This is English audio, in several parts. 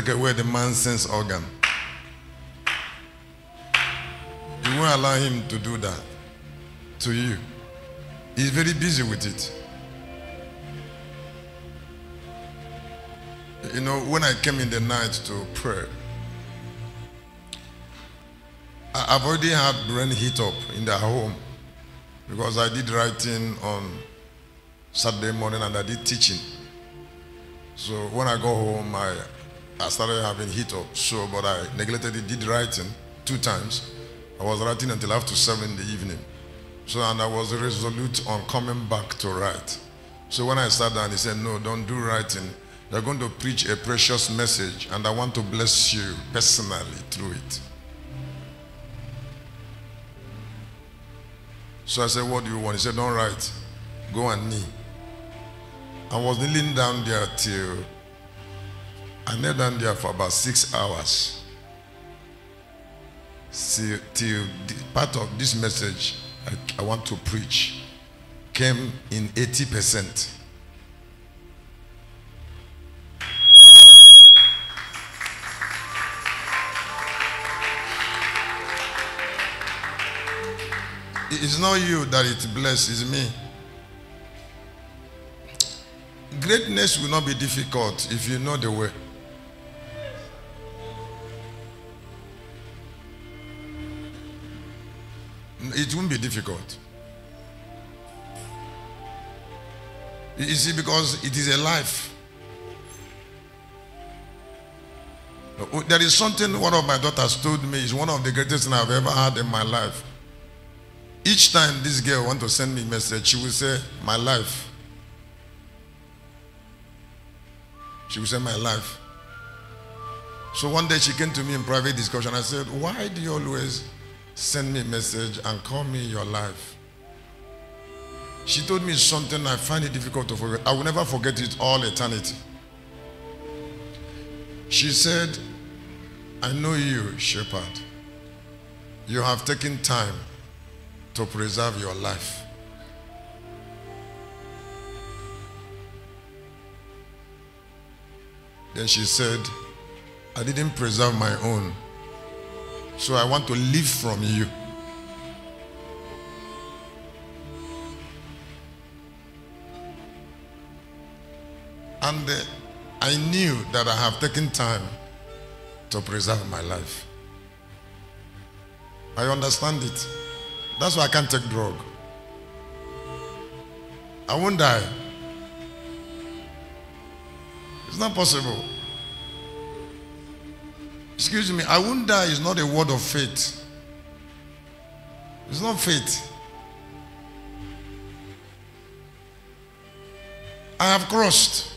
take away the man's sense organ. You won't allow him to do that to you. He's very busy with it. You know, when I came in the night to pray, I've already had brain heat up in the home because I did writing on Saturday morning and I did teaching. So when I go home, I started having heat up. So, but I neglected it, did writing 2 times. I was writing until after 7 in the evening. So, and I was resolute on coming back to write. So when I sat down, he said, no, don't do writing. They're going to preach a precious message, and I want to bless you personally through it. So I said, what do you want? He said, don't write. Go and kneel. I was kneeling down there till I knelt down there for about 6 hours. Till the part of this message I want to preach came in 80%. It's not you that it blesses me. Greatness will not be difficult if you know the way. It won't be difficult. You see, because it is a life. There is something one of my daughters told me is one of the greatest things I've ever had in my life. Each time this girl wants to send me a message, she will say, my life. She will say, my life. So one day she came to me in private discussion. I said, why do you always send me a message and call me your life? She told me something I find it difficult to forget. I will never forget it all eternity. She said, I know you, Shepherd. You have taken time to preserve your life. Then she said, I didn't preserve my own, so I want to live from you. And I knew that I have taken time to preserve my life. I understand it. That's why I can't take drug. I won't die. It's not possible. Excuse me, I won't die is not a word of faith. It's not faith. I have crossed.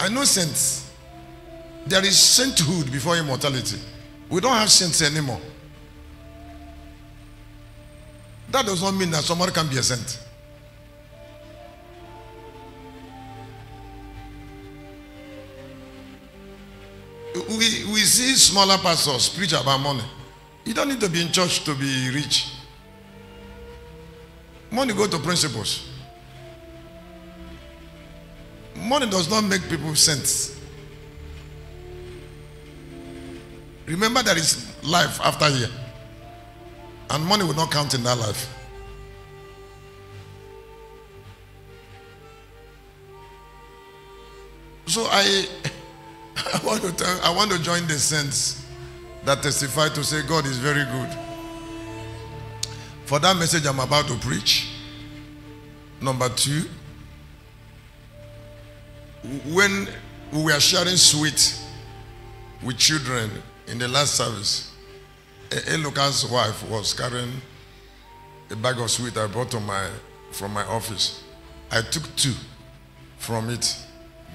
I know saints. There is sainthood before immortality. We don't have saints anymore. That does not mean that somebody can be a saint. We see smaller pastors preach about money. You don't need to be in church to be rich. Money goes to principles. Money does not make people saints. Remember, there is life after here. And money will not count in that life. So I want to join the saints that testify to say God is very good. For that message I'm about to preach, number 2, when we were sharing sweet with children, in the last service, a local's wife was carrying a bag of sweet I brought from my office. I took 2 from it,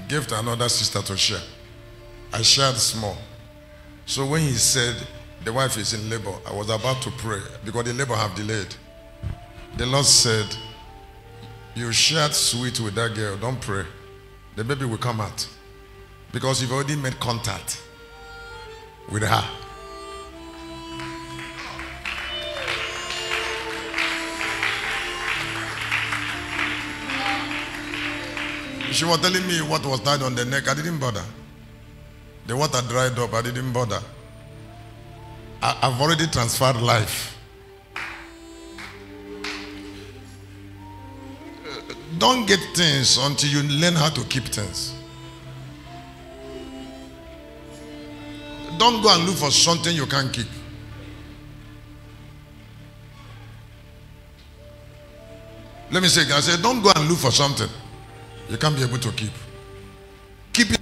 gave to another sister to share. I shared small. So when he said the wife is in labor, I was about to pray because the labor have delayed. The Lord said, you shared sweet with that girl, don't pray. The baby will come out because you've already made contact with her. She was telling me what was tied on the neck. I didn't bother. The water dried up. I didn't bother. I've already transferred life. Don't get things until you learn how to keep things. Don't go and look for something you can't keep. Let me say, I said, don't go and look for something you can't be able to keep. Keeping,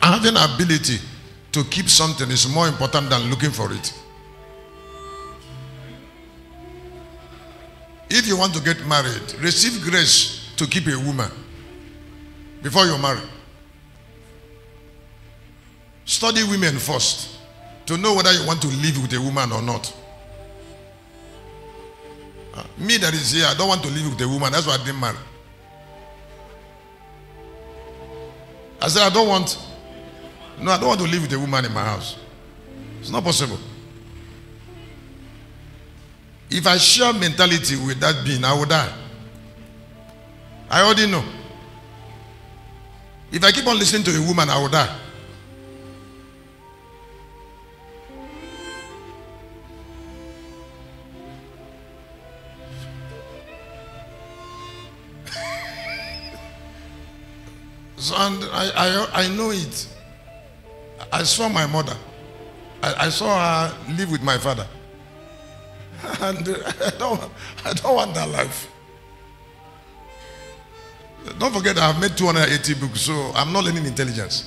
having ability to keep something is more important than looking for it. If you want to get married, receive grace to keep a woman before you marry. Study women first to know whether you want to live with a woman or not. Me that is here, I don't want to live with a woman. That's why I didn't marry. I said, I don't want to live with a woman in my house. It's not possible. If I share mentality with that being, I will die. I already know. If I keep on listening to a woman, I will die. And I know it. I saw my mother. I saw her live with my father. And I don't want that life. Don't forget, I've made 280 books, so I'm not learning intelligence.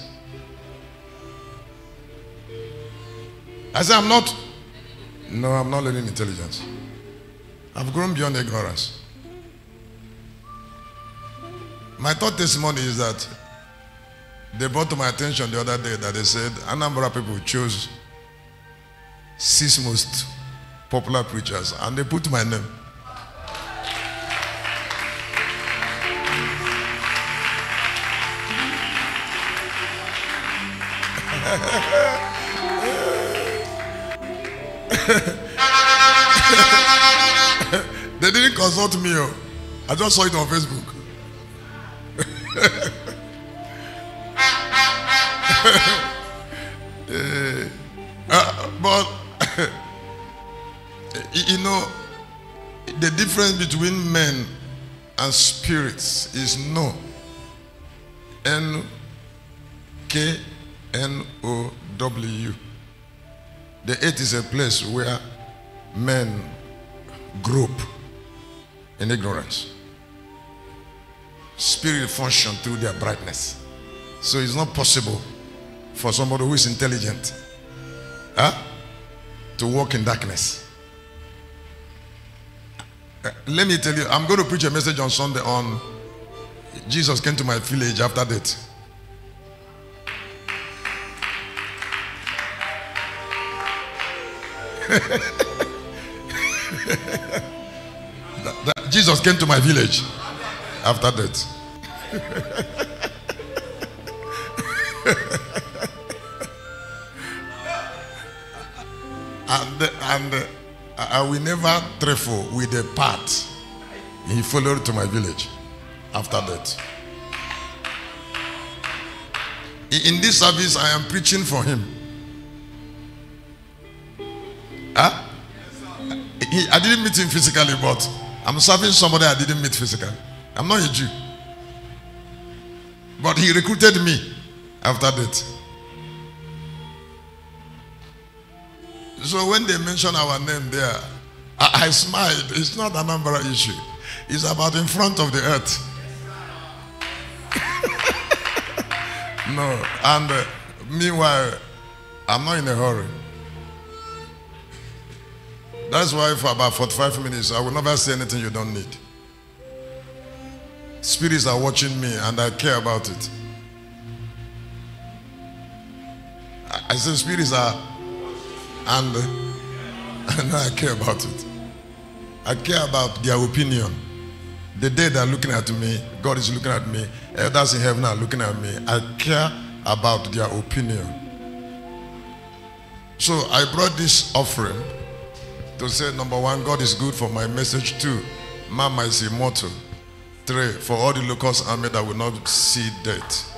I said, I'm not. No, I'm not learning intelligence. I've grown beyond ignorance. My third testimony is that they brought to my attention the other day that they said Anambra people chose 6 most popular preachers and they put my name. They didn't consult me. I just saw it on Facebook. But you know, the difference between men and spirits is no. N-K-N-O-W. The 8 is a place where men grope in ignorance. Spirit function through their brightness. So it's not possible for somebody who is intelligent to walk in darkness. Let me tell you, I'm going to preach a message on Sunday on Jesus came to my village after that. That Jesus came to my village after that. And I will never trifle with the path he followed to my village after that. In this service, I am preaching for him. Huh? I didn't meet him physically, but I'm serving somebody I didn't meet physically. I'm not a Jew. But he recruited me after that. So when they mention our name there, I smiled. It's not an Anambra issue. It's about in front of the earth. No. And meanwhile, I'm not in a hurry. That's why for about 45 minutes, I will never say anything you don't need. Spirits are watching me and I care about it. I said spirits are, and I care about it. I care about their opinion. The day they are looking at me, God is looking at me, elders in heaven are looking at me. I care about their opinion. So I brought this offering to say, number 1, God is good for my message. 2, Mama is immortal. 3, for all the Locust Army that will not see death.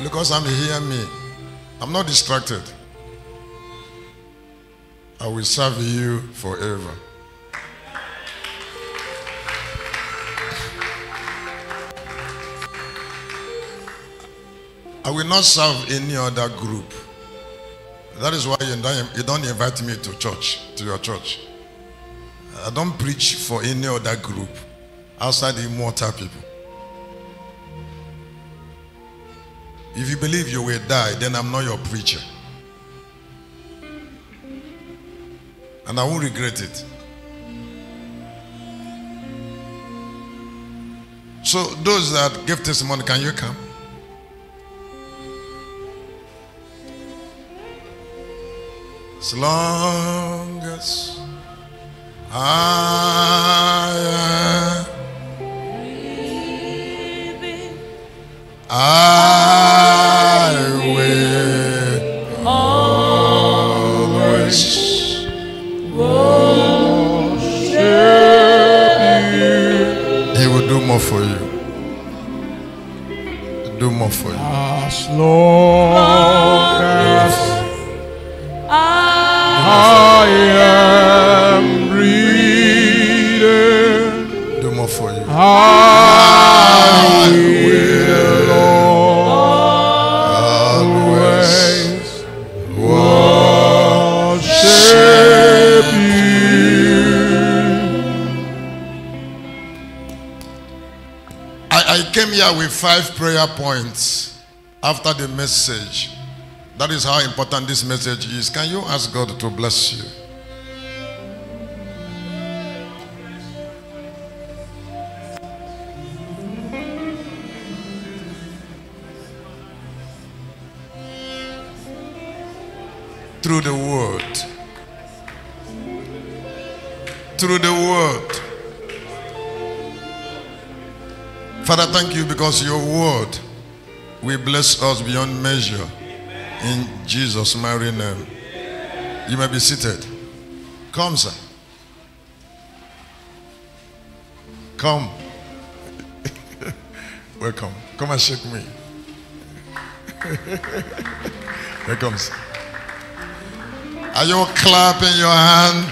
Locust Army, hear me. I'm not distracted. I will serve you forever. I will not serve any other group. That is why you don't invite me to church, to your church. I don't preach for any other group outside the immortal people. If you believe you will die, then I'm not your preacher. And I won't regret it. So those that give testimony, can you come? As long as I am breathing, I will always worship you. He will do more for you. Do more for you. As long as I am breathing, do more for you. I will always worship you. I came here with 5 prayer points after the message. That is how important this message is. Can you ask God to bless you? Through the word. Through the word. Father, thank you because your word will bless us beyond measure. In Jesus' mighty name. You may be seated. Come, sir. Come. Welcome. Come and shake me. Welcome, sir. Are you clapping your hand?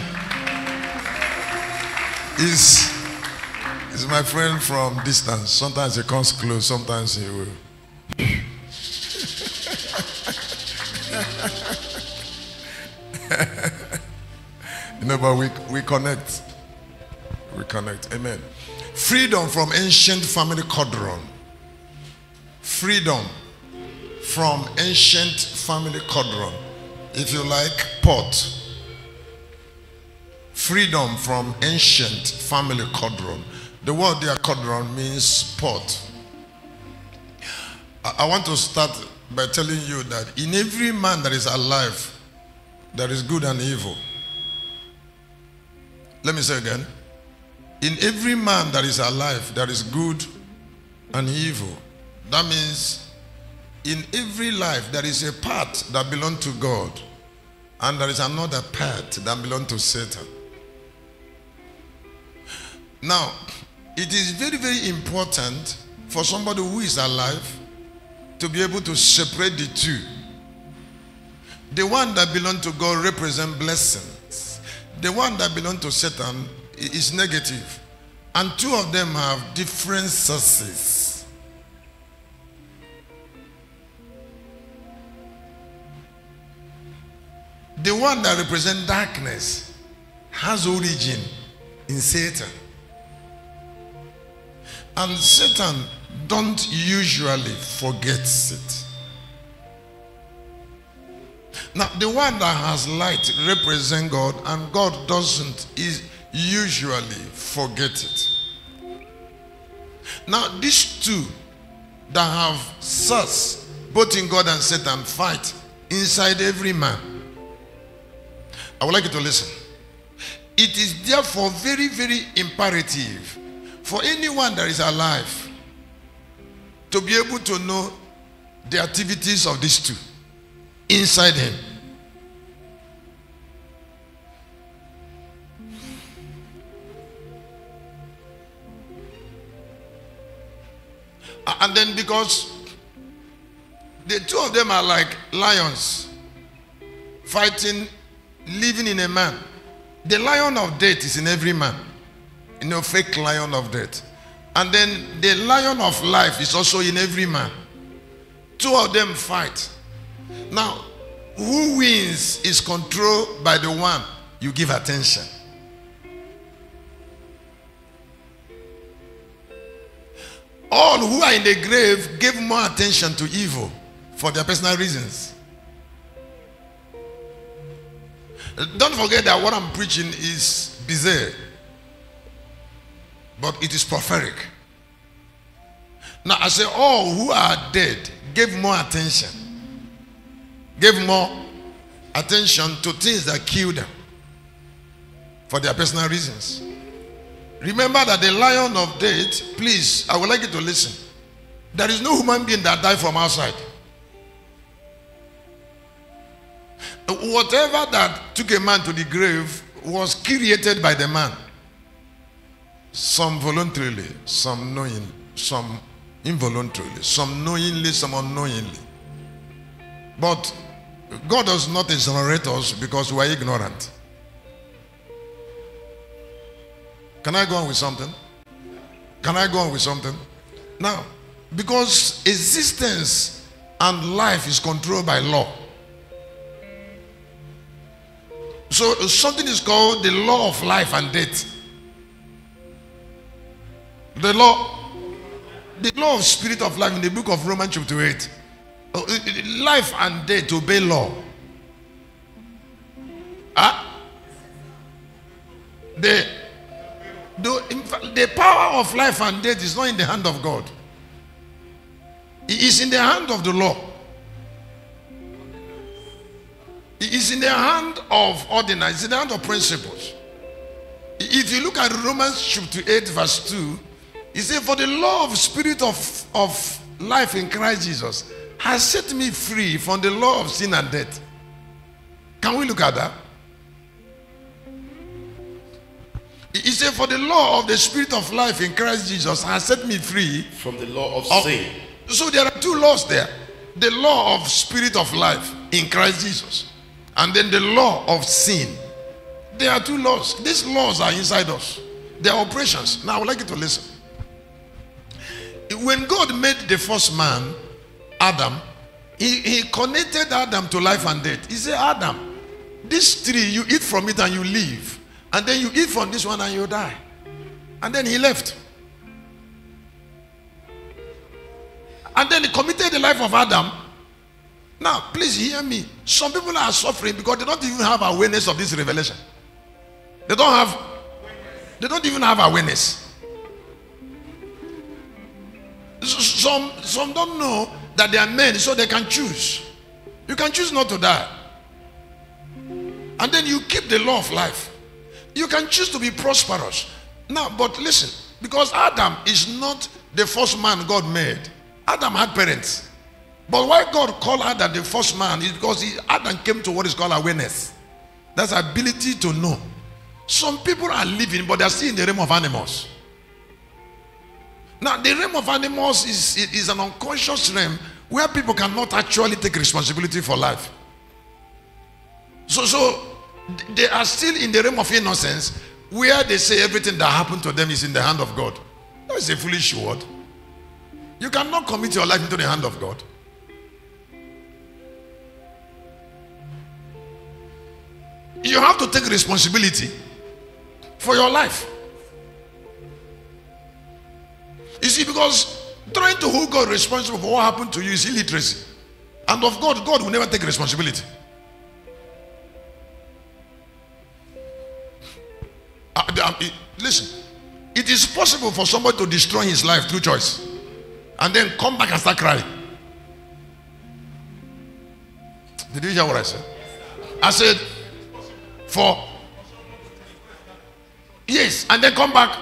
Is my friend from distance. Sometimes he comes close, sometimes he will. You know, but we connect. We connect. Amen. Freedom from ancient family cauldron. Freedom from ancient family cauldron. If you like, pot. Freedom from ancient family cauldron. The word there, cauldron, means pot. I want to start by telling you that in every man that is alive, there is good and evil. Let me say again. In every man that is alive, there is good and evil. That means in every life, there is a part that belongs to God, and there is another part that belongs to Satan. Now, it is very, very important for somebody who is alive to be able to separate the two. The one that belongs to God represents blessings. The one that belongs to Satan is negative. And two of them have different sources. The one that represents darkness has origin in Satan. And Satan don't usually forget it. Now, the one that has light represents God, and God doesn't usually forget it. Now, these two that have source, both in God and Satan, fight inside every man. I would like you to listen. It is therefore very, very imperative for anyone that is alive to be able to know the activities of these two inside him. And then because the two of them are like lions fighting, living in a man. The lion of death is in every man. You know, fake lion of death. And then the lion of life is also in every man. Two of them fight. Now, who wins is controlled by the one you give attention. All who are in the grave gave more attention to evil for their personal reasons. Don't forget that what I'm preaching is bizarre, but it is prophetic. Now I say all who are dead gave more attention. Gave more attention to things that killed them for their personal reasons. Remember that the lion of death, please, I would like you to listen. There is no human being that died from outside. Whatever that took a man to the grave was created by the man. Some voluntarily, some knowing, some involuntarily, some knowingly, some unknowingly. But God does not exonerate us because we are ignorant. Can I go on with something? Can I go on with something? Now, because existence and life is controlled by law. So something is called the law of life and death. The law of spirit of life in the book of Romans chapter 8. Life and death obey law. The power of life and death is not in the hand of God. It is in the hand of the law. It is in the hand of ordinance. It's in the hand of principles. If you look at Romans chapter 8 verse 2, it says, for the law of spirit of life in Christ Jesus has set me free from the law of sin and death. Can we look at that? He said, for the law of the spirit of life in Christ Jesus has set me free from the law of sin. So there are two laws there. The law of spirit of life in Christ Jesus. And then the law of sin. There are two laws. These laws are inside us. They are operations. Now I would like you to listen. When God made the first man, Adam, he connected Adam to life and death. He said, Adam, this tree, you eat from it and you live. And then you eat from this one and you die. And then he left. And then he committed the life of Adam. Now, please hear me. Some people are suffering because they don't even have awareness of this revelation. They don't even have awareness. Some don't know that they are men, so they can choose. You can choose not to die. And then you keep the law of life. You can choose to be prosperous. Now, but listen, because Adam is not the first man God made. Adam had parents. But why God called Adam the first man is because Adam came to what is called awareness. That's ability to know. Some people are living, but they are still in the realm of animals. Now, the realm of animals is an unconscious realm where people cannot actually take responsibility for life. So they are still in the realm of innocence where they say everything that happened to them is in the hand of God. That is a foolish word. You cannot commit your life into the hand of God. You have to take responsibility for your life. You see, because trying to hold God responsible for what happened to you is illiteracy. And of God, God will never take responsibility. Listen, it is possible for somebody to destroy his life through choice and then come back and start crying. Did you hear what I said? I said, yes, and then come back,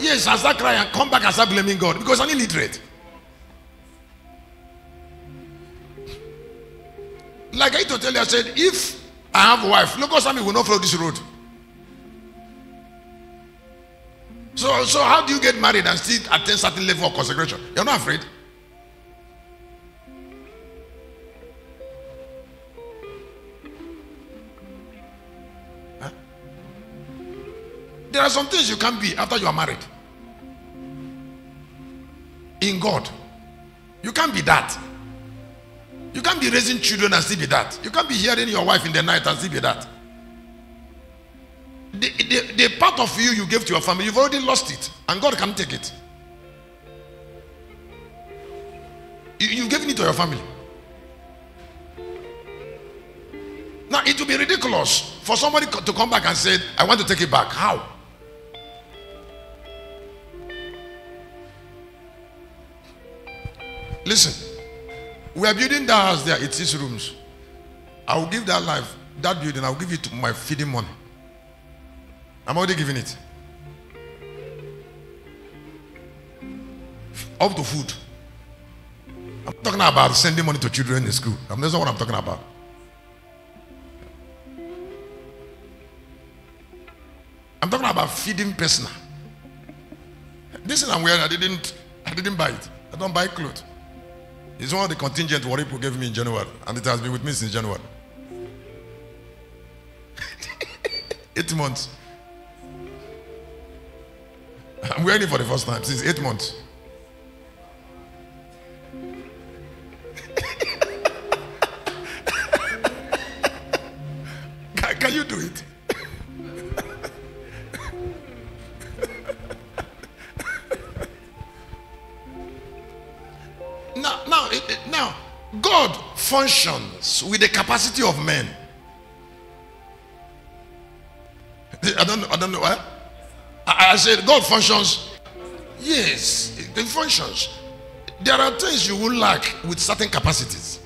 yes, and start crying and come back and start blaming God because I'm illiterate. Like I used to tell you, I said, if I have a wife, Lucas Sami will not follow this road. So how do you get married and still attain certain level of consecration? You're not afraid. There are some things you can't be after you are married. In God, you can't be that. You can't be raising children and still be that. You can't be hearing your wife in the night and still be that. The part of you you gave to your family, you've already lost it, and God can take it. You've given it to your family. Now it will be ridiculous for somebody to come back and say, I want to take it back. How? Listen, we are building that house there, it's 6 rooms. I will give that life, that building, I will give it to my feeding money. I'm already giving it. Up to food. I'm talking about sending money to children in school. That's not what I'm talking about. I'm talking about feeding personal. This is I'm wearing. I didn't buy it. I don't buy clothes. It's one of the contingent Waripu gave me in January, and it has been with me since January. 8 months. I'm wearing it for the first time since 8 months. Can you do it? Now, God functions with the capacity of men. I don't know why. I said God functions. Yes, it functions. There are things you will lack with certain capacities.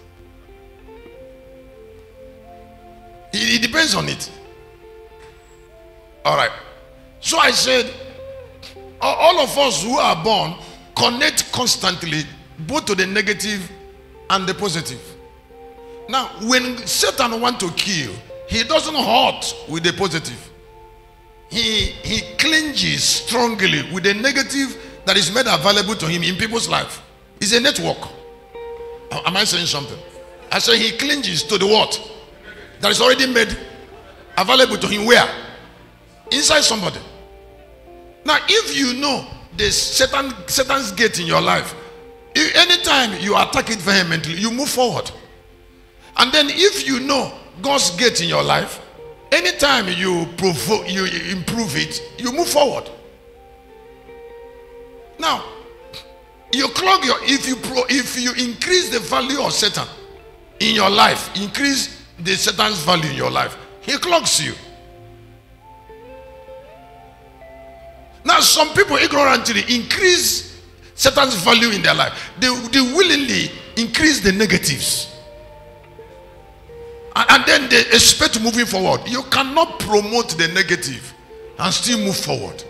It depends on it. All right. So I said, all of us who are born connect constantly both to the negative and the positive. Now, when Satan wants to kill, he doesn't hurt with the positive. He clinges strongly with the negative that is made available to him in people's life. It's a network. Am I saying something? I say he clinges to the what that is already made available to him. Where? Inside somebody. Now, if you know the Satan's gate in your life, anytime you attack it vehemently, you move forward. And then if you know God's gate in your life, anytime you provoke, you improve it, you move forward. Now, you clog your if you increase the value of Satan in your life, increase the Satan's value in your life, he clogs you. Now, some people ignorantly increase Satan's value in their life. They willingly increase the negatives. And then they expect moving forward. You cannot promote the negative and still move forward.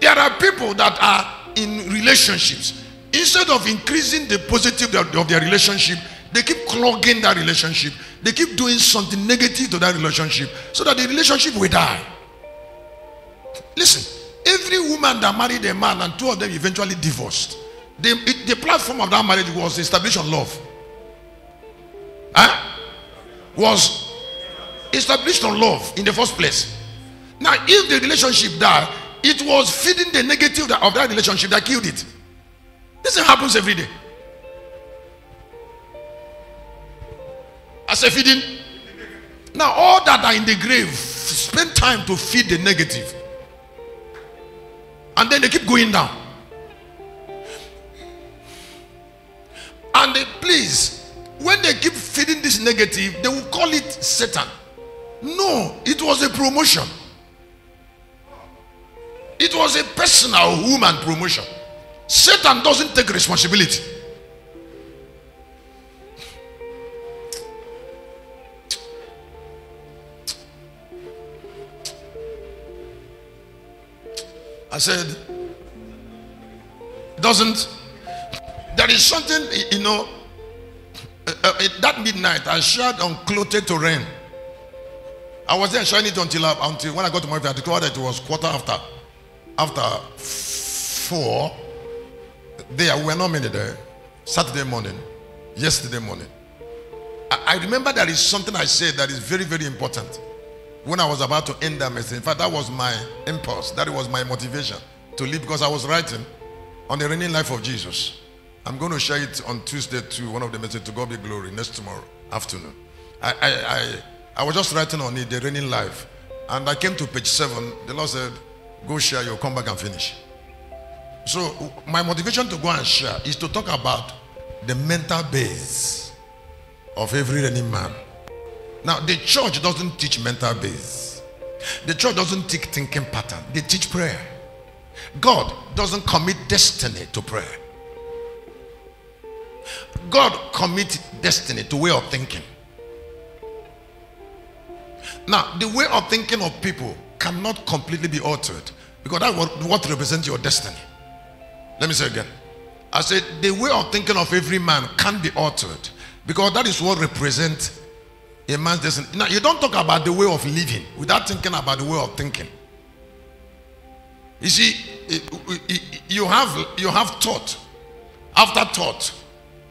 There are people that are in relationships. Instead of increasing the positive of their relationship, they keep clogging that relationship. They keep doing something negative to that relationship so that the relationship will die. Listen, every woman that married a man and two of them eventually divorced, the platform of that marriage was established on love. Huh? Was established on love in the first place. Now, if the relationship died, it was feeding the negative of that relationship that killed it. This happens every day. As a feeding. Now, all that are in the grave spend time to feed the negative. And then they keep going down. And they, please, when they keep feeding this negative, they will call it Satan. No, it was a promotion. It was a personal woman promotion. Satan doesn't take responsibility. I said, doesn't. There is something, you know, at that midnight, I shared on clothed to rain. I was there sharing it until when I got to my bed. I declared that it was quarter after 4. There were not many there. Saturday morning, yesterday morning. I remember there is something I said that is very, very important when I was about to end that message. In fact, that was my impulse. That was my motivation to leave, because I was writing on the reigning life of Jesus. I'm going to share it on Tuesday to one of the messages, to God be glory, next tomorrow afternoon. I was just writing on it, the reigning life. And I came to page 7. The Lord said, go share, you'll come back and finish. So my motivation to go and share is to talk about the mental base of every reigning man. Now, the church doesn't teach mental base. The church doesn't teach thinking pattern. They teach prayer. God doesn't commit destiny to prayer. God commits destiny to way of thinking. Now, the way of thinking of people cannot completely be altered, because that's what represents your destiny. Let me say again. I said the way of thinking of every man can't be altered, because that is what represents a man's destiny. Now, you don't talk about the way of living without thinking about the way of thinking. You see, you have thought after thought,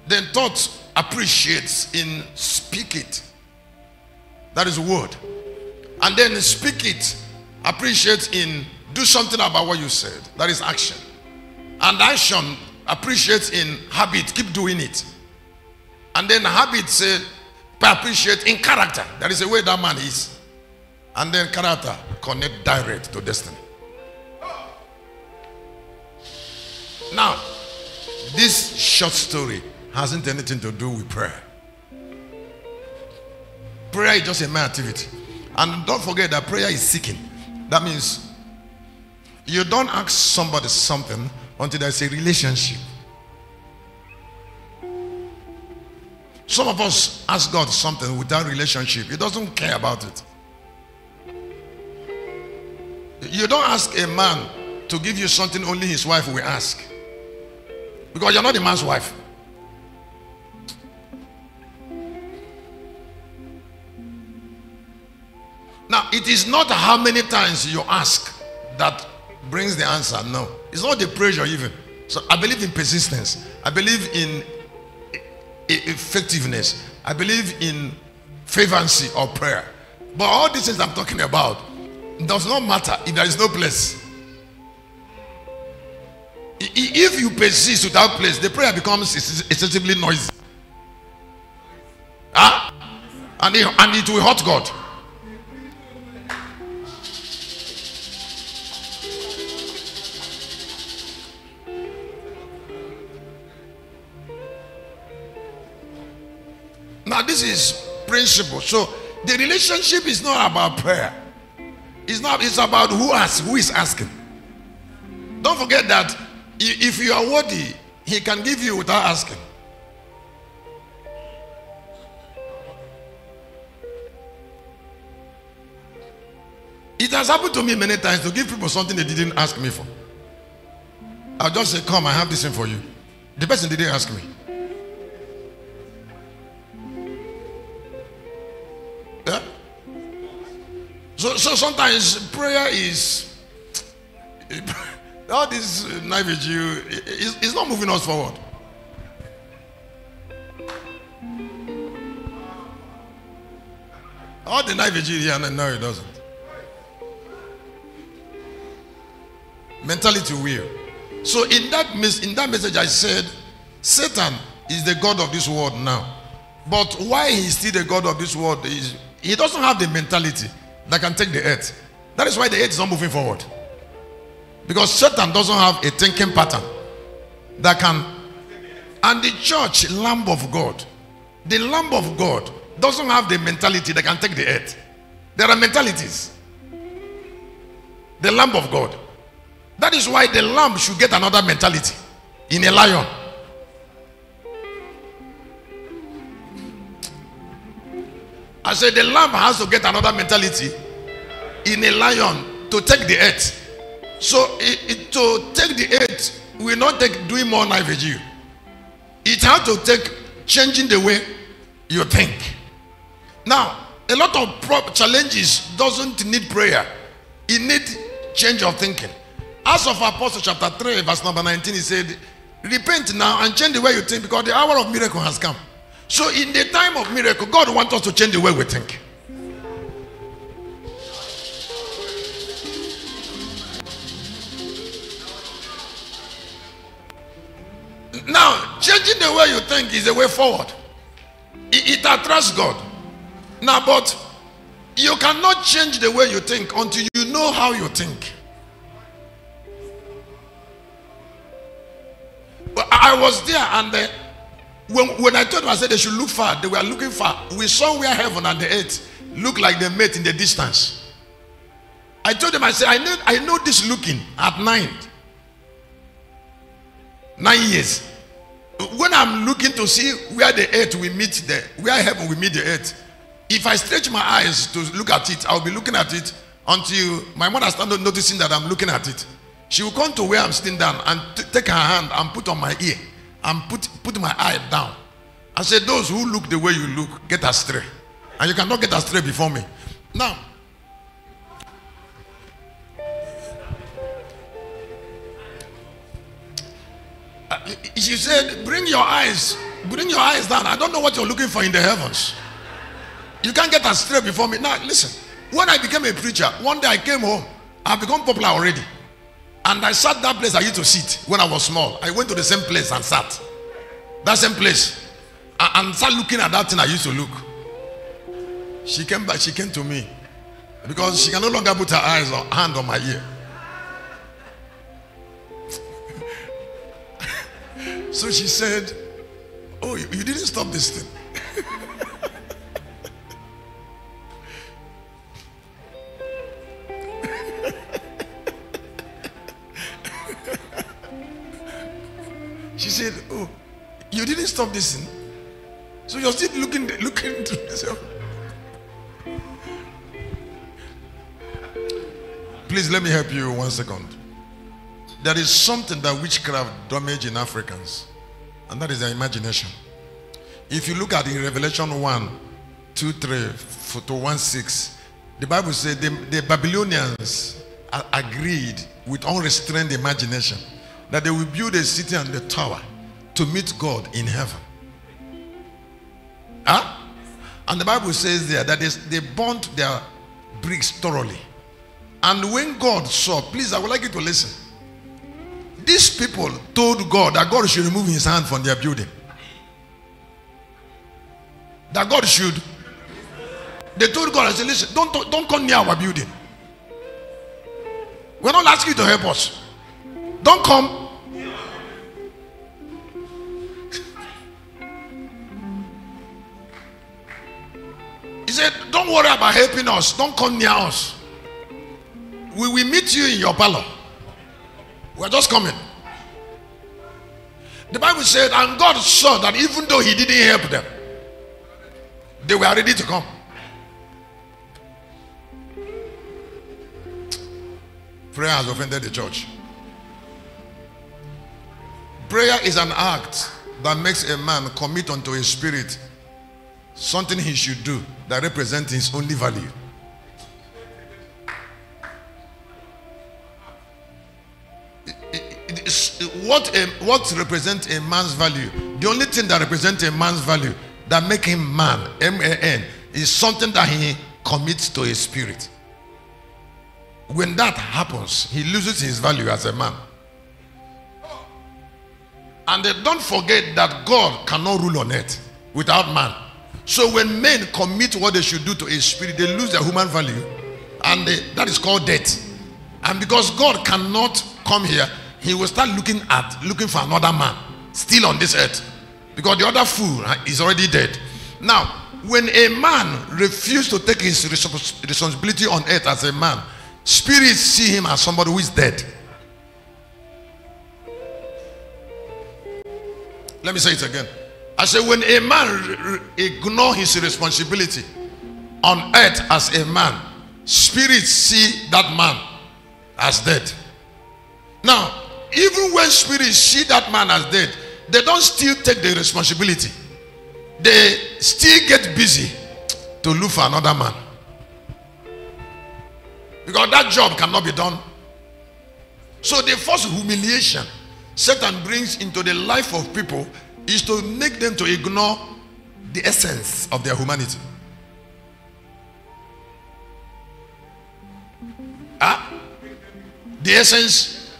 then thought appreciates in speak it. That is word. And then speak it appreciates in do something about what you said. That is action. And action appreciates in habit. Keep doing it. And then habits appreciate in character. That is the way that man is. And then character connect direct to destiny. Now, this short story hasn't anything to do with prayer. Prayer is just a mere activity. And don't forget that prayer is seeking. That means you don't ask somebody something until there's a relationship. Some of us ask God something without relationship. He doesn't care about it. You don't ask a man to give you something only his wife will ask, because you're not a man's wife. Now, it is not how many times you ask that brings the answer. No. It's not the pressure even. So I believe in persistence. I believe in effectiveness. I believe in fervency of prayer. But all these things I'm talking about does not matter if there is no place. If you persist without place, the prayer becomes excessively noisy. Huh? And it will hurt God. Now, this is principle. So the relationship is not about prayer. It's about who is asking. Don't forget that if you are worthy, he can give you without asking. It has happened to me many times to give people something they didn't ask me for. I'll just say, come, I have this thing for you. The person didn't ask me. Yeah? So sometimes prayer is all this knowledge is not moving us forward. All the knowledge here, no, it doesn't. Mentality will. So in that message, I said Satan is the god of this world now, but why he's still the god of this world is he doesn't have the mentality that can take the earth. That is why the earth is not moving forward. Because Satan doesn't have a thinking pattern that can. And the church, Lamb of God, the Lamb of God doesn't have the mentality that can take the earth. There are mentalities. The Lamb of God. That is why the lamb should get another mentality in a lion. I said the lamb has to get another mentality in a lion to take the earth. So to take the earth will not take doing more life with you. It has to take changing the way you think. Now, a lot of challenges doesn't need prayer. It needs change of thinking. As of Apostles chapter 3 verse number 19, he said, repent now and change the way you think, because the hour of miracle has come. So in the time of miracle, God wants us to change the way we think. Now, changing the way you think is a way forward. It attracts God. Now, but you cannot change the way you think until you know how you think. But I was there, and when I told them, I said they should look far. They were looking far. We saw where heaven and the earth looked like they met in the distance. I told them, I said, I know this looking at 9 years. When I'm looking to see where the earth will meet the, where heaven will meet the earth, if I stretch my eyes to look at it, I'll be looking at it until my mother started noticing that I'm looking at it. She will come to where I'm sitting down and take her hand and put on my ear and put my eye down. I said, those who look the way you look get astray, and you cannot get astray before me. Now, she said, bring your eyes down. I don't know what you're looking for in the heavens. You can't get astray before me. Now listen, when I became a preacher, one day I came home. I've become popular already, and I sat that place I used to sit when I was small. I went to the same place and sat that same place and started looking at that thing I used to look. She came back, she came to me, because she can no longer put her eyes or hand on my ear. So she said, oh, you didn't stop this thing. She said, oh, you didn't stop this thing. So you're still looking to yourself. Please let me help you 1 second. There is something that witchcraft damages in Africans, and that is their imagination. If you look at in Revelation 1:2-3 to 1:6, the Bible says the Babylonians agreed with unrestrained imagination that they will build a city and a tower to meet God in heaven. Huh? And the Bible says there that they burnt their bricks thoroughly. And when God saw, please, I would like you to listen. These people told God that God should remove his hand from their building. That God should. They told God, I said, listen, don't come near our building. We're not asking you to help us. Don't come. He said, don't worry about helping us. Don't come near us. We will meet you in your parlor. We're just coming. The Bible said, and God saw that even though he didn't help them, they were ready to come. Prayer has offended the church. Prayer is an act that makes a man commit unto his spirit something he should do that represents his only value. What represents a man's value? The only thing that represents a man's value, that makes him man, M-A-N, is something that he commits to his spirit. When that happens, he loses his value as a man. And they don't forget that God cannot rule on earth without man. So when men commit what they should do to his spirit, they lose their human value, and that is called death. And because God cannot come here, he will start looking for another man still on this earth, because the other fool is already dead. Now, when a man refuses to take his responsibility on earth as a man, spirits see him as somebody who is dead. Let me say it again. I say, when a man ignores his responsibility on earth as a man, spirits see that man as dead. Now, even when spirits see that man as dead, they don't still take the responsibility. They still get busy to look for another man, because that job cannot be done. So the first humiliation Satan brings into the life of people is to make them to ignore the essence of their humanity. The essence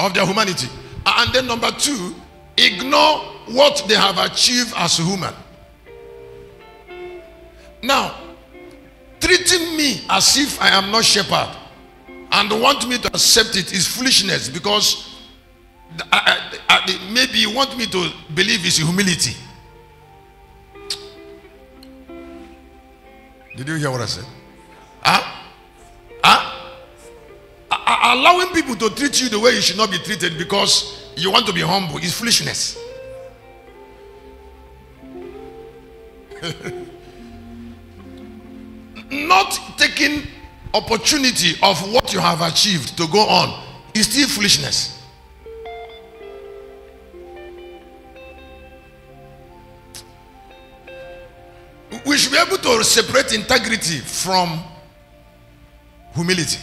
of their humanity. And then number two, ignore what they have achieved as human. Now, treating me as if I am not shepherd and want me to accept it is foolishness, because maybe you want me to believe it's humility. Did you hear what I said? Allowing people to treat you the way you should not be treated because you want to be humble is foolishness. Not taking opportunity of what you have achieved to go on is still foolishness. We should be able to separate integrity from humility.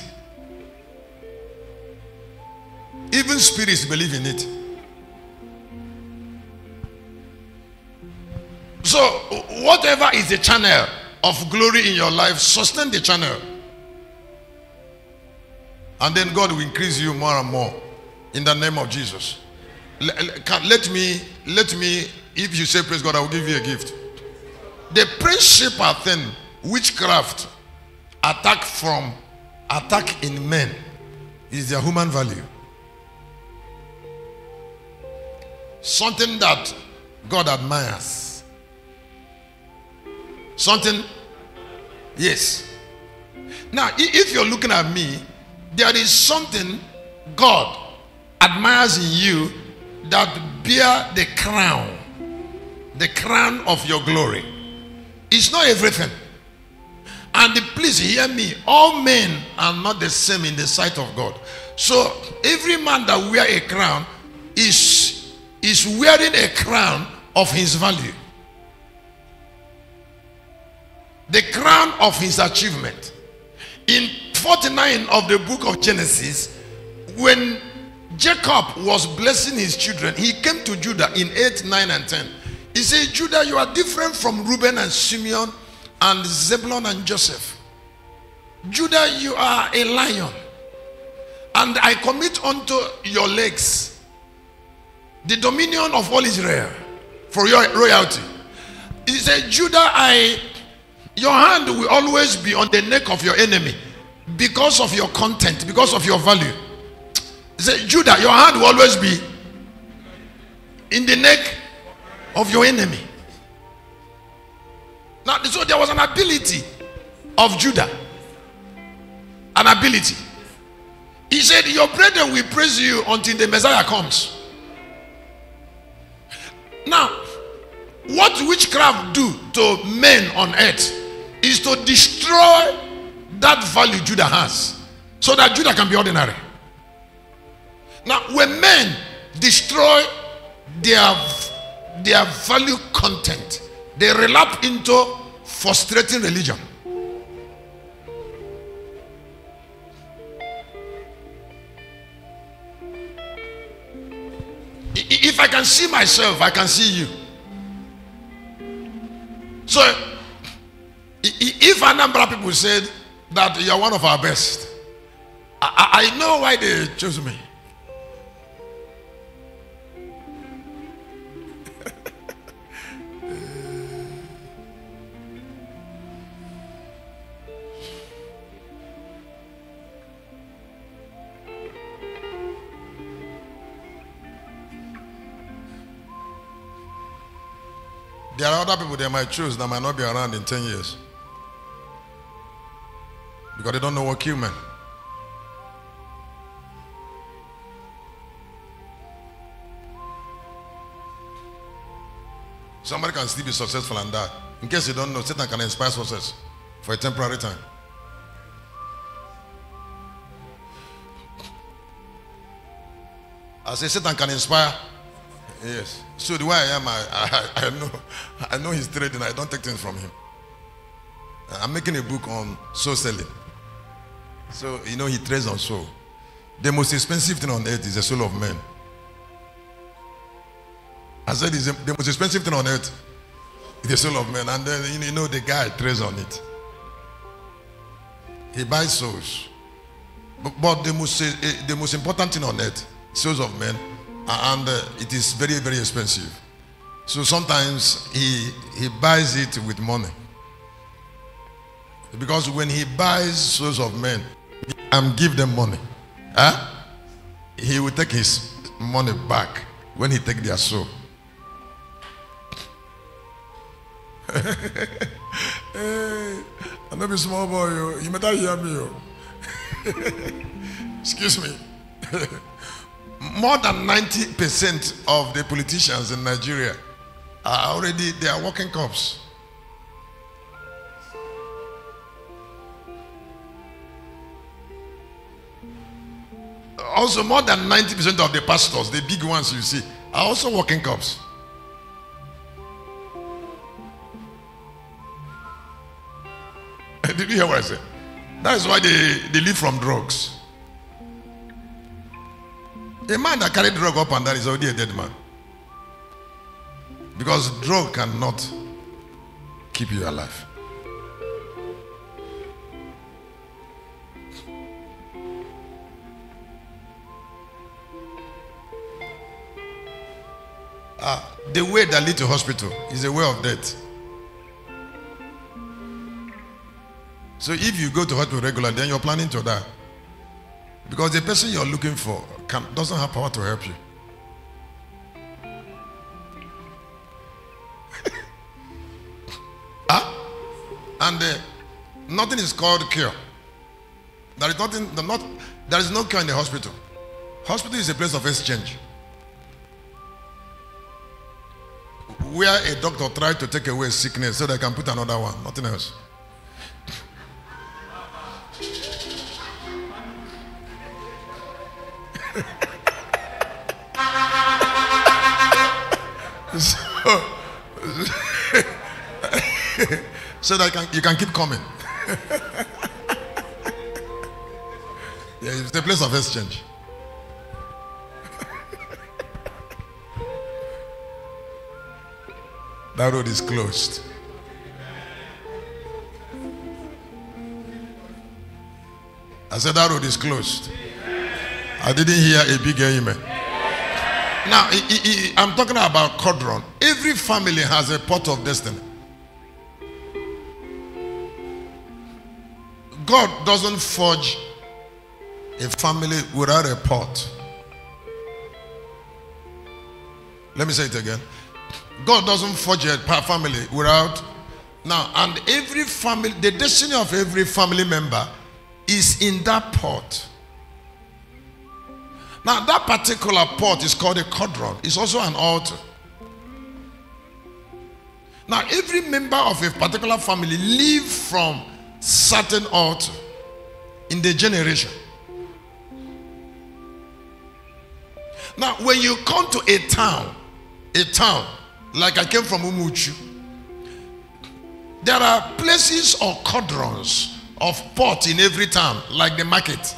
Even spirits believe in it. So, whatever is the channel of glory in your life, sustain the channel. And then God will increase you more and more in the name of Jesus. Let me, if you say praise God, I will give you a gift. The principal thing witchcraft attack in men is their human value. Something that God admires. Something, yes. Now, if you're looking at me, there is something God admires in you that bear the crown of your glory. It's not everything. And please hear me, all men are not the same in the sight of God. So, every man that wears a crown is wearing a crown of his value, the crown of his achievement. In 49 of the book of Genesis, when Jacob was blessing his children, he came to Judah in 8, 9, and 10. He said, Judah, you are different from Reuben and Simeon and Zebulun and Joseph. Judah, you are a lion, and I commit unto your legs the dominion of all Israel for your royalty. He said, Judah, your hand will always be on the neck of your enemy because of your content, because of your value. He said, Judah, your hand will always be in the neck of your enemy. Now, so there was an ability of Judah. An ability. He said, your brethren will praise you until the Messiah comes. Now, what witchcraft do to men on earth is to destroy that value Judah has, so that Judah can be ordinary. Now, when men destroy their value content, they relapse into frustrating religion. If I can see myself, I can see you. So, if Anambra people said that you are one of our best, I know why they chose me. There are other people they might choose that might not be around in 10 years. Because they don't know what killed men. Somebody can still be successful and die. In case you don't know, Satan can inspire success for a temporary time. I say Satan can inspire. Yes. So the way I am, I know his trade, and I don't take things from him. I'm making a book on soul selling. So you know he trades on soul. The most expensive thing on earth is the soul of man. I said the most expensive thing on earth The soul of man. And then, you know, the guy trades on it. He buys souls. But the most important thing on earth, souls of men, and it is very, very expensive. So sometimes he buys it with money. Because when he buys souls of men and give them money, he will take his money back when he take their soul. Hey, I'm not a small boy. You better hear me. Excuse me. More than 90% of the politicians in Nigeria are already, they are walking cops. Also, more than 90% of the pastors, the big ones you see, are also walking cops. Did you hear what I said? That is why they live from drugs. A man that carried drug up and down is already a dead man. Because drug cannot keep you alive. The way that leads to hospital is a way of death. So if you go to hospital regularly, then you're planning to die. Because the person you're looking for doesn't have power to help you. And nothing is called cure. There is no cure in the hospital. Hospital is a place of exchange, where a doctor tries to take away sickness so they can put another one, nothing else. So that you can keep coming. Yeah, it's the place of exchange. That road is closed. I said that road is closed. I didn't hear a big amen. Now, I'm talking about quadrant. Every family has a pot of destiny. God doesn't forge a family without a pot. Let me say it again. God doesn't forge a family without. Now, and every family, the destiny of every family member is in that pot. Now, that particular pot is called a cauldron. It's also an altar. Now, every member of a particular family lives from certain altar in the generation. Now, when you come to a town, like I came from Umuchu, there are places or quadrants of pot in every town, like the market,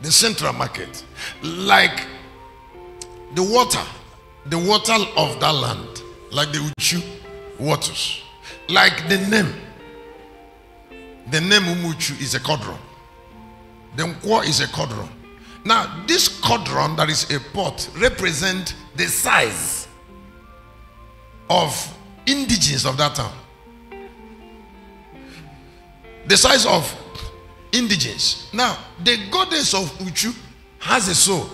the central market, like the water of that land, like the Uchu waters, like the name Umuchu is a quadron, the Nkwo is a quadron. Now, this quadron, that is a pot, represents the size of indigenes of that town. The size of indigenes. Now, the goddess of Uchu has a soul.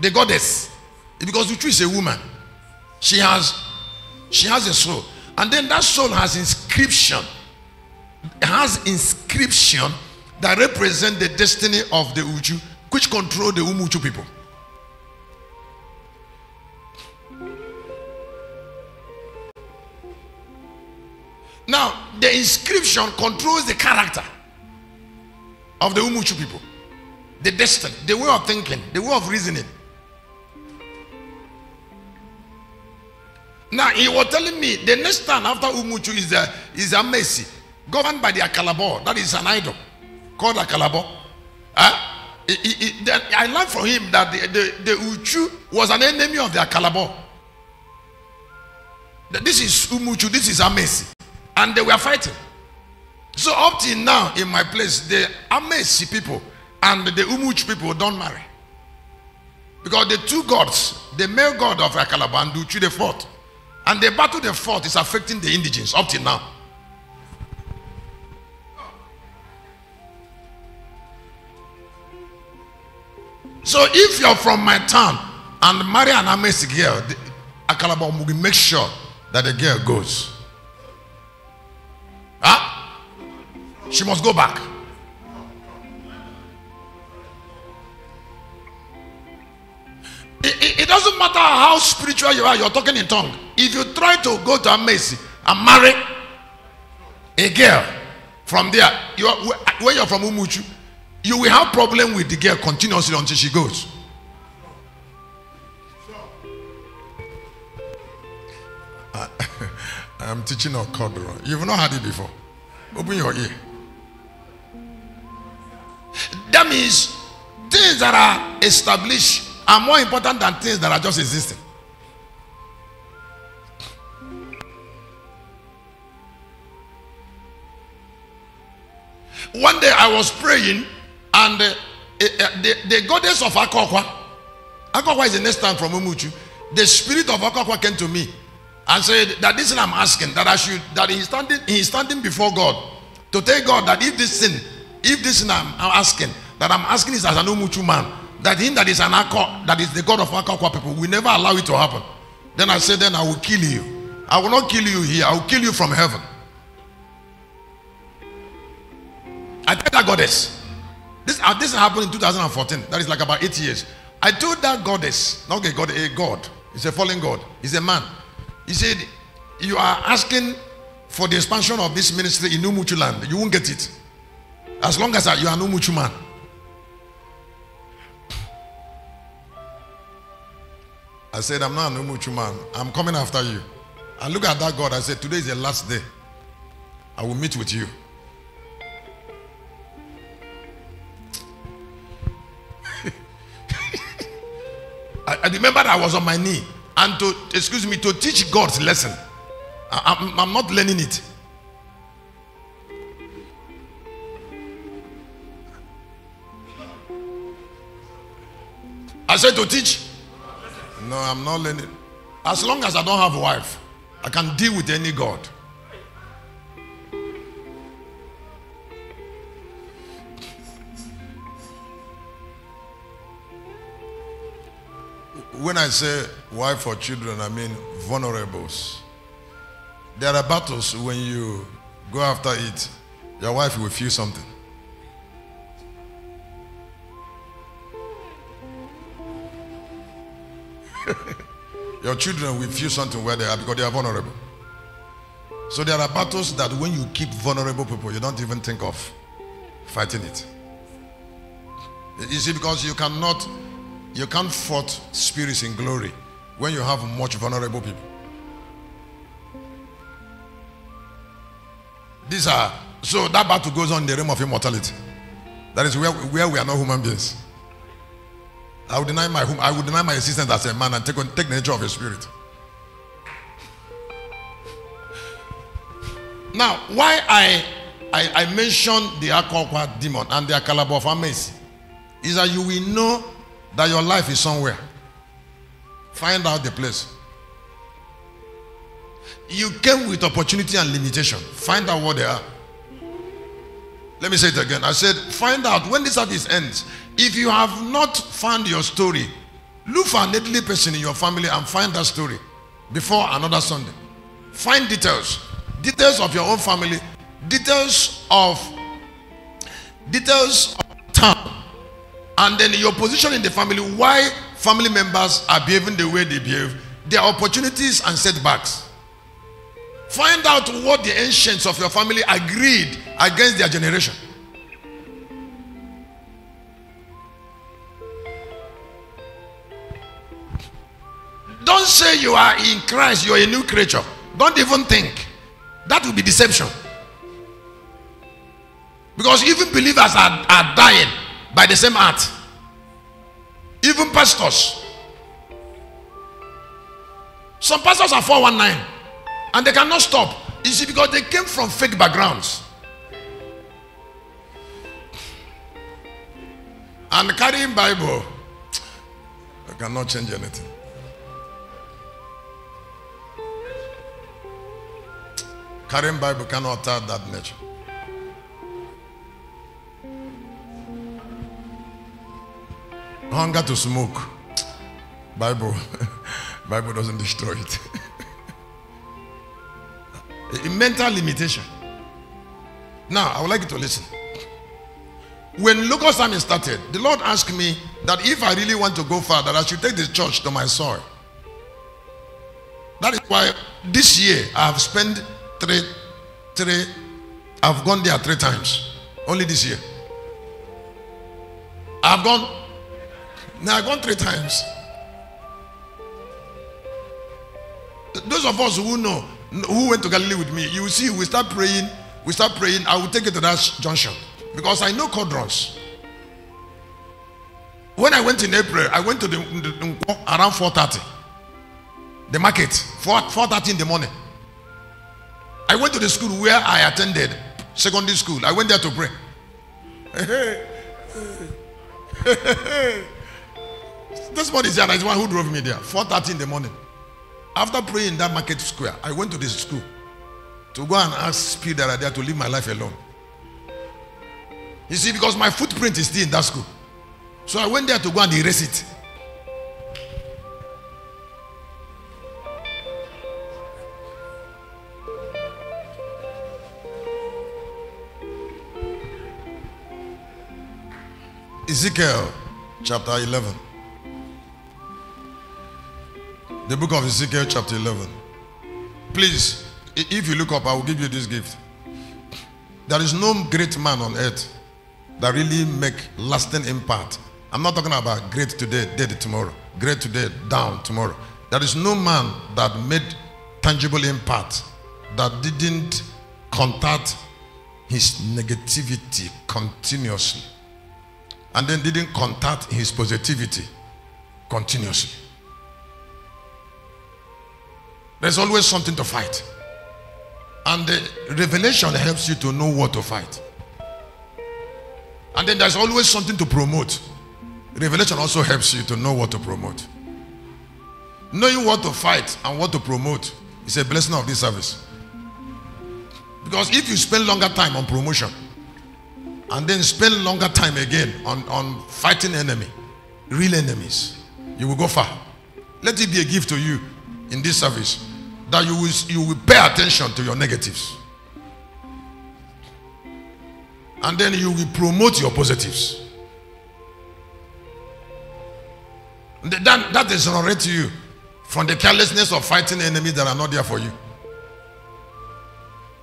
The goddess. Because Uchu is a woman. She has a soul. And then that soul has inscription. It has inscription that represents the destiny of the Uchu, which control the Umuchu people. Now, the inscription controls the character of the Umuchu people, the destiny, the way of thinking, the way of reasoning. Now, he was telling me the next town after Umuchu is Amaesi, governed by the Akalaba. That is an idol called Akalaba. I learned from him that the Uchu was an enemy of the Akalaba. This is Umuchu, this is Amaesi. And they were fighting. So up till now, in my place, the Amaesi people and the Umuchu people don't marry. Because the two gods, the male god of Akalaba and Uchu, they fought. And the battle they fought is affecting the indigenes up till now. So if you're from my town and marry an Amaesi girl, Akalaba will make sure that the girl goes. Huh? She must go back. It doesn't matter how spiritual you are, you're talking in tongue. If you try to go to Amaesi and marry a girl from there, when you're from Umuchu, you will have problem with the girl continuously until she goes. I'm teaching a corridor. You've not heard it before. Open your ear. That means things that are established are more important than things that are just existing. One day I was praying, and the goddess of Akokwa, Akokwa is the next time from Umuchu, the spirit of Akokwa came to me and said that this thing I'm asking, that I should, that he is standing before God to tell God that if this thing I'm asking, that I'm asking is as an Umuchu man, that him that is an Akokwa, that is the God of Akokwa people, will never allow it to happen. Then I said, then I will kill you. I will not kill you here. I will kill you from heaven. I told that goddess, this happened in 2014. That is like about 8 years. I told that goddess, not a god, a god. It's a fallen god. It's a man. He said, you are asking for the expansion of this ministry in Umuchu land. You won't get it. As long as you are an Umuchu man. I said, I'm not an Umuchu man. I'm coming after you. I look at that god. I said, today is the last day. I will meet with you. I remember I was on my knee and to teach God's lesson. I'm not learning it. I said to teach. No, I'm not learning. As long as I don't have a wife, I can deal with any God. When I say wife or children, I mean vulnerables. There are battles when you go after it, your wife will feel something. Your children will feel something where they are because they are vulnerable. So there are battles that when you keep vulnerable people, you don't even think of fighting it. You see, because you can't fight spirits in glory when you have much vulnerable people. So that battle goes on in the realm of immortality. That is where we are not human beings. I would deny my existence as a man and take the nature of a spirit. Now, why I mentioned the Akokwa demon and the Akalaba of Amaesi is that you will know that your life is somewhere. Find out the place. You came with opportunity and limitation. Find out what they are. Let me say it again. I said, find out when this service ends. If you have not found your story, look for an elderly person in your family and find that story before another Sunday. Find details. Details of your own family. Details of town. And then your position in the family, why family members are behaving the way they behave, their opportunities and setbacks. Find out what the ancients of your family agreed against their generation. Don't say you are in Christ, you are a new creature. Don't even think. That will be deception. Because even believers are dying by the same art. Even pastors. Some pastors are 419. and they cannot stop. You see, because they came from fake backgrounds and carrying Bible, they cannot change anything. Carrying Bible cannot alter that nature. Hunger to smoke, Bible doesn't destroy it. A mental limitation. Now, I would like you to listen. When Lucas Sami started, the Lord asked me that if I really want to go far, that I should take the church to my soil. That is why this year I have spent I've gone there 3 times. Only this year. I've gone 3 times. Those of us who know, who went to Galilee with me, you will see we start praying, I will take you to that junction. Because I know quadrants. When I went in April, I went to the Nkwo around 4:30. The market, 4:30 in the morning. I went to the school where I attended, secondary school. I went there to pray. This one is there, is one who drove me there, 4:30 in the morning. After praying in that market square, I went to this school to go and ask people that are there to leave my life alone. You see, because my footprint is still in that school. So I went there to go and erase it. Ezekiel chapter 11. The book of Ezekiel chapter 11. Please, if you look up, I will give you this gift. There is no great man on earth that really make lasting impact. I'm not talking about great today, dead tomorrow. Great today, down tomorrow. There is no man that made tangible impact that didn't contact his negativity continuously, and then didn't contact his positivity continuously. There's always something to fight. And the revelation helps you to know what to fight. And then there's always something to promote. Revelation also helps you to know what to promote. Knowing what to fight and what to promote is a blessing of this service. Because if you spend longer time on promotion and then spend longer time again on fighting enemy, real enemies, you will go far. Let it be a gift to you in this service that you will pay attention to your negatives, and then you will promote your positives. That exonerates you from the carelessness of fighting enemies that are not there for you.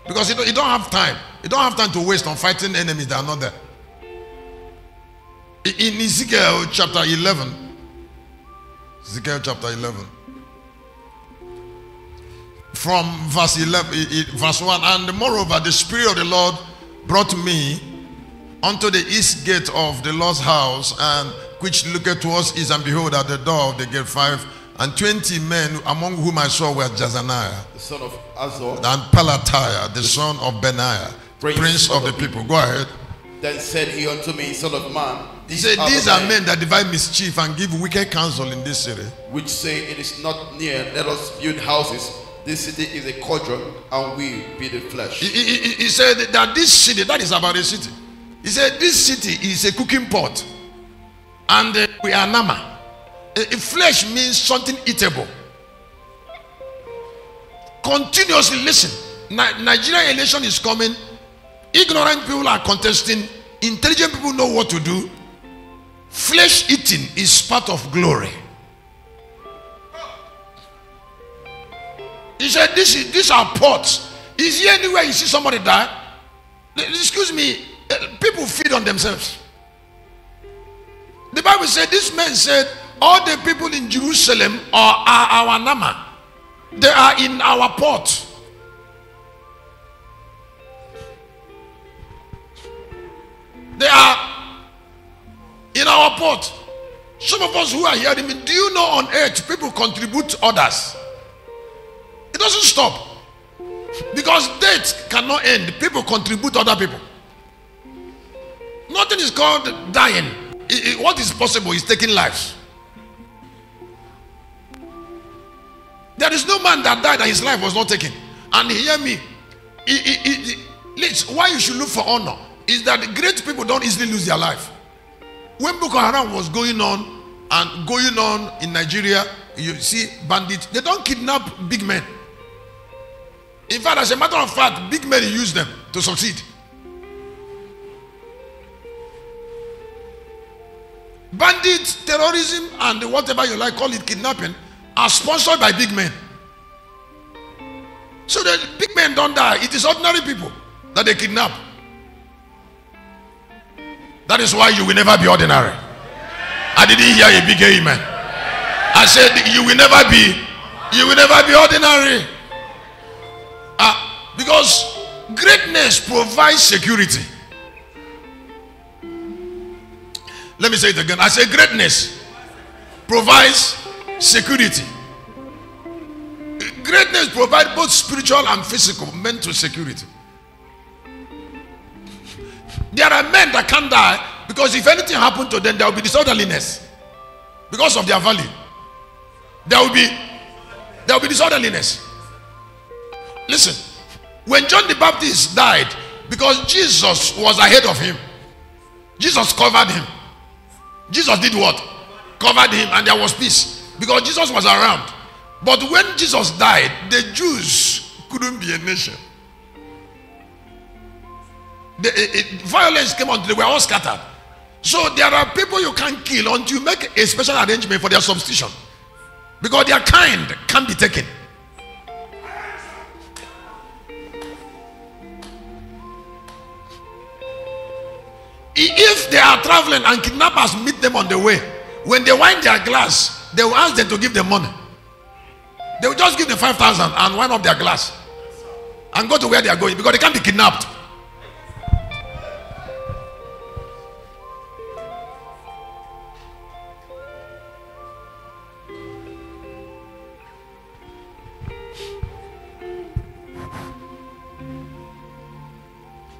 Because you don't have time. You don't have time to waste on fighting enemies that are not there. In Ezekiel chapter 11, Ezekiel chapter 11, from verse 11, verse 1, and moreover, the Spirit of the Lord brought me unto the east gate of the Lord's house, and which looked towards east, and behold, at the door of the gate 5 and 20 men, among whom I saw were Jaazaniah, the son of Azor, and Pelatiah, the son of Benaiah, prince of the people. Go ahead. Then said he unto me, Son of man, he said, these are men that divide mischief and give wicked counsel in this city, which say, it is not near, let us build houses. This city is a cauldron, and we be the flesh. He said that this city, that is about a city. He said this city is a cooking pot, and we are nama. Flesh means something eatable. Continuously listen. Nigeria election is coming. Ignorant people are contesting. Intelligent people know what to do. Flesh eating is part of glory. He said, these are pots. Is here anywhere you see somebody die? Excuse me, people feed on themselves. The Bible said, this man said, all the people in Jerusalem are our nama. They are in our pot. They are in our pot. Some of us who are here, I mean, do you know on earth people contribute to others? It doesn't stop. Because dates cannot end. People contribute to other people. Nothing is called dying. What is possible is taking lives. There is no man that died and his life was not taken. And hear me, why you should look for honor is that great people don't easily lose their life. When Boko Haram was going on and going on in Nigeria, you see bandits, they don't kidnap big men. In fact, as a matter of fact, big men use them to succeed. Bandits, terrorism, and whatever you like, call it kidnapping, are sponsored by big men. So the big men don't die. It is ordinary people that they kidnap. That is why you will never be ordinary. I didn't hear a big amen. I said you will never be ordinary. Because greatness provides security. Let me say it again. I say greatness provides security. Greatness provides both spiritual and physical, mental security. There are men that can't die because if anything happened to them, there will be disorderliness because of their value. There will be disorderliness. Listen, when John the Baptist died, because Jesus was ahead of him, Jesus covered him. Jesus did what? Covered him, and there was peace because Jesus was around. But when Jesus died, the Jews couldn't be a nation. Violence came on, they were all scattered. So there are people you can't kill until you make a special arrangement for their substitution, because their kind can't be taken. If they are traveling and kidnappers meet them on the way, when they wind their glass, they will ask them to give them money. They will just give them 5,000 and wind up their glass and go to where they are going, because they can't be kidnapped.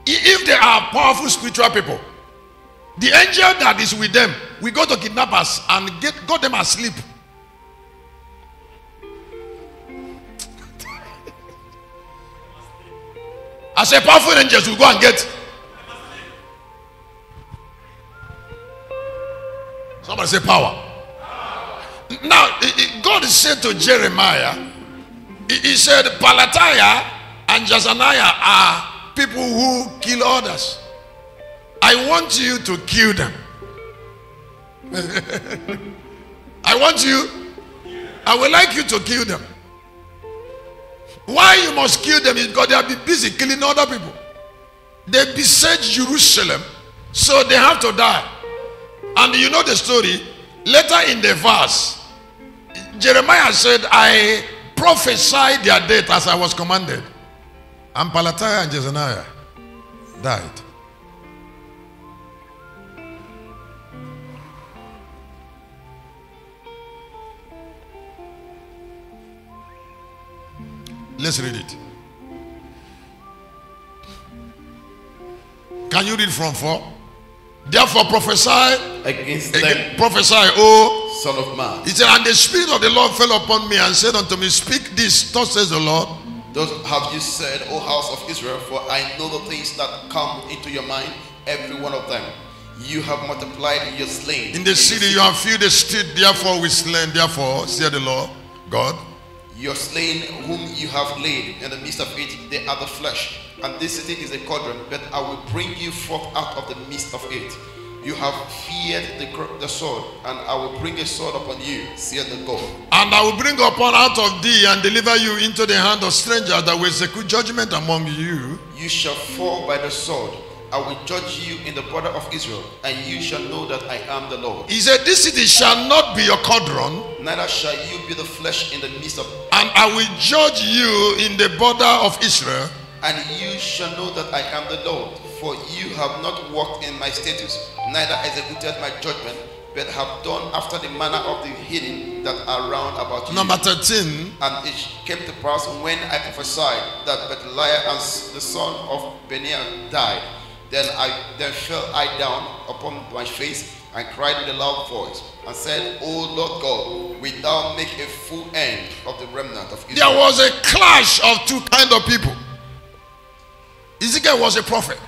If they are powerful spiritual people, the angel that is with them will go to kidnappers and got them asleep. As a powerful angel, will go and get. Somebody say power. Now, God said to Jeremiah, He said, Pelatiah and Jaazaniah are people who kill others. I want you to kill them. I would like you to kill them. Why you must kill them is because they have been busy killing other people. They besieged Jerusalem, so they have to die. And you know the story. Later in the verse, Jeremiah said, I prophesied their death as I was commanded. And Pelatiah and Jaazaniah died. Let's read it. Can you read from 4? Therefore prophesy against them. Prophesy, O Son of Man. He said, and the Spirit of the Lord fell upon me and said unto me, speak this, thus says the Lord. Thus have you said, O house of Israel, for I know the things that come into your mind, every one of them. You have multiplied in your slain. In the city you have filled the street, therefore we slain, therefore, said the Lord God. Your slain whom you have laid in the midst of it, they are the flesh, and this city is a cauldron, but I will bring you forth out of the midst of it. You have feared the sword, and I will bring a sword upon you, saith the God. And I will bring upon out of thee, and deliver you into the hand of strangers that will execute judgment among you. You shall fall by the sword. I will judge you in the border of Israel, and you shall know that I am the Lord. He said, this city shall not be your cauldron, neither shall you be the flesh in the midst of it. And I will judge you in the border of Israel, and you shall know that I am the Lord. For you have not walked in my statutes, neither executed my judgment, but have done after the manner of the heathen that are round about you. Number 13. And it came to pass when I prophesied that Pelatiah and the son of Benaiah died, then fell I down upon my face and cried with a loud voice and said, O Lord God, wilt thou make a full end of the remnant of Israel? There was a clash of two kinds of people. Ezekiel was a prophet.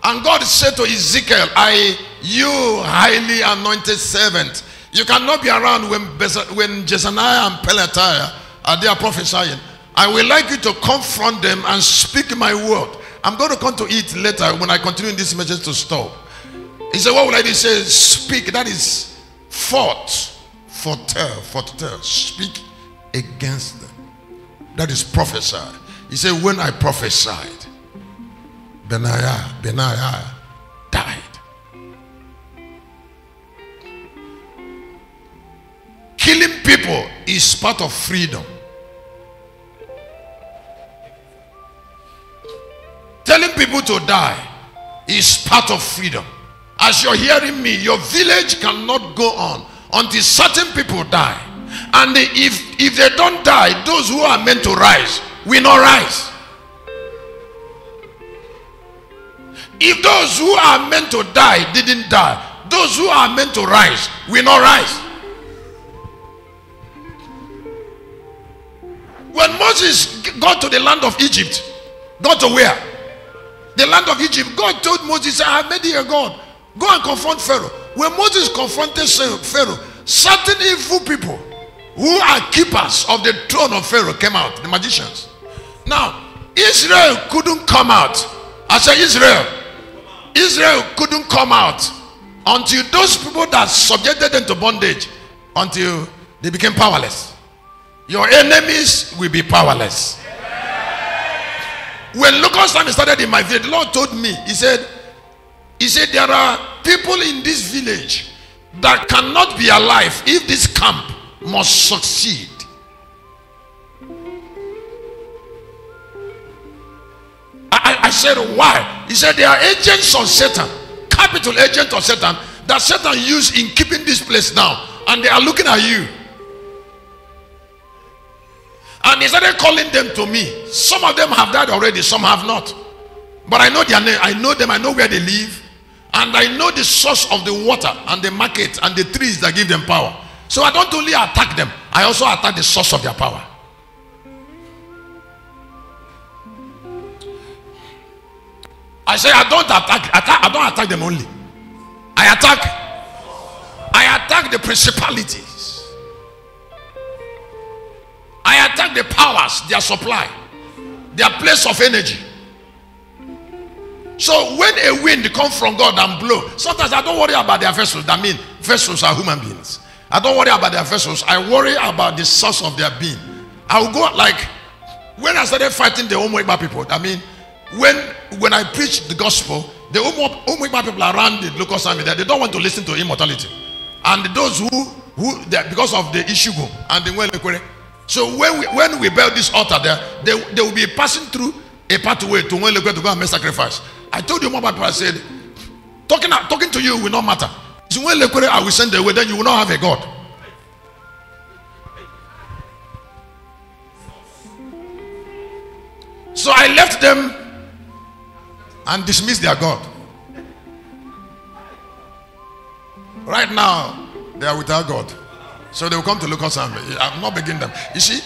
And God said to Ezekiel, you highly anointed servant, you cannot be around when Jaazaniah and Pelatiah are there prophesying. I would like you to confront them and speak my word. I'm going to come to it later when I continue this message to stop. He said, what would I do? He said, speak. That is foretell. Speak against them. That is prophesy. He said, when I prophesied, Benaiah died. Killing people is part of freedom. Telling people to die is part of freedom. As you're hearing me, your village cannot go on until certain people die. And if they don't die, those who are meant to rise will not rise. If those who are meant to die didn't die, those who are meant to rise will not rise. When Moses got to the land of Egypt, got to where? The land of Egypt, God told Moses, I have made you a God. Go and confront Pharaoh. When Moses confronted Pharaoh, certain evil people who are keepers of the throne of Pharaoh came out, the magicians. Now, Israel couldn't come out. I said, Israel couldn't come out until those people that subjected them to bondage, until they became powerless. Your enemies will be powerless. When Lucas Sami started in my village, the Lord told me, He said, there are people in this village that cannot be alive if this camp must succeed. I said, why? He said, they are agents of Satan, capital agents of Satan, that Satan used in keeping this place now. And they are looking at you. And he started calling them to me. Some of them have died already, some have not. But I know their name, I know them, I know where they live. And I know the source of the water and the market and the trees that give them power. So I don't only attack them, I also attack the source of their power. I say I don't attack them only. I attack the principalities. I attack the powers, their supply, their place of energy. So when a wind comes from God and blows, sometimes I don't worry about their vessels. I mean, vessels are human beings. I don't worry about their vessels. I worry about the source of their being. I will go like when I started fighting the Omo-Iba people. I mean, when I preached the gospel, the Omo-Iba people around the Locust Army, they don't want to listen to immortality, and those who because of the Ishugo and the Nwelekwere. So when we build this altar there, they will be passing through a pathway to Nwelekwere to go and make sacrifice. I told you, Omo-Iba people, I said, talking to you will not matter. It's Nwelekwere I will send away. Then you will not have a God. So I left them and dismiss their God. Right now, they are without God. So they will come to Lucas Sami. I'm not begging them. You see?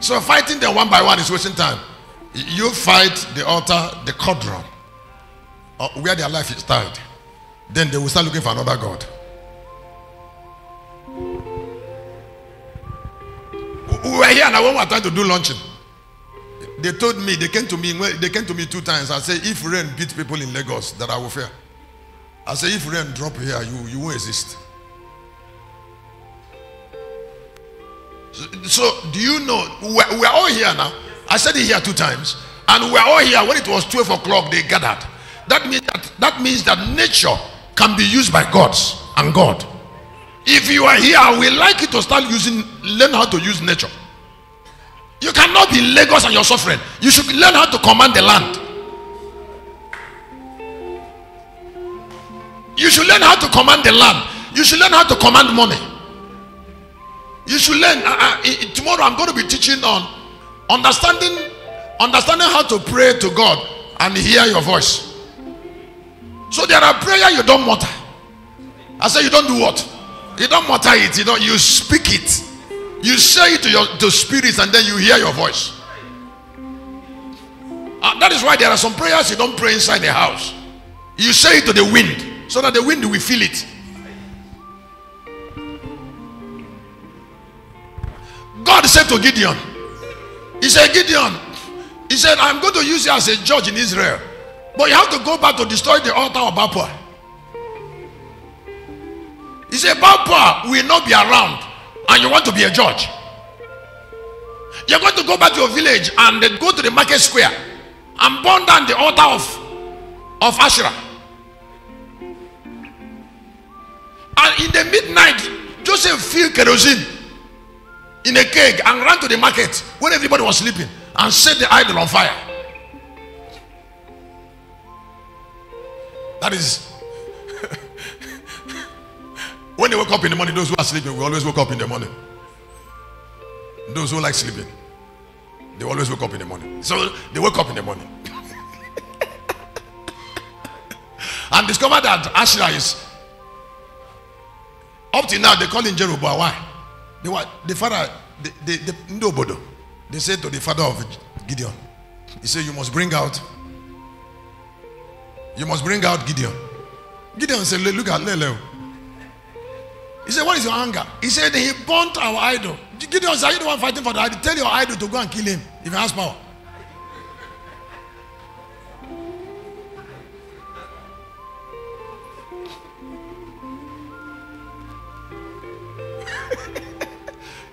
So fighting them one by one is wasting time. You fight the altar, the cauldron, where their life is tied. Then they will start looking for another God. We were here, and when we were trying to do luncheon, they told me, they came to me two times. I said, if rain beat people in Lagos, that I will fear. I said, if rain drop here, you won't exist. So do you know, we're all here now. I said it here two times, and we're all here. When it was 12 o'clock, they gathered. That means that nature can be used by gods and God. If you are here, I would like you to start learn how to use nature. You cannot be Lagos and you're suffering. You should learn how to command the land. You should learn how to command the land. You should learn how to command money. You should learn. Tomorrow I'm going to be teaching on understanding how to pray to God and hear your voice. So there are prayer you don't mutter. I say you don't do what? You don't mutter it. You know, you speak it. You say it to your spirits, and then you hear your voice. That is why there are some prayers you don't pray inside the house. You say it to the wind, so that the wind will feel it. God said to Gideon, he said, Gideon, he said, I'm going to use you as a judge in Israel, but you have to go back to destroy the altar of Baal. He said, Baal will not be around, and you want to be a judge. You're going to go back to your village and then go to the market square and burn down the altar of Asherah. And in the midnight, Joseph filled kerosene in a keg and ran to the market when everybody was sleeping and set the idol on fire. That is when they woke up in the morning. Those who are sleeping, we always woke up in the morning. Those who like sleeping, they always woke up in the morning. So they woke up in the morning and discovered that Asherah is up till now they call in Jeroboam. Why? They were the father, the Ndobodo. They said to the father of Gideon, he said, you must bring out Gideon. Gideon said, look at Lele. He said, what is your anger? He said, he burnt our idol. Gideon said, are you the one fighting for the idol? Tell your idol to go and kill him if he has power.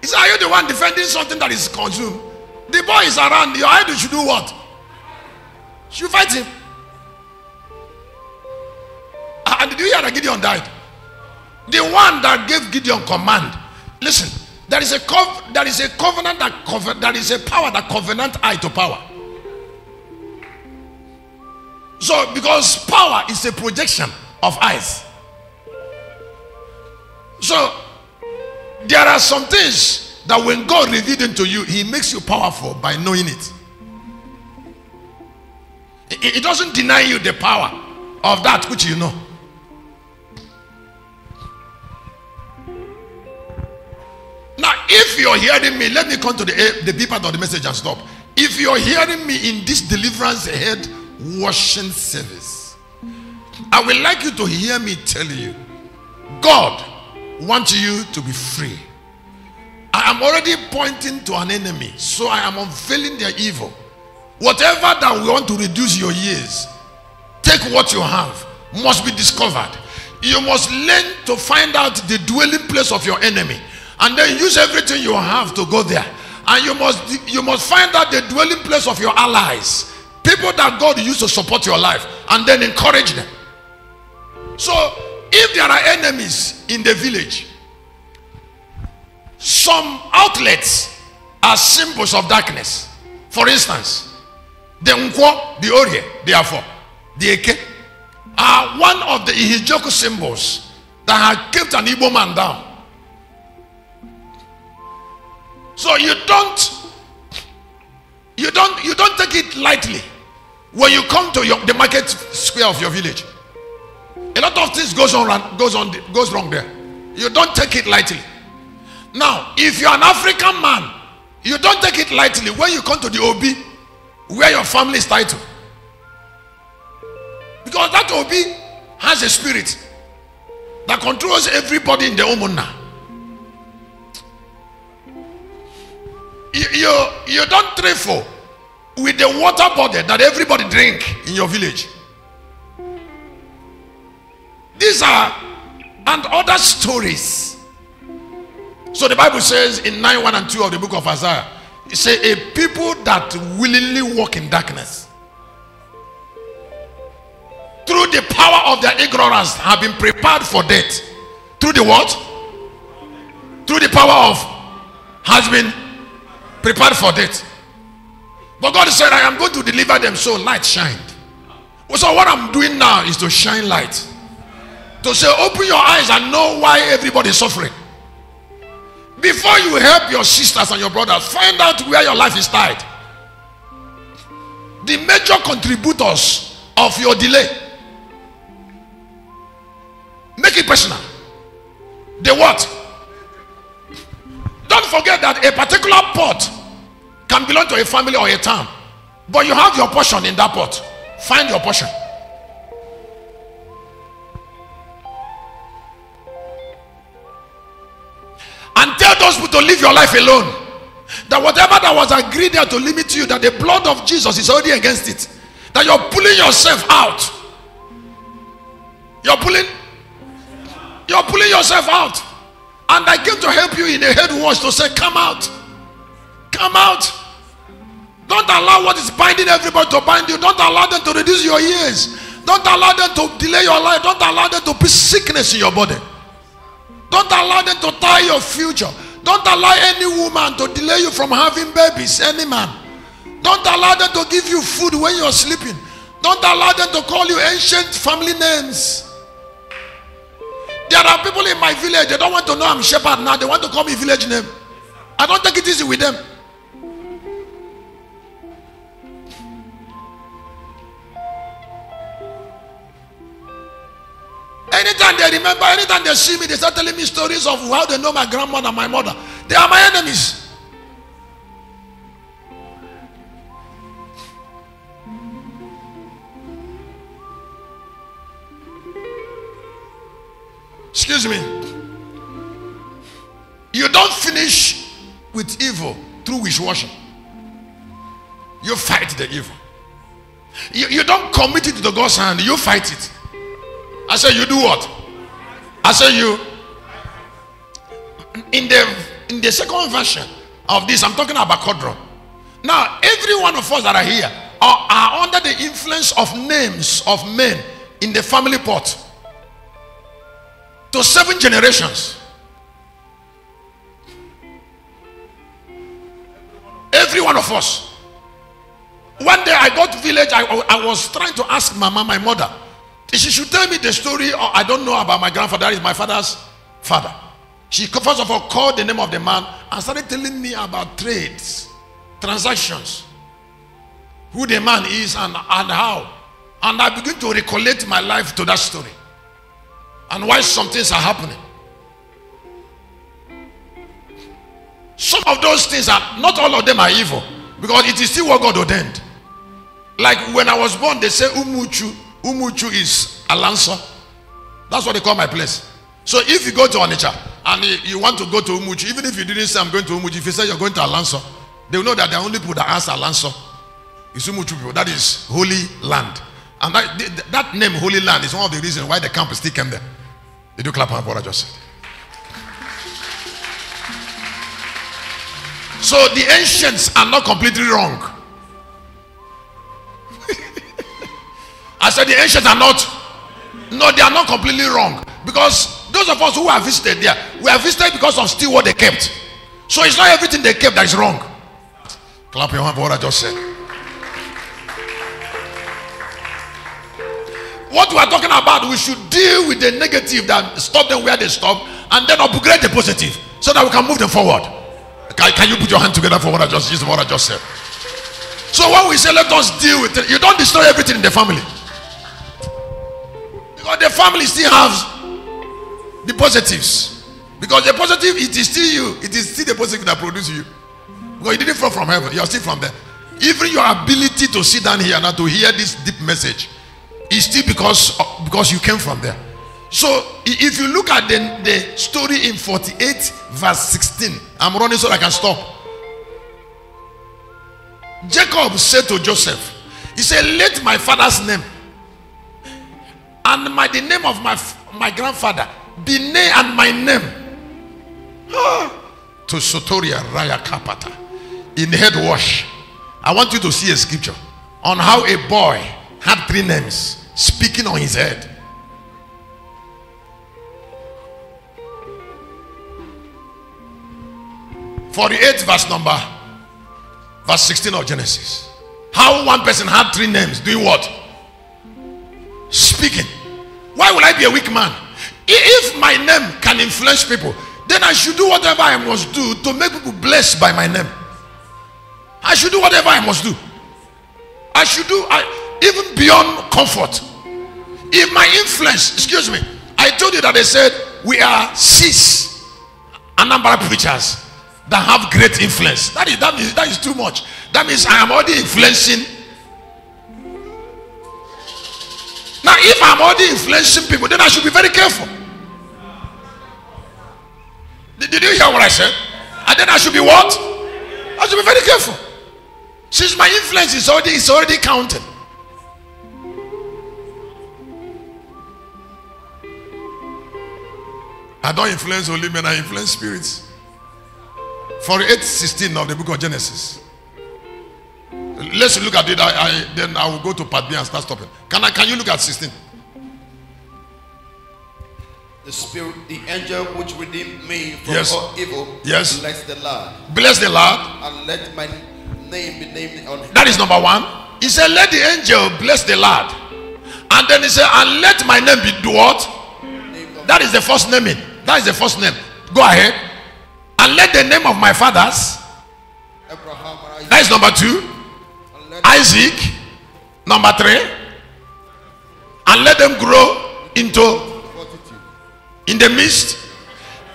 He said, are you the one defending something that is consumed? The boy is around. Your idol should do what? Should fight him. And did you hear that Gideon died? The one that gave Gideon command. Listen, there is a power that covenant eye to power. So because power is a projection of eyes. So there are some things that when God revealed them to you, he makes you powerful by knowing it. It doesn't deny you the power of that which you know. Now, if you're hearing me, let me come to the B part of the message and stop. If you're hearing me in this deliverance head washing service, I would like you to hear me tell you, God wants you to be free. I am already pointing to an enemy, so I am unveiling their evil. Whatever that we want to reduce your years, take what you have, must be discovered. You must learn to find out the dwelling place of your enemy, and then use everything you have to go there. And you must find out the dwelling place of your allies, people that God used to support your life, and then encourage them. So if there are enemies in the village, some outlets are symbols of darkness. For instance, the Nkwo, the Orye, therefore, the Eke are one of the Ihejioku symbols that have kept an Igbo man down. So you don't take it lightly when you come to the market square of your village. A lot of things goes wrong there. You don't take it lightly. Now, if you're an African man, you don't take it lightly when you come to the Obi, where your family is titled, because that Obi has a spirit that controls everybody in the omunna. You don't trifle with the water body that everybody drink in your village. These are and other stories. So the Bible says in 9:1 and 2 of the book of Isaiah, it says a people that willingly walk in darkness, through the power of their ignorance, have been prepared for death. Through the what? Through the power of has been prepared for death. But God said, I am going to deliver them, so light shined. So what I'm doing now is to shine light. To say, open your eyes and know why everybody is suffering. Before you help your sisters and your brothers, find out where your life is tied. The major contributors of your delay. Make it personal. The what? Don't forget that a particular pot can belong to a family or a town. But you have your portion in that pot. Find your portion. And tell those people to live your life alone. That whatever that was agreed there to limit you, that the blood of Jesus is already against it. That you're pulling yourself out. You're pulling yourself out. And I came to help you in a head wash to say, come out. Come out. Don't allow what is binding everybody to bind you. Don't allow them to reduce your years. Don't allow them to delay your life. Don't allow them to put sickness in your body. Don't allow them to tie your future. Don't allow any woman to delay you from having babies, any man. Don't allow them to give you food when you're sleeping. Don't allow them to call you ancient family names. There are people in my village, they don't want to know I'm shepherd now. They want to call me village name. I don't take it easy with them. Anytime they remember, anytime they see me, they start telling me stories of how they know my grandmother and my mother. They are my enemies. Excuse me. You don't finish with evil through wish-washing. You fight the evil. You don't commit it to God's hand. You fight it. I said, you do what? I said, you. In the second version of this, I'm talking about Kodron. Now, every one of us that are here are under the influence of names of men in the family pot to 7 generations. Every one of us. One day I got to village, I was trying to ask Mama, my mother, she should tell me the story, or I don't know about my grandfather. That is my father's father. She first of all called the name of the man and started telling me about trades, transactions, who the man is and how. And I began to recollect my life to that story and why some things are happening. Some of those things are, not all of them are evil, because it is still what God ordained. Like when I was born, they say Umuchu. Umuchu is Alansa. That's what they call my place. So if you go to Onitsha and you want to go to Umuchu, even if you didn't say I'm going to Umuchu, if you say you're going to Alansa, they will know that the only people that ask Alansa is Umuchu people. That is Holy Land. And that name, Holy Land, is one of the reasons why the camp is still came there. Did you clap on what I just said? So the ancients are not completely wrong. I said the ancients are not. No, they are not completely wrong. Because those of us who have visited there, we have visited because of still what they kept. So it's not everything they kept that is wrong. Clap your hand for what I just said. What we are talking about, we should deal with the negative that stop them where they stop, and then upgrade the positive so that we can move them forward. Can you put your hand together for what I just said? So when we say let us deal with it, you don't destroy everything in the family. Because the family still has the positives. Because the positive, it is still you. It is still the positive that produces you. Because you didn't fall from heaven. You are still from there. Even your ability to sit down here and to hear this deep message is still because you came from there. So if you look at the story in 48 verse 16. I'm running so I can stop. Jacob said to Joseph, he said, let my father's name and the name of my grandfather be name and my name to Sotolia Raya Kapata in head wash. I want you to see a scripture on how a boy had 3 names speaking on his head. For the 8th verse number Verse 16 of Genesis. How one person had three names, doing what? Speaking. Why would I be a weak man? If my name can influence people, then I should do whatever I must do to make people blessed by my name. I should do whatever I must do. I should do even beyond comfort. If my influence, excuse me, I told you that they said we are 6 Anambra preachers that have great influence. That is too much. That means I am already influencing. Now, if I'm already influencing people, then I should be very careful. Did you hear what I said? And then I should be what? I should be very careful. Since my influence is already counted. I don't influence only men, I influence spirits. 48:16 of the book of Genesis. Let's look at it. Then I will go to part B and start stopping. Can you look at 16? The angel which redeemed me from all evil. Yes. Bless the Lord. Bless the Lord. And let my name be named on him. That is number one. He said, let the angel bless the Lord. And then he said, and let my name be what? That is the first naming. That is the first name. Go ahead. And let the name of my fathers. Abraham. That is number two. Isaac. Number three. And let them grow into. In the midst.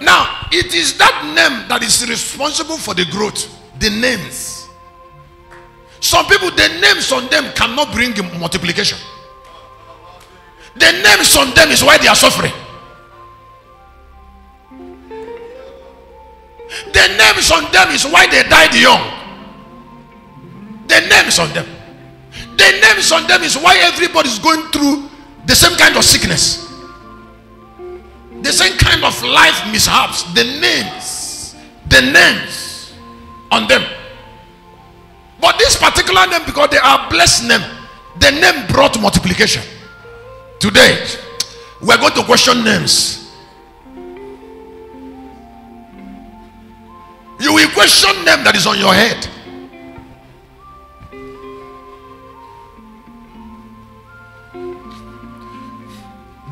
Now, it is that name that is responsible for the growth. The names. Some people, the names on them cannot bring multiplication. The names on them is why they are suffering. The names on them is why they died young. The names on them. The names on them is why everybody is going through the same kind of sickness. The same kind of life mishaps. The names on them. But this particular name, because they are blessed name, the name brought multiplication. Today, we are going to question names. You will question name that is on your head.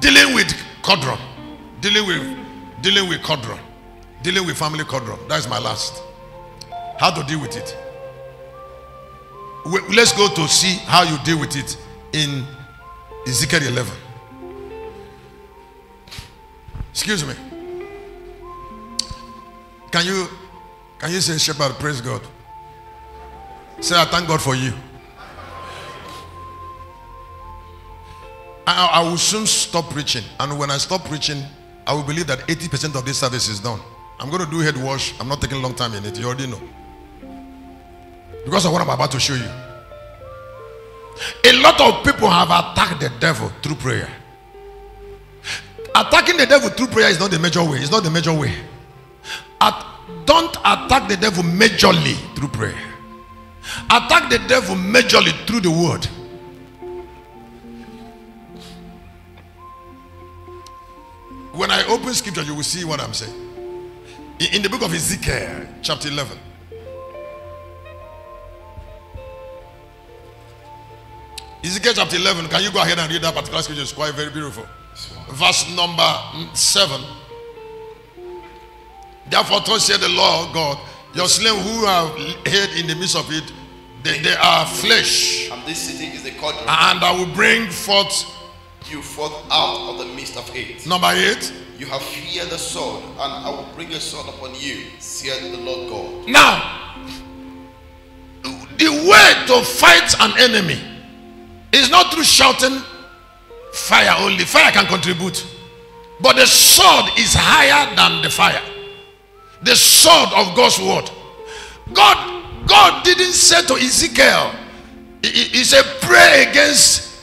Dealing with cauldron. Dealing with cauldron, dealing with family cauldron. That is my last. How to deal with it? Let's go to see how you deal with it in Ezekiel 11. Excuse me. Can you say, Shepherd, praise God? Say, I thank God for you. I will soon stop preaching, and when I stop preaching, I will believe that 80% of this service is done. I'm going to do head wash. I'm not taking a long time in it. You already know. Because of what I'm about to show you. A lot of people have attacked the devil through prayer. Attacking the devil through prayer is not the major way. It's not the major way. Don't attack the devil majorly through prayer. Attack the devil majorly through the word. When I open scripture, you will see what I'm saying. In the book of Ezekiel, chapter 11. Ezekiel chapter 11. Can you go ahead and read that particular scripture? It's quite very beautiful. Verse number 7. Therefore, thus said the Lord God, your slain who have hid in the midst of it, they are flesh. And this city is the cauldron. And I will bring forth you forth out of the midst of it. Number 8. You have feared the sword, and I will bring a sword upon you, saith the Lord God. Now, the way to fight an enemy is not through shouting fire only. Fire can contribute, but the sword is higher than the fire. The sword of God's word. God didn't say to Ezekiel, he said, pray against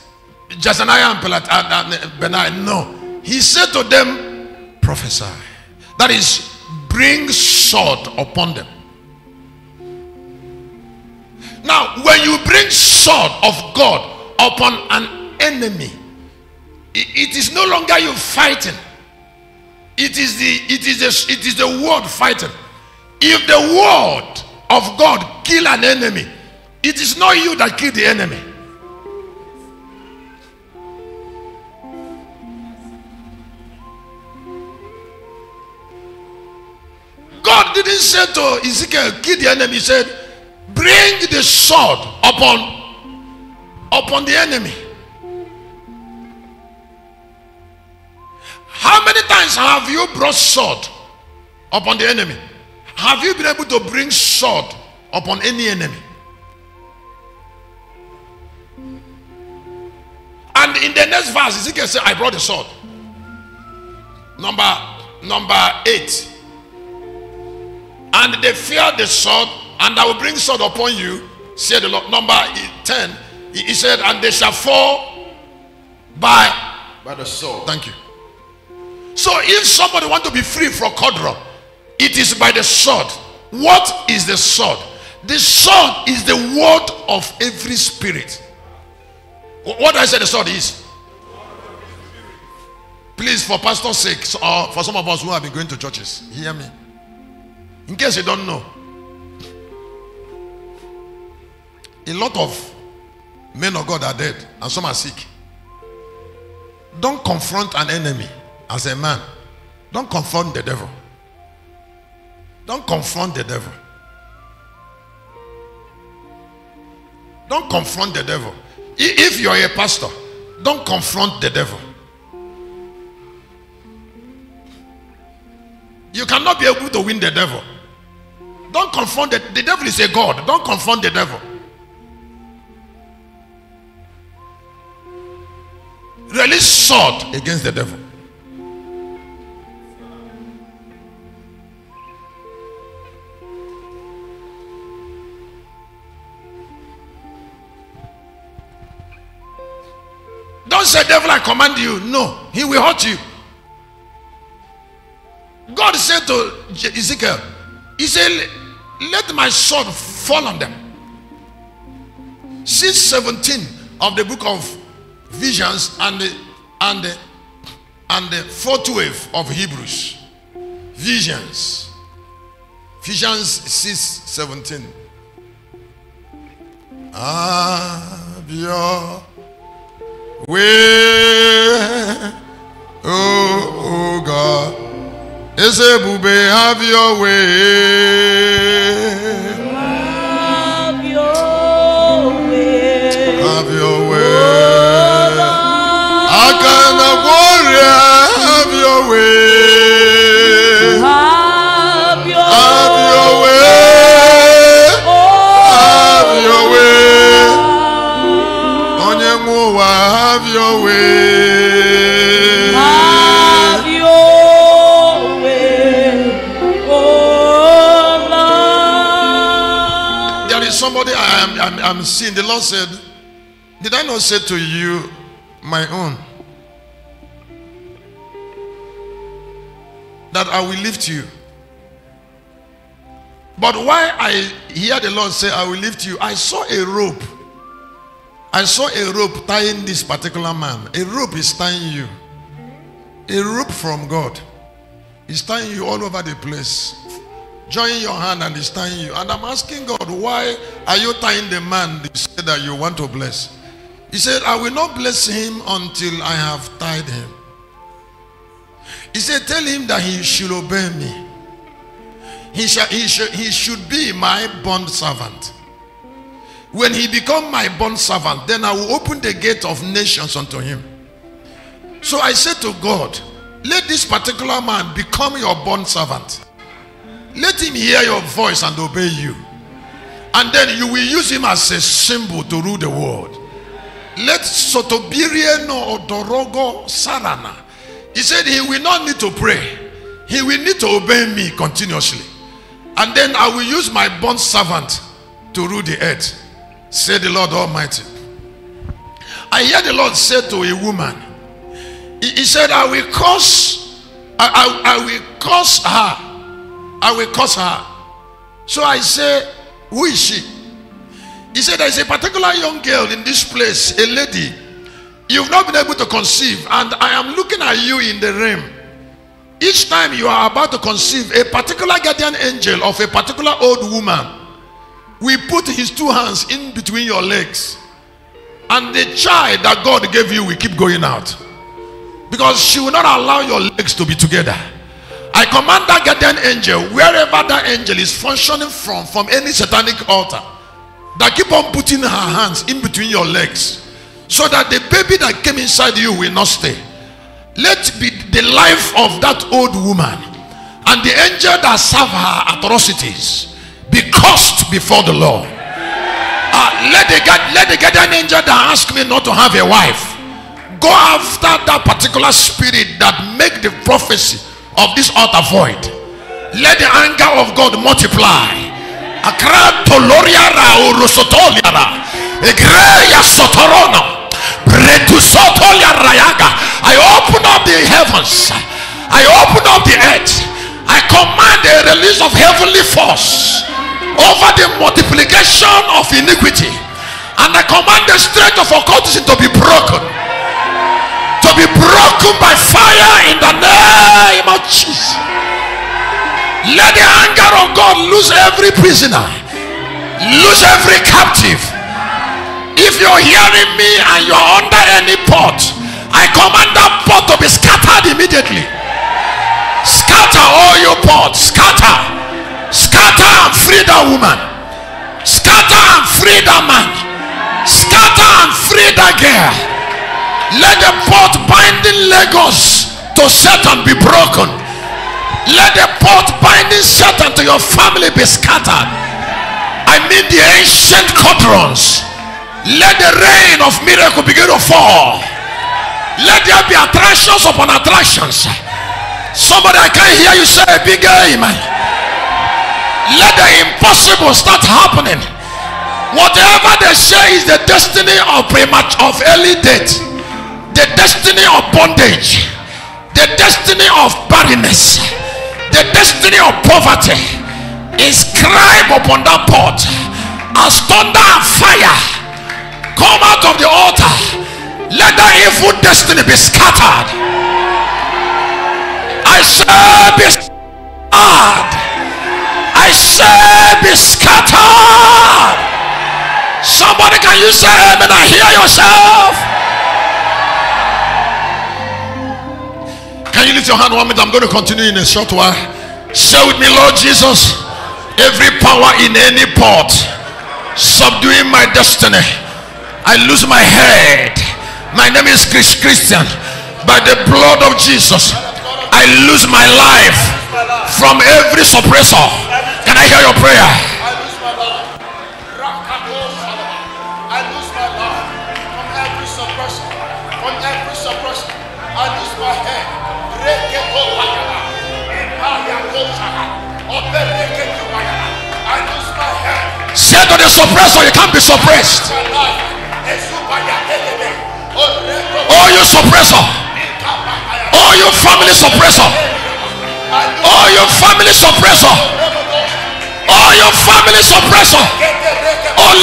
Jaazaniah and Pelatiah and Benaiah. No. He said to them, prophesy. That is, bring sword upon them. Now, when you bring sword of God upon an enemy, it is no longer you fighting. It is the word fighting. If the word of God kill an enemy, it is not you that killed the enemy. God didn't say to Ezekiel, kill the enemy. He said, bring the sword upon the enemy. How many times have you brought sword upon the enemy? Have you been able to bring sword upon any enemy? And in the next verse, Ezekiel said, I brought the sword. Number 8. And they feared the sword, and I will bring sword upon you, said the Lord. Number 10. He said, and they shall fall by the sword. Thank you. So if somebody wants to be free from cordura, it is by the sword. What is the sword? The sword is the word of every spirit. What I said the sword is? Please, for pastor's sake, or for some of us who have been going to churches, hear me. In case you don't know, a lot of men of God are dead and some are sick. Don't confront an enemy as a man. Don't confront the devil. Don't confront the devil. Don't confront the devil. If you are a pastor, don't confront the devil. You cannot be able to win the devil. Don't confront the devil is a god. Don't confront the devil. Release sword against the devil. Don't say, devil, I command you. No, he will hurt you. God said to Ezekiel, he said, let my sword fall on them. 6:17 of the book of Visions and the 4th wave of Hebrews. Visions. Ephesians 6:17. Have your way, oh God. Ezebube, have your way. Have your way. Have your way. Akana warrior, have your way. Have your way. Have your way. Have your way. Onyemuwa, have your way. Have your way. Oh Lord. There is somebody I'm seeing. The Lord said, did I not say to you, my own, that I will lift you? But why I hear the Lord say, I will lift you, I saw a rope. I saw a rope tying this particular man. A rope is tying you. A rope from God is tying you all over the place. Join your hand and it's tying you. And I'm asking God, why are you tying the man that you want to bless? He said, I will not bless him until I have tied him. He said, tell him that he should obey me. He should be my bond servant. When he become my bond servant, then I will open the gate of nations unto him. So I said to God, let this particular man become your bond servant. Let him hear your voice and obey you. And then you will use him as a symbol to rule the world. Let Sotobirieno Odorogo Sarana. He said he will not need to pray. He will need to obey me continuously. And then I will use my bond servant to rule the earth, said the Lord Almighty. I hear the Lord say to a woman, he said, I will curse her. So I say, who is she? He said, there is a particular young girl in this place, a lady. You've not been able to conceive, and I am looking at you in the realm. Each time you are about to conceive, a particular guardian angel of a particular old woman will put his two hands in between your legs, and the child that God gave you will keep going out, because she will not allow your legs to be together. I command that guardian angel, wherever that angel is functioning from any satanic altar, that keep on putting her hands in between your legs, so that the baby that came inside you will not stay. Let be the life of that old woman and the angel that serve her atrocities be cursed before the Lord. Let the guardian angel that asked me not to have a wife go after that particular spirit that make the prophecy of this altar void. Let the anger of God multiply. I open up the heavens, I open up the earth, I command a release of heavenly force over the multiplication of iniquity, and I command the strength of occultism to be broken, to be broken by fire in the name of Jesus. Let the anger of God lose every prisoner, lose every captive. If you're hearing me and you're under any pot, I command that pot to be scattered immediately. Scatter all your pots. Scatter. Scatter and free that woman. Scatter and free that man. Scatter and free that girl. Let the pot binding Lagos to Satan be broken. Let the pot binding Satan to your family be scattered. I mean the ancient cauldrons. Let the rain of miracle begin to fall. Let there be attractions upon attractions. Somebody, I can't hear you, say a big amen. Let the impossible start happening. Whatever they say is the destiny of early death, the destiny of bondage, the destiny of barrenness, the destiny of poverty, inscribe upon that pot as thunder and fire come out of the altar. Let that evil destiny be scattered. I shall be scattered. I shall be scattered. Somebody, can you say amen? I hear yourself. Can you lift your hand 1 minute? I'm going to continue in a short while. Say with me, Lord Jesus, every power in any pot subduing my destiny, I lose my head. My name is Chris Christian. By the blood of Jesus, I lose my life from every suppressor. Can I hear your prayer? I lose my life. I lose my life from every suppressor. From every suppressor. I lose my head. I lose my head. Say to the suppressor, you can't be suppressed. Oh, you suppressor. Oh, you family suppressor. Oh, you family suppressor. Oh, you family suppressor. Oh,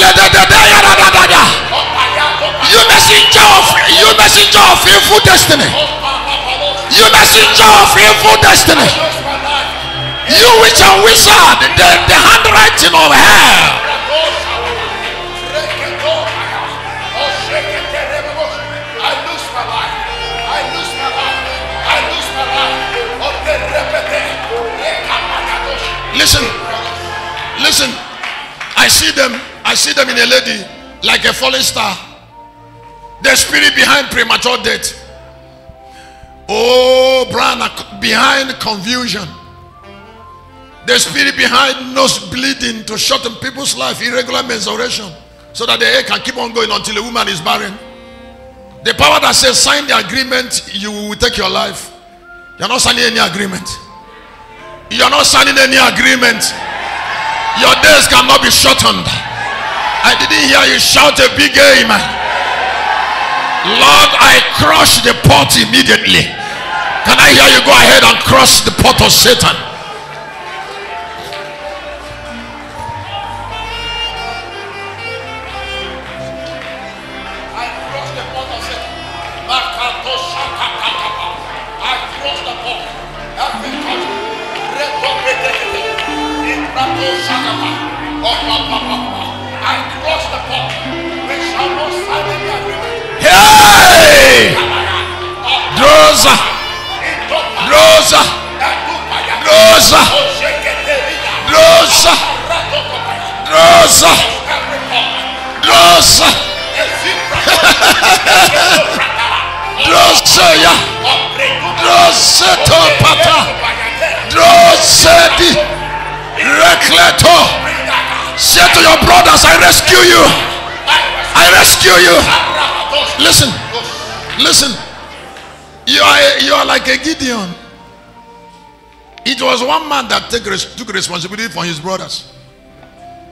you messenger of evil destiny. You messenger of evil destiny. You witch and wizard, the handwriting of hell. Listen, listen. I see them in a lady like a falling star. The spirit behind premature death. Oh, Brana, behind confusion. The spirit behind nose bleeding to shorten people's life, irregular menstruation, so that the egg can keep on going until a woman is barren. The power that says sign the agreement, you will take your life. You're not signing any agreement. You're not signing any agreement. Your days cannot be shortened. I didn't hear you shout a big amen. Lord, I crush the pot immediately. Can I hear you go ahead and crush the pot of Satan? I cross the pond. We shall not sign any agreement. Hey! Rosa! Rosa! Rosa! Rosa! Rosa! Rosa! Rosa! Rosa! Rosa! Recleto, say to your brothers, I rescue you. I rescue you. Listen, listen. You are like a Gideon. It was one man that took responsibility for his brothers.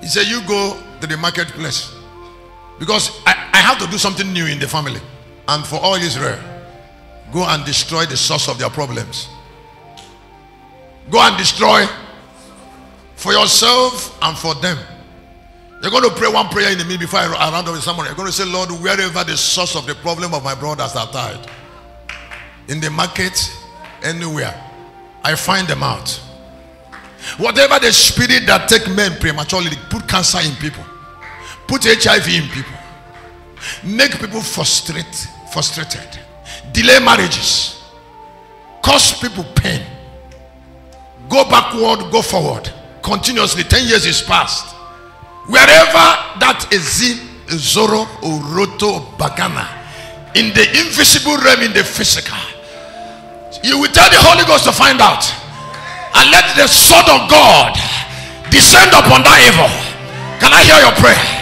He said, "You go to the marketplace because I have to do something new in the family and for all Israel. Go and destroy the source of their problems. Go and destroy." For yourself and for them. You're going to pray one prayer in the middle before I round up with someone. You're going to say, Lord, wherever the source of the problem of my brothers are tied, in the market, anywhere, I find them out. Whatever the spirit that take men prematurely, put cancer in people, put HIV in people, make people frustrated, delay marriages, cause people pain, go backward, go forward. Continuously, 10 years is past. Wherever that is in Zoro or Roto or Bagana, in the invisible realm, in the physical, you will tell the Holy Ghost to find out, and let the sword of God descend upon that evil. Can I hear your prayer?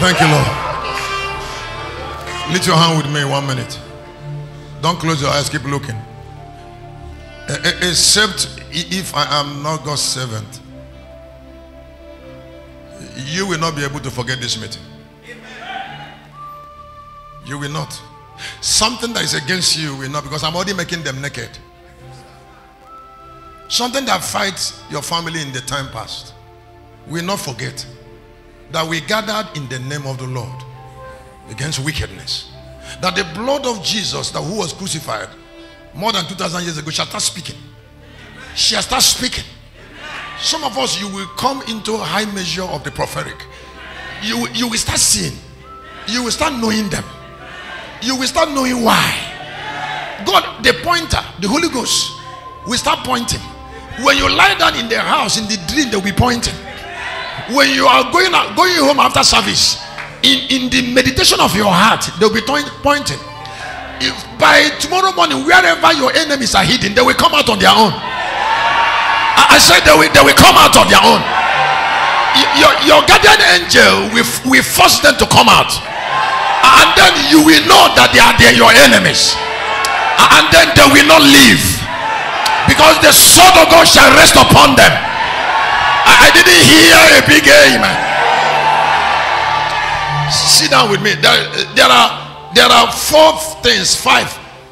Thank you, Lord. Lift your hand with me 1 minute. Don't close your eyes, keep looking. Except if I am not God's servant, you will not be able to forget this meeting. You will not. Something that is against you will not, because I'm already making them naked. Something that fights your family in the time past will not forget that we gathered in the name of the Lord against wickedness. That the blood of Jesus, that who was crucified more than 2,000 years ago, shall start speaking. Shall start speaking. Some of us, you will come into a high measure of the prophetic. You will start seeing. You will start knowing them. You will start knowing why. God, the pointer, the Holy Ghost, will start pointing. When you lie down in the house, in the dream, they will be pointing. When you are going home after service, in the meditation of your heart, they will be pointing. If by tomorrow morning, wherever your enemies are hidden, they will come out on their own. I said they will come out on their own. Your guardian angel will force them to come out. And then you will know that they are your enemies. And then they will not leave. Because the sword of God shall rest upon them. I didn't hear a big amen. Sit down with me. There are five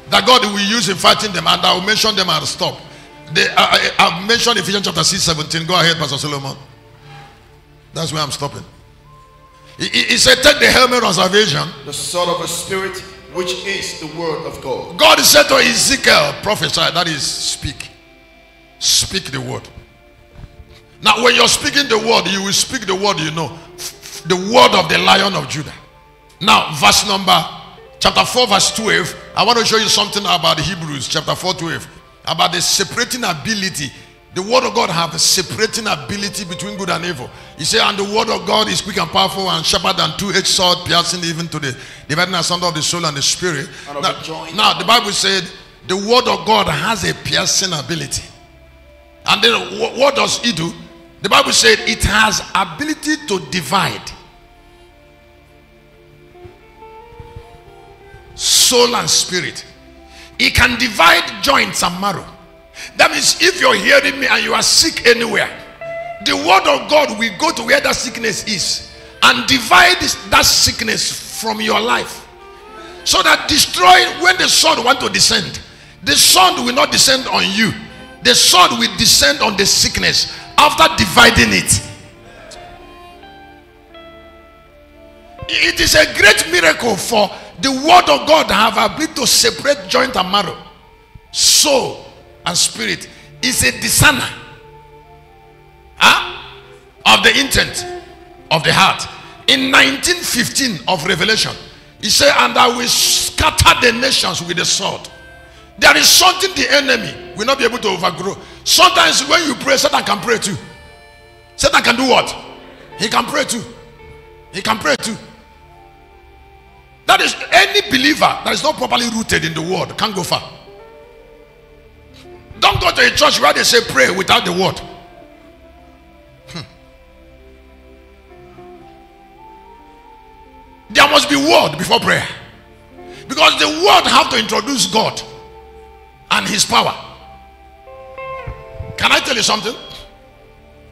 that God will use in fighting them, and I will mention them and stop. I've mentioned Ephesians chapter 6:17. Go ahead, Pastor Solomon. That's where I'm stopping. He said, take the helmet of salvation, the sword of the Spirit, which is the word of God. God said to Ezekiel, prophesy, that is, speak. Speak the word. Now, when you're speaking the word, you will speak the word, you know. The word of the Lion of Judah. Now, verse number, chapter 4, verse 12. I want to show you something about Hebrews, chapter 4, 12. About the separating ability. The word of God have a separating ability between good and evil. He said, and the word of God is quick and powerful and sharper than two-edged sword, piercing even to the dividing asunder of the soul and the spirit. And now the Bible said, the word of God has a piercing ability. And then what does it do? The Bible said it has ability to divide soul and spirit. It can divide joints and marrow. That means if you're hearing me and you are sick anywhere, the word of God will go to where that sickness is and divide that sickness from your life. So that when the sword wants to descend, the sword will not descend on you. The sword will descend on the sickness after dividing it. It is a great miracle for the word of God to have ability to separate joint and marrow, soul and spirit. It's a discerner of the intent of the heart. In 19:15 of Revelation, he said, "And I will scatter the nations with the sword." There is something the enemy will not be able to overgrow. Sometimes when you pray, Satan can pray too. Satan can do what? He can pray too. He can pray too. That is, any believer that is not properly rooted in the word can't go far. Don't go to a church where they say pray without the word. There must be word before prayer, because the word have to introduce God and his power. Can I tell you something?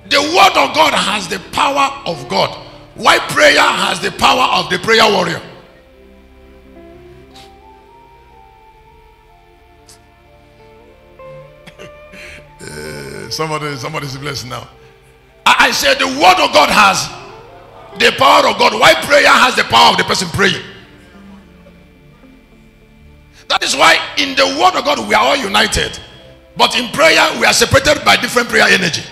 The word of God has the power of God. Why prayer has the power of the prayer warrior. Somebody's blessed now. I said the word of God has the power of God. Why prayer has the power of the person praying. That is why in the word of God we are all united, but in prayer we are separated by different prayer energy.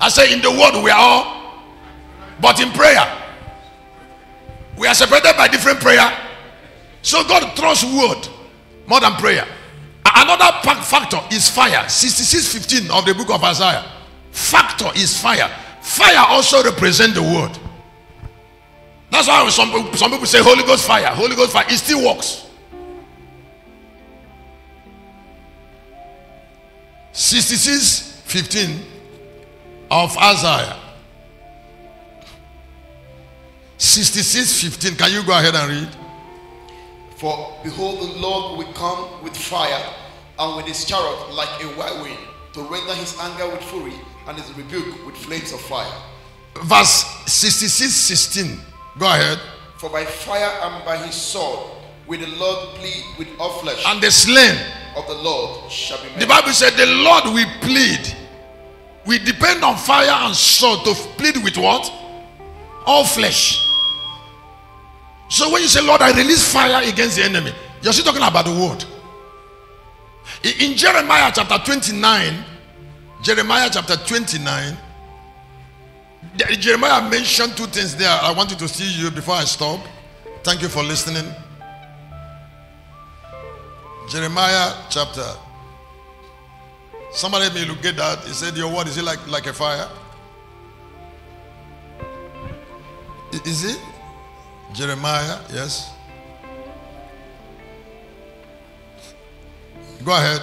I say in the word we are all, but in prayer we are separated by different prayer. So God trusts word more than prayer. Another factor is fire. 66:15 of the book of Isaiah. Factor is fire. Fire also represents the word. That's why some people say Holy Ghost fire. Holy Ghost fire. It still works. 66:15 of Isaiah. 66:15. Can you go ahead and read? For behold, the Lord will come with fire and with his chariot like a whirlwind, to render his anger with fury and his rebuke with flames of fire. Verse 66:16. Go ahead. For by fire and by his sword will the Lord plead with all flesh, and the slain of the Lord shall be made. The Bible said the Lord will plead. We depend on fire and sword to plead with what? All flesh. So when you say, Lord, I release fire against the enemy, you're still talking about the word. In Jeremiah chapter 29, Jeremiah mentioned two things there. I wanted to see you before I stop. Thank you for listening. Jeremiah chapter. Somebody may look at that. He said, your word, is it like a fire? Is it? Jeremiah, yes. Go ahead.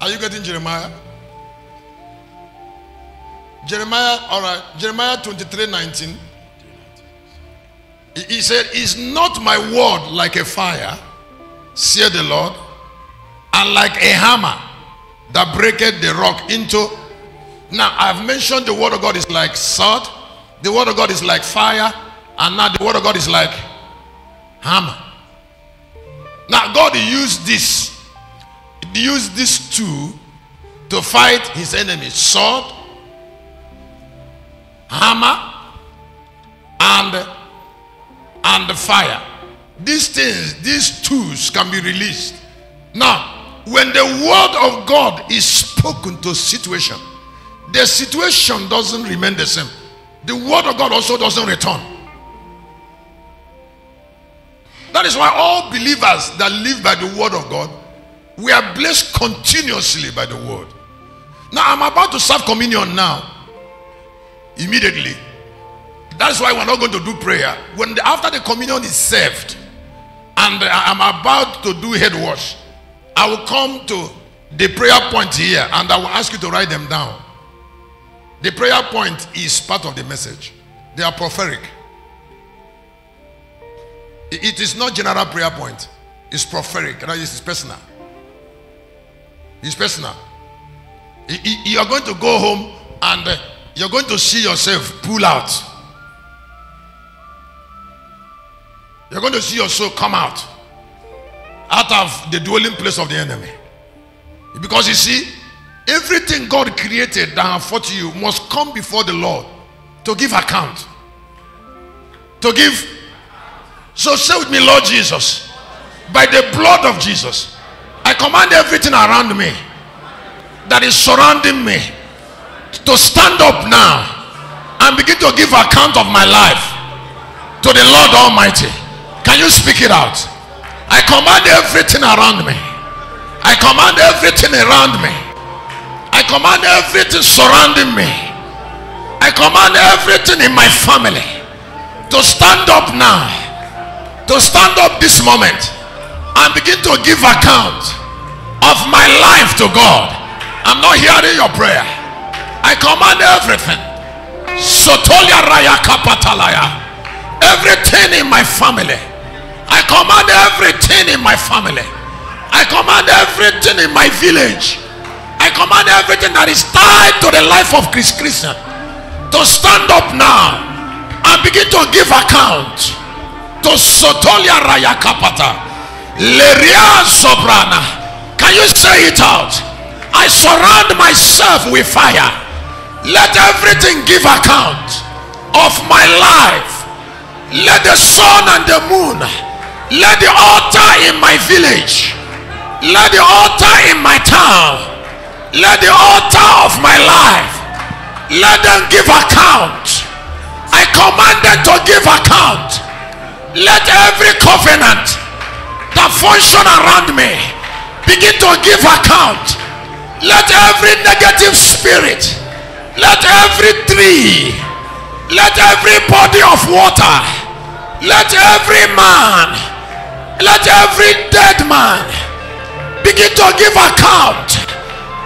Are you getting Jeremiah? Jeremiah, all right. Jeremiah 23:19. He said, is not my word like a fire, saith the Lord, and like a hammer that breaketh the rock into. Now, I've mentioned the word of God is like sword, the word of God is like fire, and now the word of God is like hammer. Now, God used this. He used these two to fight his enemies. Sword, hammer, and the fire. These things, these tools can be released. Now, when the word of God is spoken to situation, the situation doesn't remain the same. The word of God also doesn't return. That is why all believers that live by the word of God, we are blessed continuously by the word. Now, I'm about to serve communion now. Immediately, That's why we're not going to do prayer. When after the communion is served, and I'm about to do head wash, I will come to the prayer point here, and I will ask you to write them down. The prayer point is part of the message. They are prophetic. It is not general prayer point. It's prophetic. It's personal. It's personal. You are going to go home and you're going to see yourself pull out. You're going to see your soul come out of the dwelling place of the enemy. Because you see, everything God created that have fought you must come before the Lord to give account. To give. So say with me, Lord Jesus, by the blood of Jesus, I command everything around me that is surrounding me to stand up now and begin to give account of my life to the Lord Almighty. Can you speak it out? I command everything around me. I command everything around me. I command everything surrounding me. I command everything in my family to stand up now. To stand up this moment and begin to give account of my life to God. I'm not hearing your prayer. I command everything. Sotolia Raya Kapata. Everything in my family. I command everything in my family. I command everything in my village. I command everything that is tied to the life of Chris Christian to stand up now and begin to give account. Sotolia Raya Kapata. Leria Sobrana. Can you say it out? I surround myself with fire. Let everything give account of my life. Let the sun and the moon, let the altar in my village, let the altar in my town, let the altar of my life, let them give account. I command them to give account. Let every covenant that function around me begin to give account. Let every negative spirit, let every tree, let every body of water, let every man, let every dead man begin to give account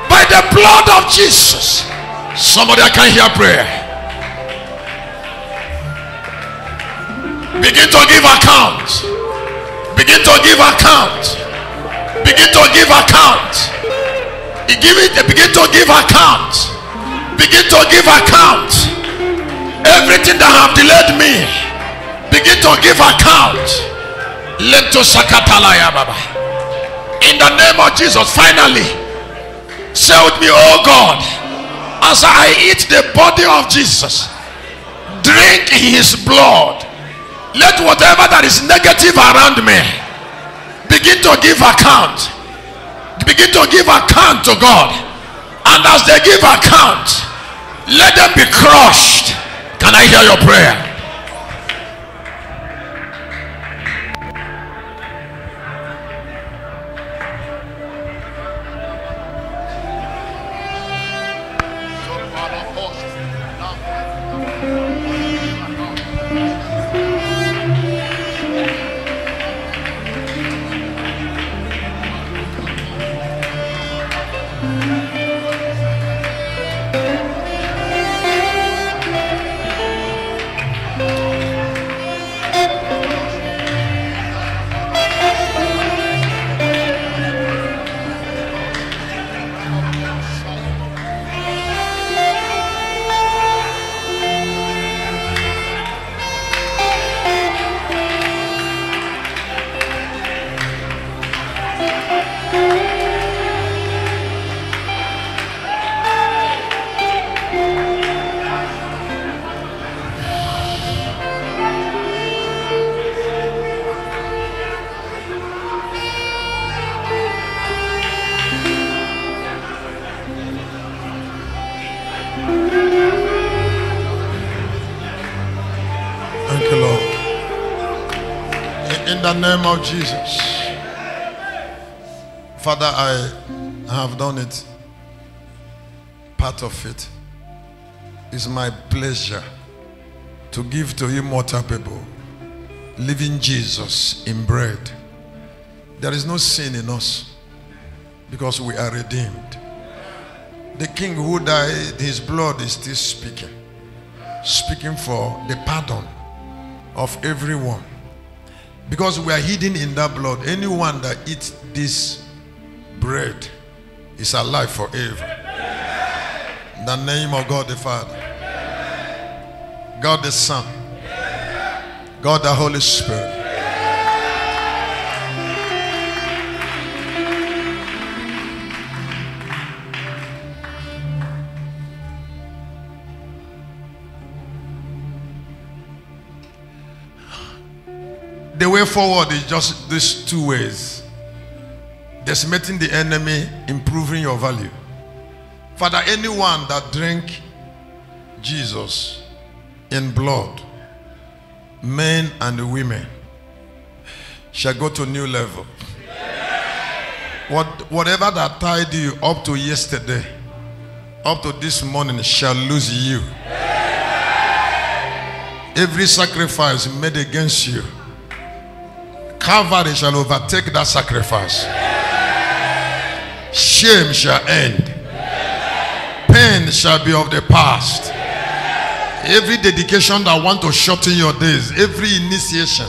by the blood of Jesus. Somebody I can hear prayer. Begin to give account. Begin to give account. Begin to give account. Begin to give account. Begin to give account. Everything that have delayed me, begin to give account. Lento Sakatalaya Baba. In the name of Jesus, finally, say with me, oh God, as I eat the body of Jesus, drink his blood. Let whatever that is negative around me begin to give account. Begin to give account to God. And as they give account, let them be crushed. Can I hear your prayer? In the name of Jesus, Father, I have done it. Part of it is my pleasure to give to you mortal people, living Jesus in bread. There is no sin in us because we are redeemed. The King who died, his blood is still speaking, speaking for the pardon of everyone. Because we are hidden in that blood, anyone that eats this bread is alive forever. In the name of God the Father, God the Son, God the Holy Spirit. The way forward is just these two ways: decimating the enemy, improving your value. Father, anyone that drink Jesus in blood, men and women, shall go to a new level. Whatever that tied you up to yesterday, up to this morning, shall lose you. Every sacrifice made against you, Calvary shall overtake that sacrifice. Yeah. Shame shall end. Yeah. Pain shall be of the past. Yeah. Every dedication that wants to shorten your days, every initiation,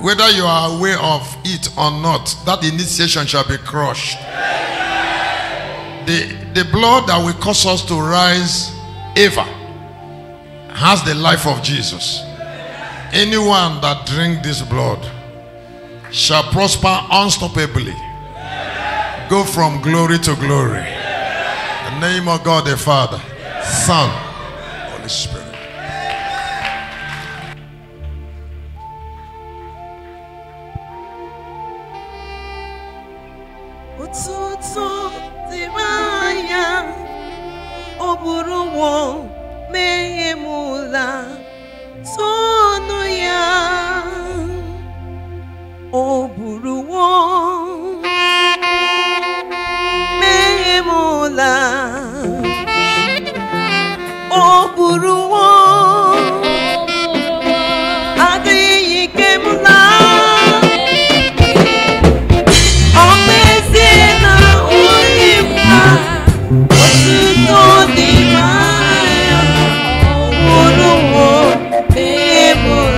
whether you are aware of it or not, that initiation shall be crushed. Yeah. The blood that will cause us to rise ever has the life of Jesus. Yeah. Anyone that drinks this blood shall prosper unstoppably. Yeah. Go from glory to glory. Yeah. In the name of God the Father, yeah. Son, yeah. Holy Spirit. Yeah. O buru won memola, O buru won adi kemla, O mezena uipa, osuto di maya, O buru won memola.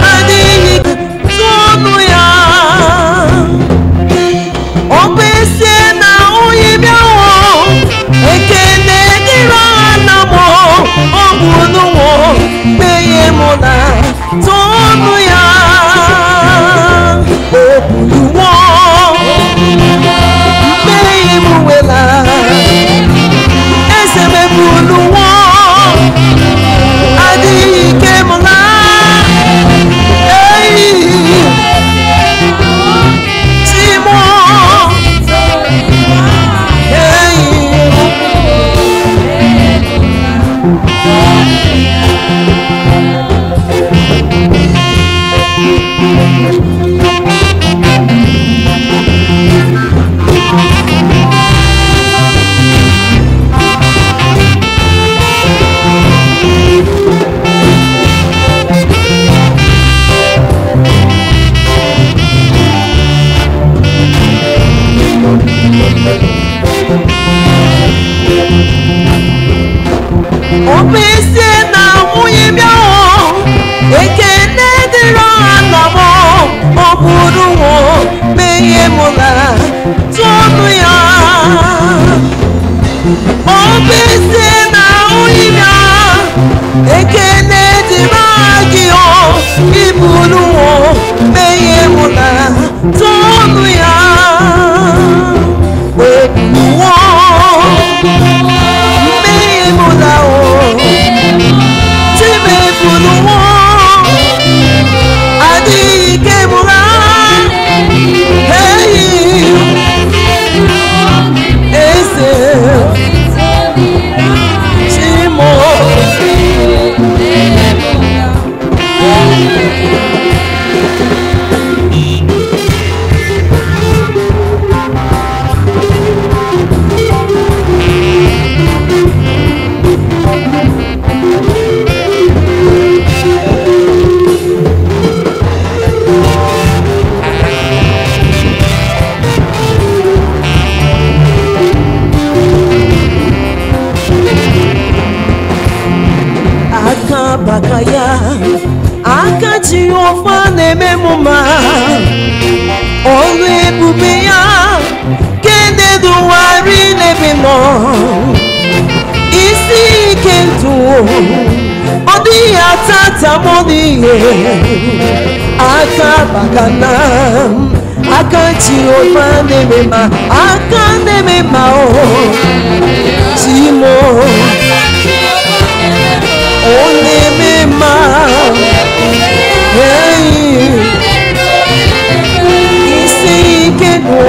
I ezi ofa na-eme mụma ọrụ ebube ya keneduwari n'ebe nọ isi ike ndụ ọ dịghị atatamụ n'ihe aka bakana aka ji ofa na-eme ma aka na-eme ma ọ timo onye mema isi ike ndụ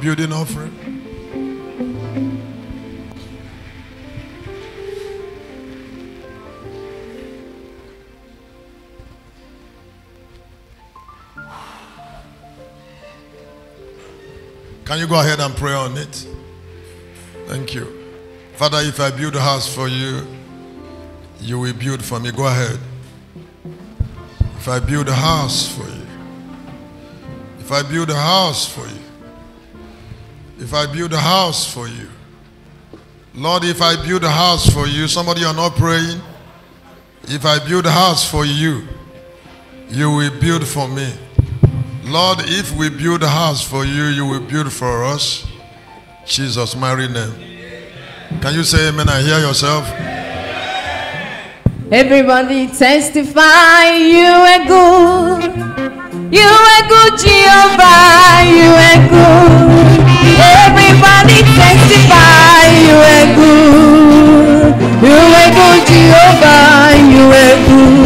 Building offering. Can you go ahead and pray on it? Thank you. Father, if I build a house for you, you will build for me. Go ahead. If I build a house for you, if I build a house for you, if I build a house for you, Lord, if I build a house for you, somebody are not praying. If I build a house for you, you will build for me. Lord, if we build a house for you, you will build for us. Jesus' mighty name. Can you say amen and hear yourself? Everybody testify, you are good. You are good, Jehovah, you are good. Everybody testify, you are good. You are good, Jehovah, you are good.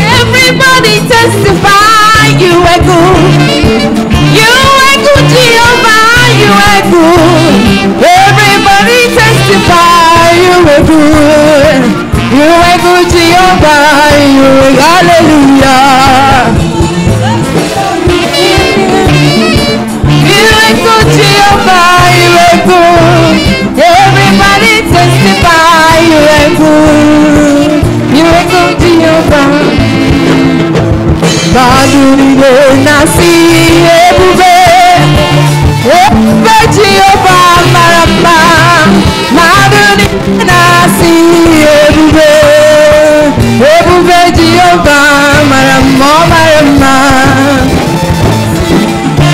Everybody testify, you are good. You Jehovah, you are good. Everybody testify, you are good. You are good, Jehovah, you are good. Hallelujah. You are good, Jehovah, you are good. Everybody testify, you are good. You are good, Jehovah. Badurilo nasi ebube. Jehovah, Marama, Madonna, see everywhere. Everywhere, Jehovah, Marama, Marama.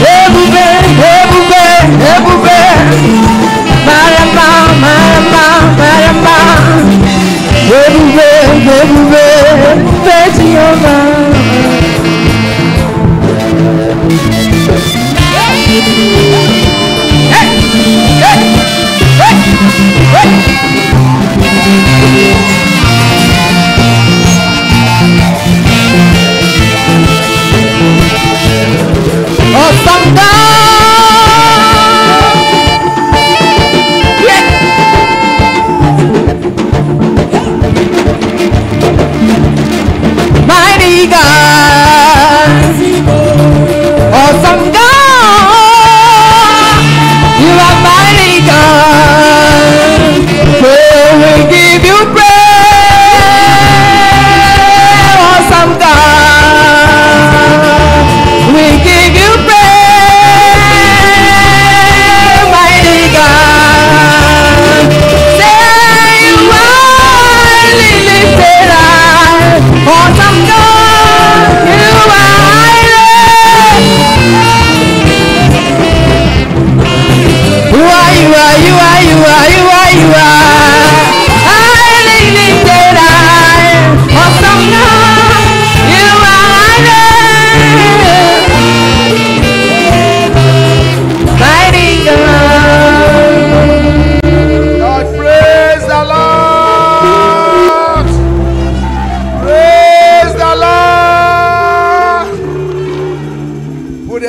Everywhere, everywhere, everywhere. Marama, Marama, Marama. Everywhere, everywhere, Jehovah. Hey!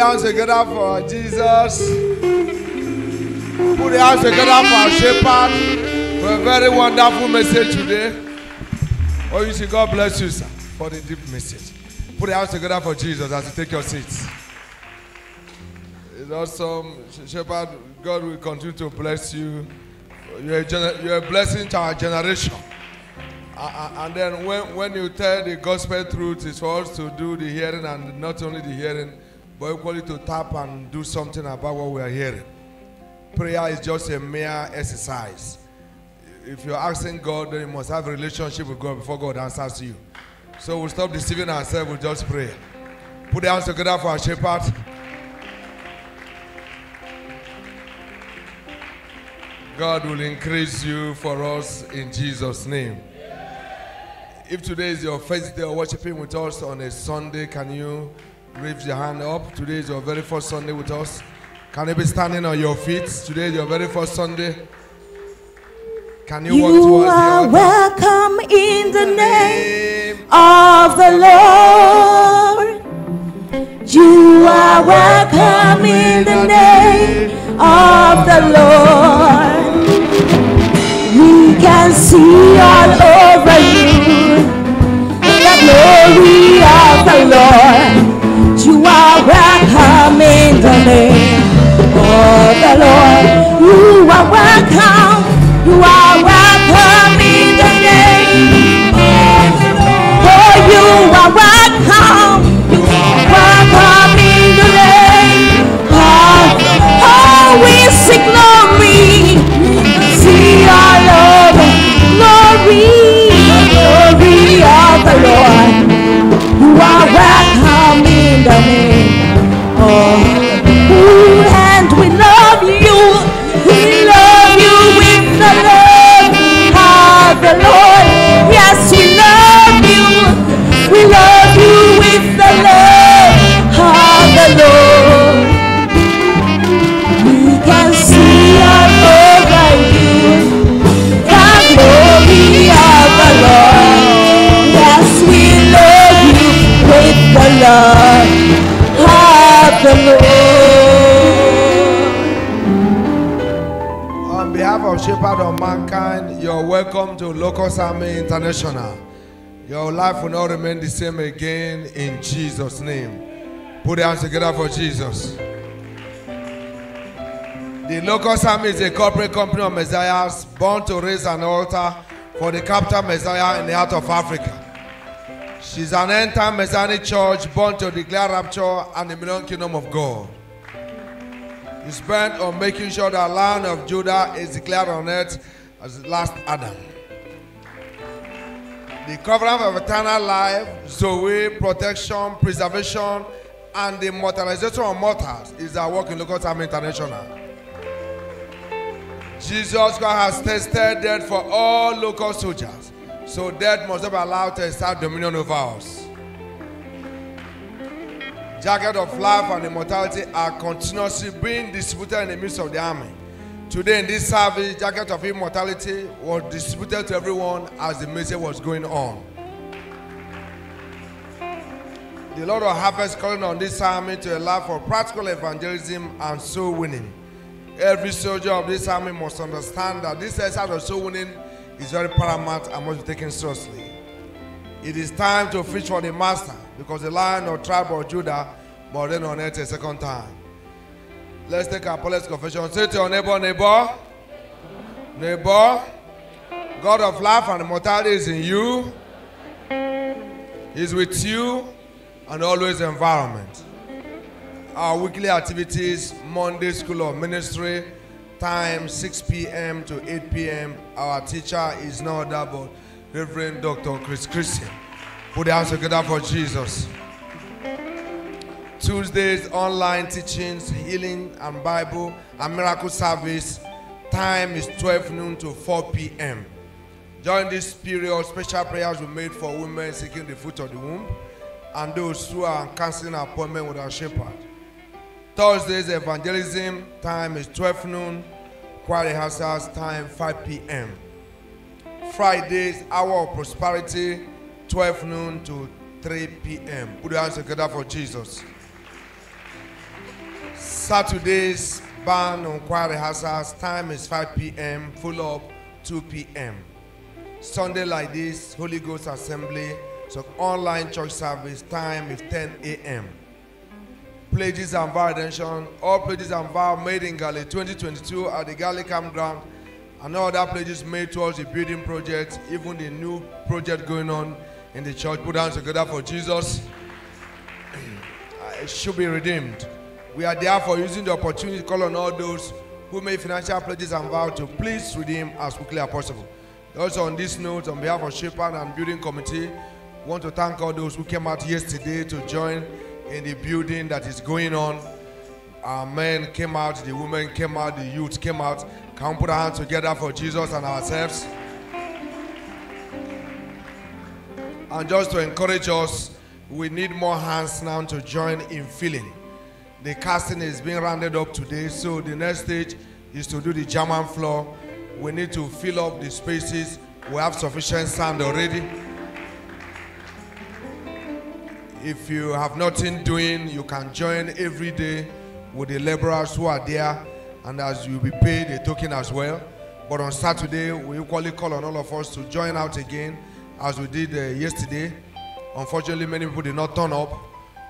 hands together for Jesus. Put your hands together for our shepherd for a very wonderful message today. Oh, you see, God bless you, sir, for the deep message. Put your hands together for Jesus as you take your seats. It's awesome. Shepherd, God will continue to bless you. You're a blessing to our generation. And then when you tell the gospel truth, it's for us to do the hearing, and not only the hearing, but equally to tap and do something about what we are hearing. Prayer is just a mere exercise. If you're asking God, then you must have a relationship with God before God answers you. So we'll stop deceiving ourselves, we'll just pray. Put your hands together for our shepherd. God will increase you for us in Jesus' name. If today is your first day of worshiping with us on a Sunday, can you raise your hand up? Today is your very first Sunday with us. Can you be standing on your feet? Today is your very first Sunday. Can you walk towards the altar? You are welcome in the name of the Lord. You are welcome in the name of the Lord. We can see all over you the glory of the Lord. You are welcome in the name of the Lord. You are welcome. You are welcome in the name of the Lord. Oh, you are welcome. You are welcome in the name of the Lord. Oh, we see glory. See our love. Glory. Glory of the Lord. You are welcome in the name of you, and we love you. We love you with the love of the Lord. Yes, we love you. We love you with the love of the Lord. We can see our over you the glory of the Lord. Yes, we love you with the love of the Lord. On behalf of Shepherd of Mankind, you're welcome to Locust Army International. Your life will not remain the same again in Jesus' name. Put your hands together for Jesus. The Locust Army is a corporate company of messiahs born to raise an altar for the captive messiah in the heart of Africa. She's an end-time messianic church born to declare rapture and the millennium kingdom of God. It's bent on making sure the land of Judah is declared on earth as the last Adam. The covenant of eternal life, Zoe, protection, preservation, and the immortalization of mortals is our work in Locust Army International. Jesus Christ has tested death for all local soldiers, so death must not be allowed to exert dominion over us. Jacket of life and immortality are continuously being distributed in the midst of the army. Today in this service, jacket of immortality was distributed to everyone as the message was going on. The Lord of Harvest calling on this army to allow for practical evangelism and soul winning. Every soldier of this army must understand that this exercise of soul winning is very paramount and must be taken seriously. It is time to fish for the master, because the Lion or tribe of Judah must reign on earth a second time. Let's take our Apostles' confession. Say to your neighbor, neighbor, neighbor, God of life and immortality is in you, is with you, and always environment. Our weekly activities, Monday School of Ministry, time 6 p.m. to 8 p.m. Our teacher is no other but Rev. Dr. Chris Christian. Put your hands together for Jesus. Tuesdays, online teachings, healing and Bible and miracle service, time is 12 noon to 4 p.m. During this period, special prayers were made for women seeking the fruit of the womb and those who are canceling an appointment with our shepherd. Thursdays, evangelism, time is 12 noon. Choir rehearsals, time 5 p.m. Fridays, hour of prosperity, 12 noon to 3 p.m. Put your hands together for Jesus. Saturday's band on choir rehearsals time is 5 p.m. full up 2 p.m. Sunday like this, Holy Ghost Assembly, so online church service time is 10 a.m. Pledges and vow redemption, all pledges and vow made in Galilee 2022 at the Galilee campground, and all other pledges made towards the building project, even the new project going on in the church. Put hands together for Jesus. It should be redeemed. We are therefore using the opportunity to call on all those who made financial pledges and vow to please redeem as quickly as possible. Also on this note, on behalf of Shepherd and Building Committee, I want to thank all those who came out yesterday to join in the building that is going on. Our men came out, the women came out, the youth came out. Can we put our hands together for Jesus and ourselves? And just to encourage us, we need more hands now to join in filling. The casting is being rounded up today, so the next stage is to do the German floor. We need to fill up the spaces. We have sufficient sand already. If you have nothing doing, you can join every day with the laborers who are there, and as you'll be paid a token as well. But on Saturday, we equally call on all of us to join out again as we did yesterday. Unfortunately, many people did not turn up.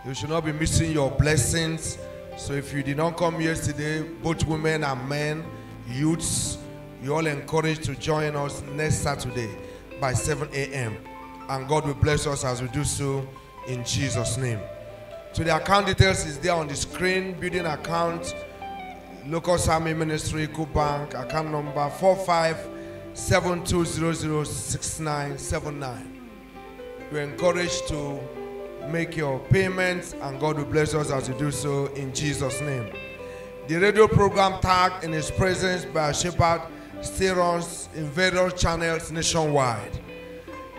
You should not be missing your blessings. So if you did not come yesterday, both women and men, youths, you're all encouraged to join us next Saturday by 7 a.m. And God will bless us as we do so in Jesus' name. So the account details is there on the screen. Building account, Locust Army Ministry, Kubank, account number 4572006979. You're encouraged to make your payments, and God will bless us as you do so in Jesus' name. The radio program tagged in His Presence by Shepherd still runs in various channels nationwide.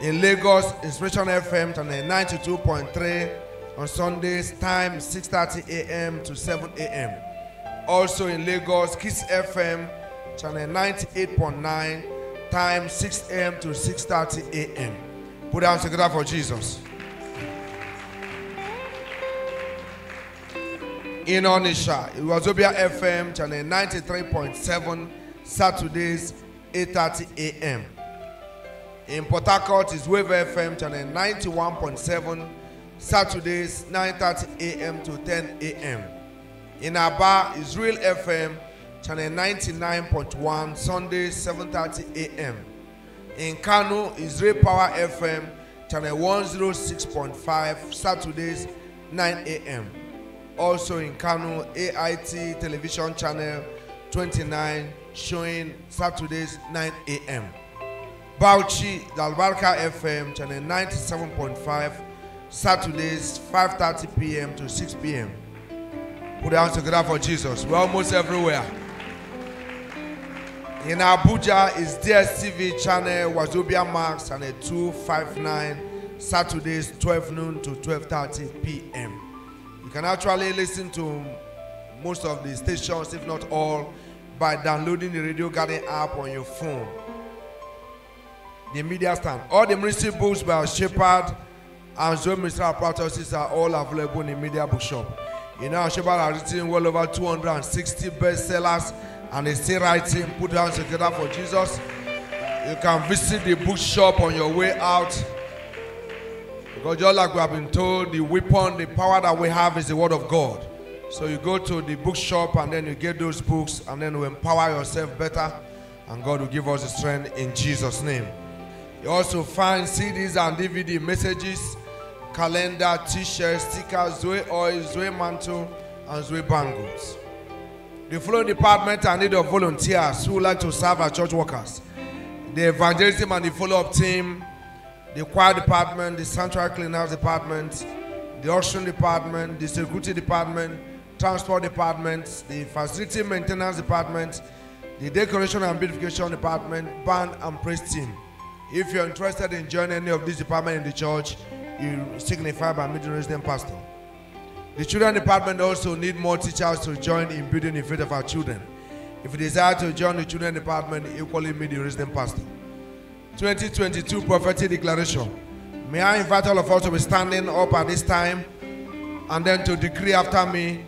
In Lagos, Inspiration FM on 92.3 on Sundays, time 6:30 a.m. to 7 a.m. Also in Lagos, Kiss FM channel 98.9, time 6 a.m. to 6:30 a.m. Put down together for Jesus. In Onisha, it was Obia FM channel 93.7, Saturdays 8:30 a.m. In Port Harcourt is Wave FM channel 91.7, Saturdays 9:30 a.m. to 10 a.m. In Aba is Real FM channel 99.1, Sundays 7:30 a.m. In Kano is Ray Power FM channel 106.5, Saturdays 9 a.m. Also in Kano, AIT television channel 29 showing Saturdays 9 a.m. Bauchi Dalbarka FM channel 97.5, Saturdays 5:30 p.m. to 6 p.m. Put your hands together for Jesus. We're almost everywhere. In Abuja is DSTV channel Wazobia Max channel 259, Saturdays 12 noon to 12:30 p.m. You can actually listen to most of the stations, if not all, by downloading the Radio Garden app on your phone. The media stand, all the ministry books by Shepherd and Zoe Ministry Apparatuses are all available in the media bookshop. You know, Shepherd has written well over 260 bestsellers, and is still writing. Put your hands together for Jesus. You can visit the bookshop on your way out. Because just like we have been told, the weapon, the power that we have is the Word of God. So you go to the bookshop and then you get those books, and then you empower yourself better, and God will give us the strength in Jesus' name. You also find CDs and DVD messages, calendar, t-shirts, stickers, Zoe oil, Zoe mantle, and Zoe bangles. The following departments are in need of volunteers who like to serve as church workers: the evangelism and the follow-up team, the choir department, the sanctuary cleaners department, the auction department, the security department, transport department, the facility maintenance department, the decoration and beautification department, band and praise team. If you're interested in joining any of these departments in the church, you signify by meeting resident pastor. The children department also need more teachers to join in building the faith of our children. If you desire to join the children department, equally meet the resident pastor. 2022 prophetic declaration. May I invite all of us to be standing up at this time and then to decree after me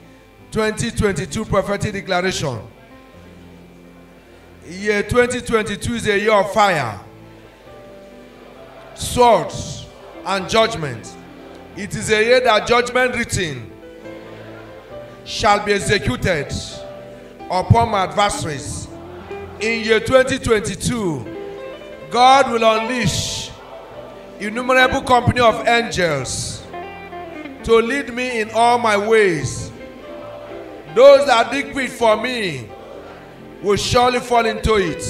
2022 prophetic declaration. Year 2022 is a year of fire, swords, and judgment. It is a year that judgment written shall be executed upon my adversaries. In year 2022, God will unleash innumerable company of angels to lead me in all my ways. Those that dig pit for me will surely fall into it.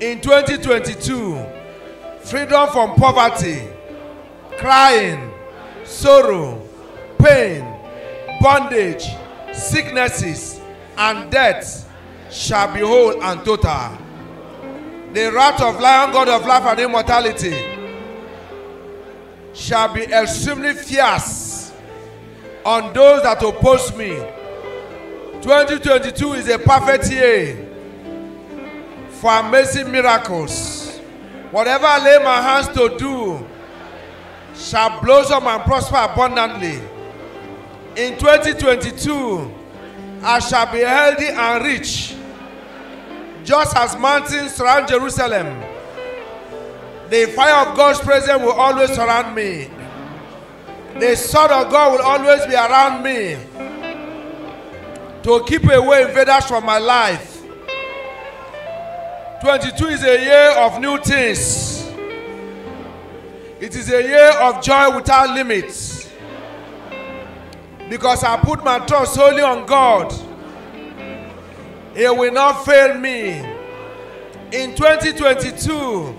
In 2022, freedom from poverty, crying, sorrow, pain, bondage, sicknesses, and death shall be whole and total. The wrath of Lion, God of life and immortality, shall be extremely fierce on those that oppose me. 2022 is a perfect year for amazing miracles. Whatever I lay my hands to do shall blossom and prosper abundantly. In 2022, I shall be healthy and rich. Just as mountains surround Jerusalem, the fire of God's presence will always surround me. The sword of God will always be around me to keep away invaders from my life. 2022 is a year of new things. It is a year of joy without limits, because I put my trust solely on God. He will not fail me. In 2022,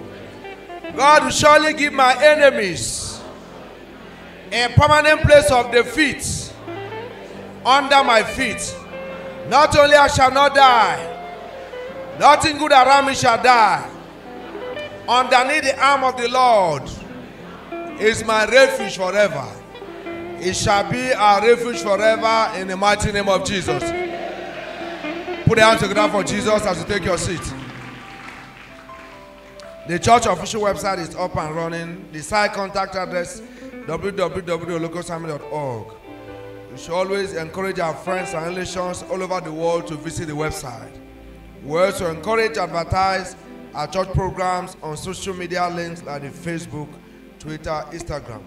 God will surely give my enemies a permanent place of defeat under my feet. Not only I shall not die, nothing good around me shall die. Underneath the arm of the Lord is my refuge forever. It shall be our refuge forever in the mighty name of Jesus. Put your hands together for Jesus as you take your seat. The church official website is up and running. The site contact address www.thelocustarmy.org. We should always encourage our friends and relations all over the world to visit the website. We also encourage and advertise our church programs on social media links like the Facebook, Twitter, Instagram.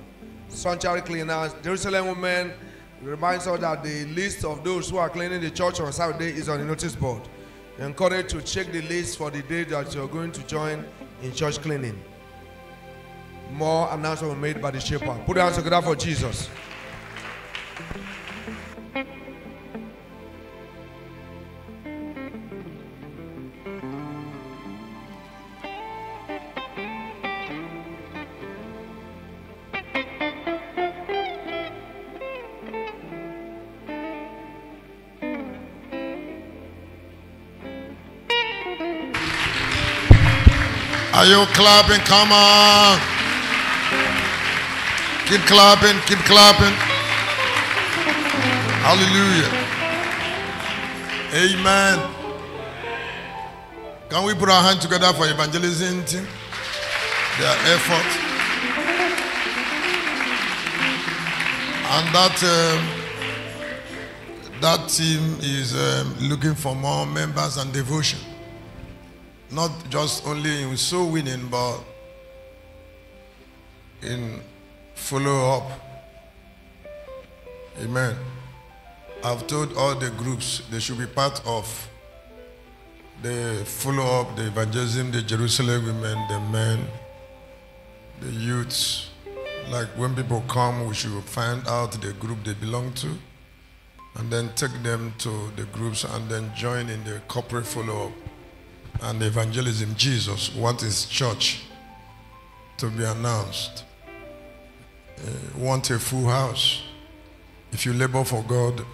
Sanctuary cleaners, Jerusalem women, reminds us that the list of those who are cleaning the church on Saturday is on the notice board. You're encouraged to check the list for the day that you're going to join in church cleaning. More announcements were made by the shepherd. Put your hands together for Jesus. Are you clapping? Come on. Keep clapping. Keep clapping. Hallelujah. Amen. Can we put our hands together for evangelism team? Their effort. And that team is looking for more members and devotion. Not just only in soul winning, but in follow-up. Amen. I've told all the groups they should be part of the follow-up, the evangelism, the Jerusalem women, the men, the youths. Like when people come, we should find out the group they belong to, and then take them to the groups and then join in the corporate follow-up and evangelism. Jesus wants his church to be announced. Want a full house. If you labor for God,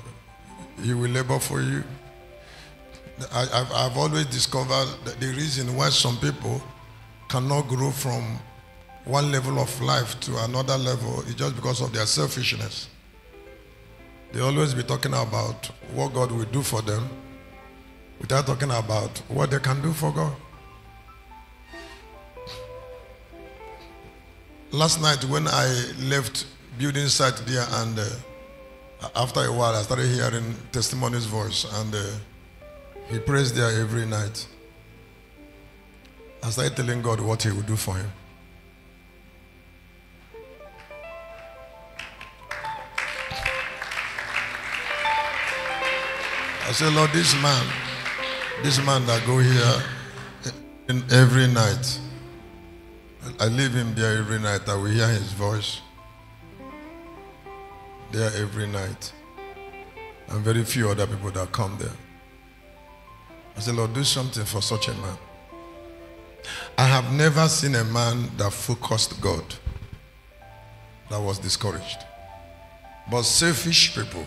he will labor for you. I've always discovered that the reason why some people cannot grow from one level of life to another level is just because of their selfishness. They always be talking about what God will do for them, without talking about what they can do for God. Last night when I left building site there and After a while, I started hearing Testimony's voice, and he prays there every night. I started telling God what he would do for him. I said, Lord, this man that go here every night, I leave him there every night. I will hear his voice there every night. And very few other people that come there. I said, Lord, do something for such a man. I have never seen a man that focused God that was discouraged. But selfish people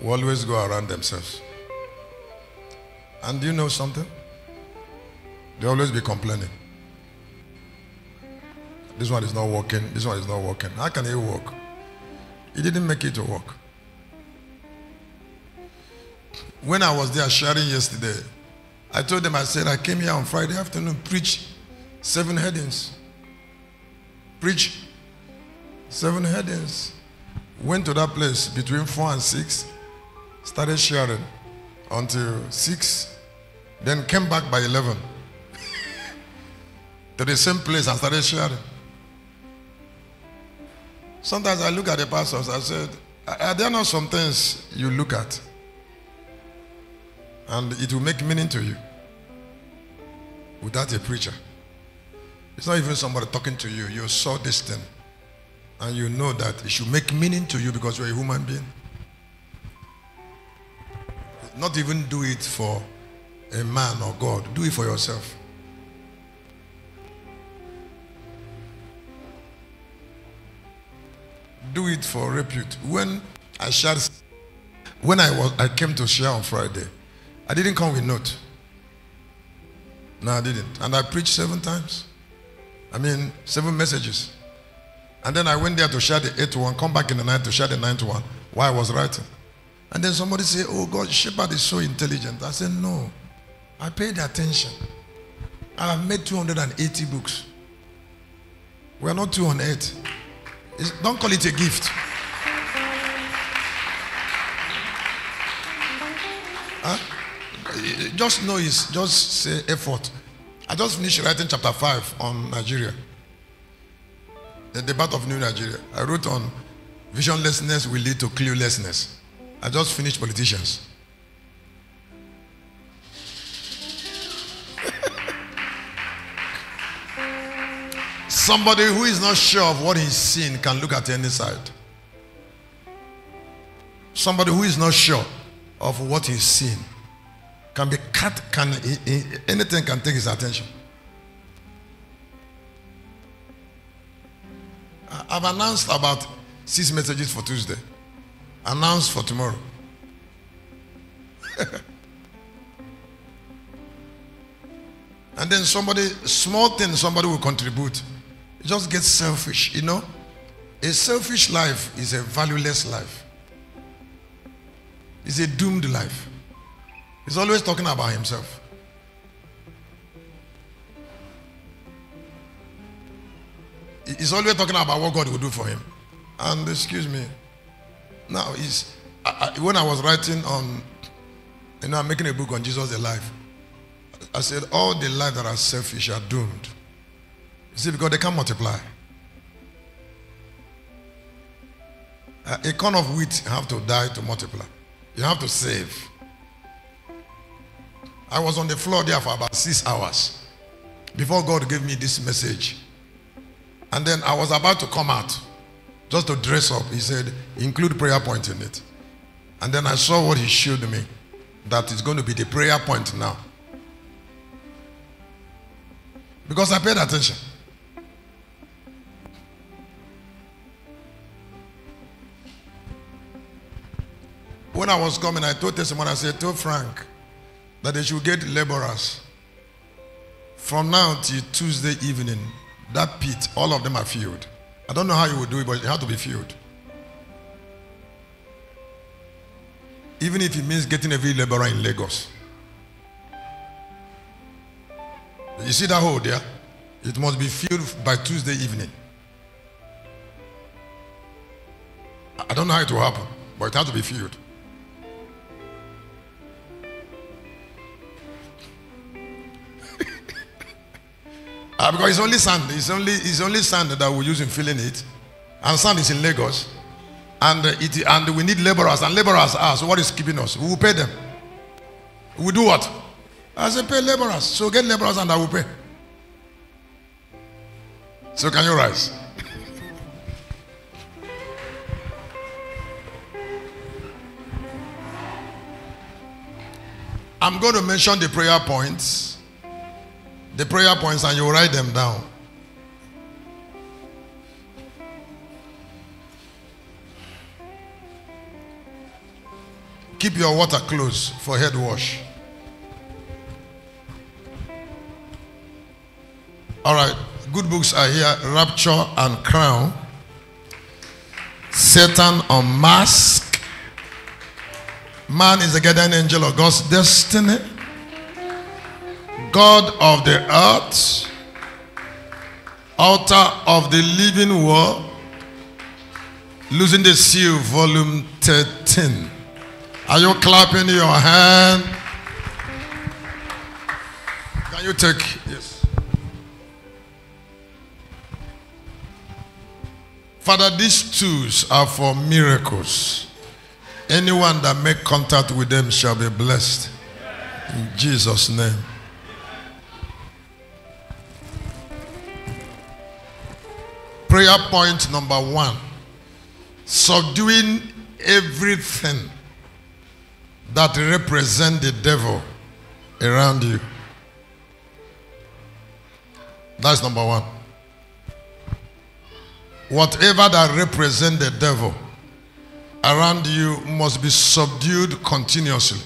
will always go around themselves. And do you know something? They always be complaining. This one is not working. This one is not working. How can he work? He didn't make it to work. When I was there sharing yesterday, I told them, I said, I came here on Friday afternoon, preach 7 headings. Preach 7 headings. Went to that place between 4 and 6. Started sharing until 6. Then came back by 11. To the same place and started sharing. Sometimes I look at the pastors, I said, are there not some things you look at? And it will make meaning to you without a preacher. It's not even somebody talking to you. You saw this thing. And you know that it should make meaning to you because you're a human being. Not even do it for a man or God. Do it for yourself. Do it for repute. When I came to share on Friday, I didn't come with note. No, I didn't. And I preached 7 times. I mean, 7 messages. And then I went there to share the 8th one, come back in the night to share the 9th one while I was writing. And then somebody said, oh God, Shepherd is so intelligent. I said, no. I paid attention. I have made 280 books. We are not 208. Don't call it a gift. Huh? Just know it's just say effort. I just finished writing chapter 5 on Nigeria. The debate of New Nigeria. I wrote on visionlessness will lead to cluelessness. I just finished politicians. Somebody who is not sure of what he's seen can look at any side. Somebody who is not sure of what he's seen can be cut, anything can take his attention. I've announced about 6 messages for Tuesday. Announced for tomorrow. And then somebody, small thing somebody will contribute. It just gets selfish, you know. A selfish life is a valueless life. It's a doomed life. He's always talking about himself. He's always talking about what God will do for him. And excuse me, now is when I was writing on, you know, I'm making a book on Jesus the Life. I said, all the lives that are selfish are doomed. You see, because they can't multiply. A corn of wheat have to die to multiply. You have to save. I was on the floor there for about 6 hours before God gave me this message. And then I was about to come out just to dress up. He said, include prayer point in it. And then I saw what he showed me, that is going to be the prayer point now. Because I paid attention. When I was coming, I told someone, I said, tell Frank that they should get laborers. From now till Tuesday evening, that pit, all of them are filled. I don't know how you would do it, but it had to be filled. Even if it means getting every laborer in Lagos. You see that hole there? It must be filled by Tuesday evening. I don't know how it will happen. but it has to be filled. Because it's only sand. It's only sand that we use in filling it, and sand is in Lagos, and we need laborers, and laborers are. So what is keeping us? We will pay them. We will do what? I said pay laborers. So get laborers, and I will pay. So can you rise? I'm going to mention the prayer points. The prayer points, and you write them down. Keep your water close for head wash. All right, good books are here. Rapture and Crown. Satan Unmasked. Man is the guardian angel of God's destiny. God of the earth, Author of the living world, Losing the Seal, volume 13. Are you clapping your hand? Can you take? Yes. Father, these tools are for miracles. Anyone that makes contact with them shall be blessed. In Jesus' name. Prayer point number 1. Subduing everything that represents the devil around you. That's number 1. Whatever that represents the devil around you must be subdued continuously.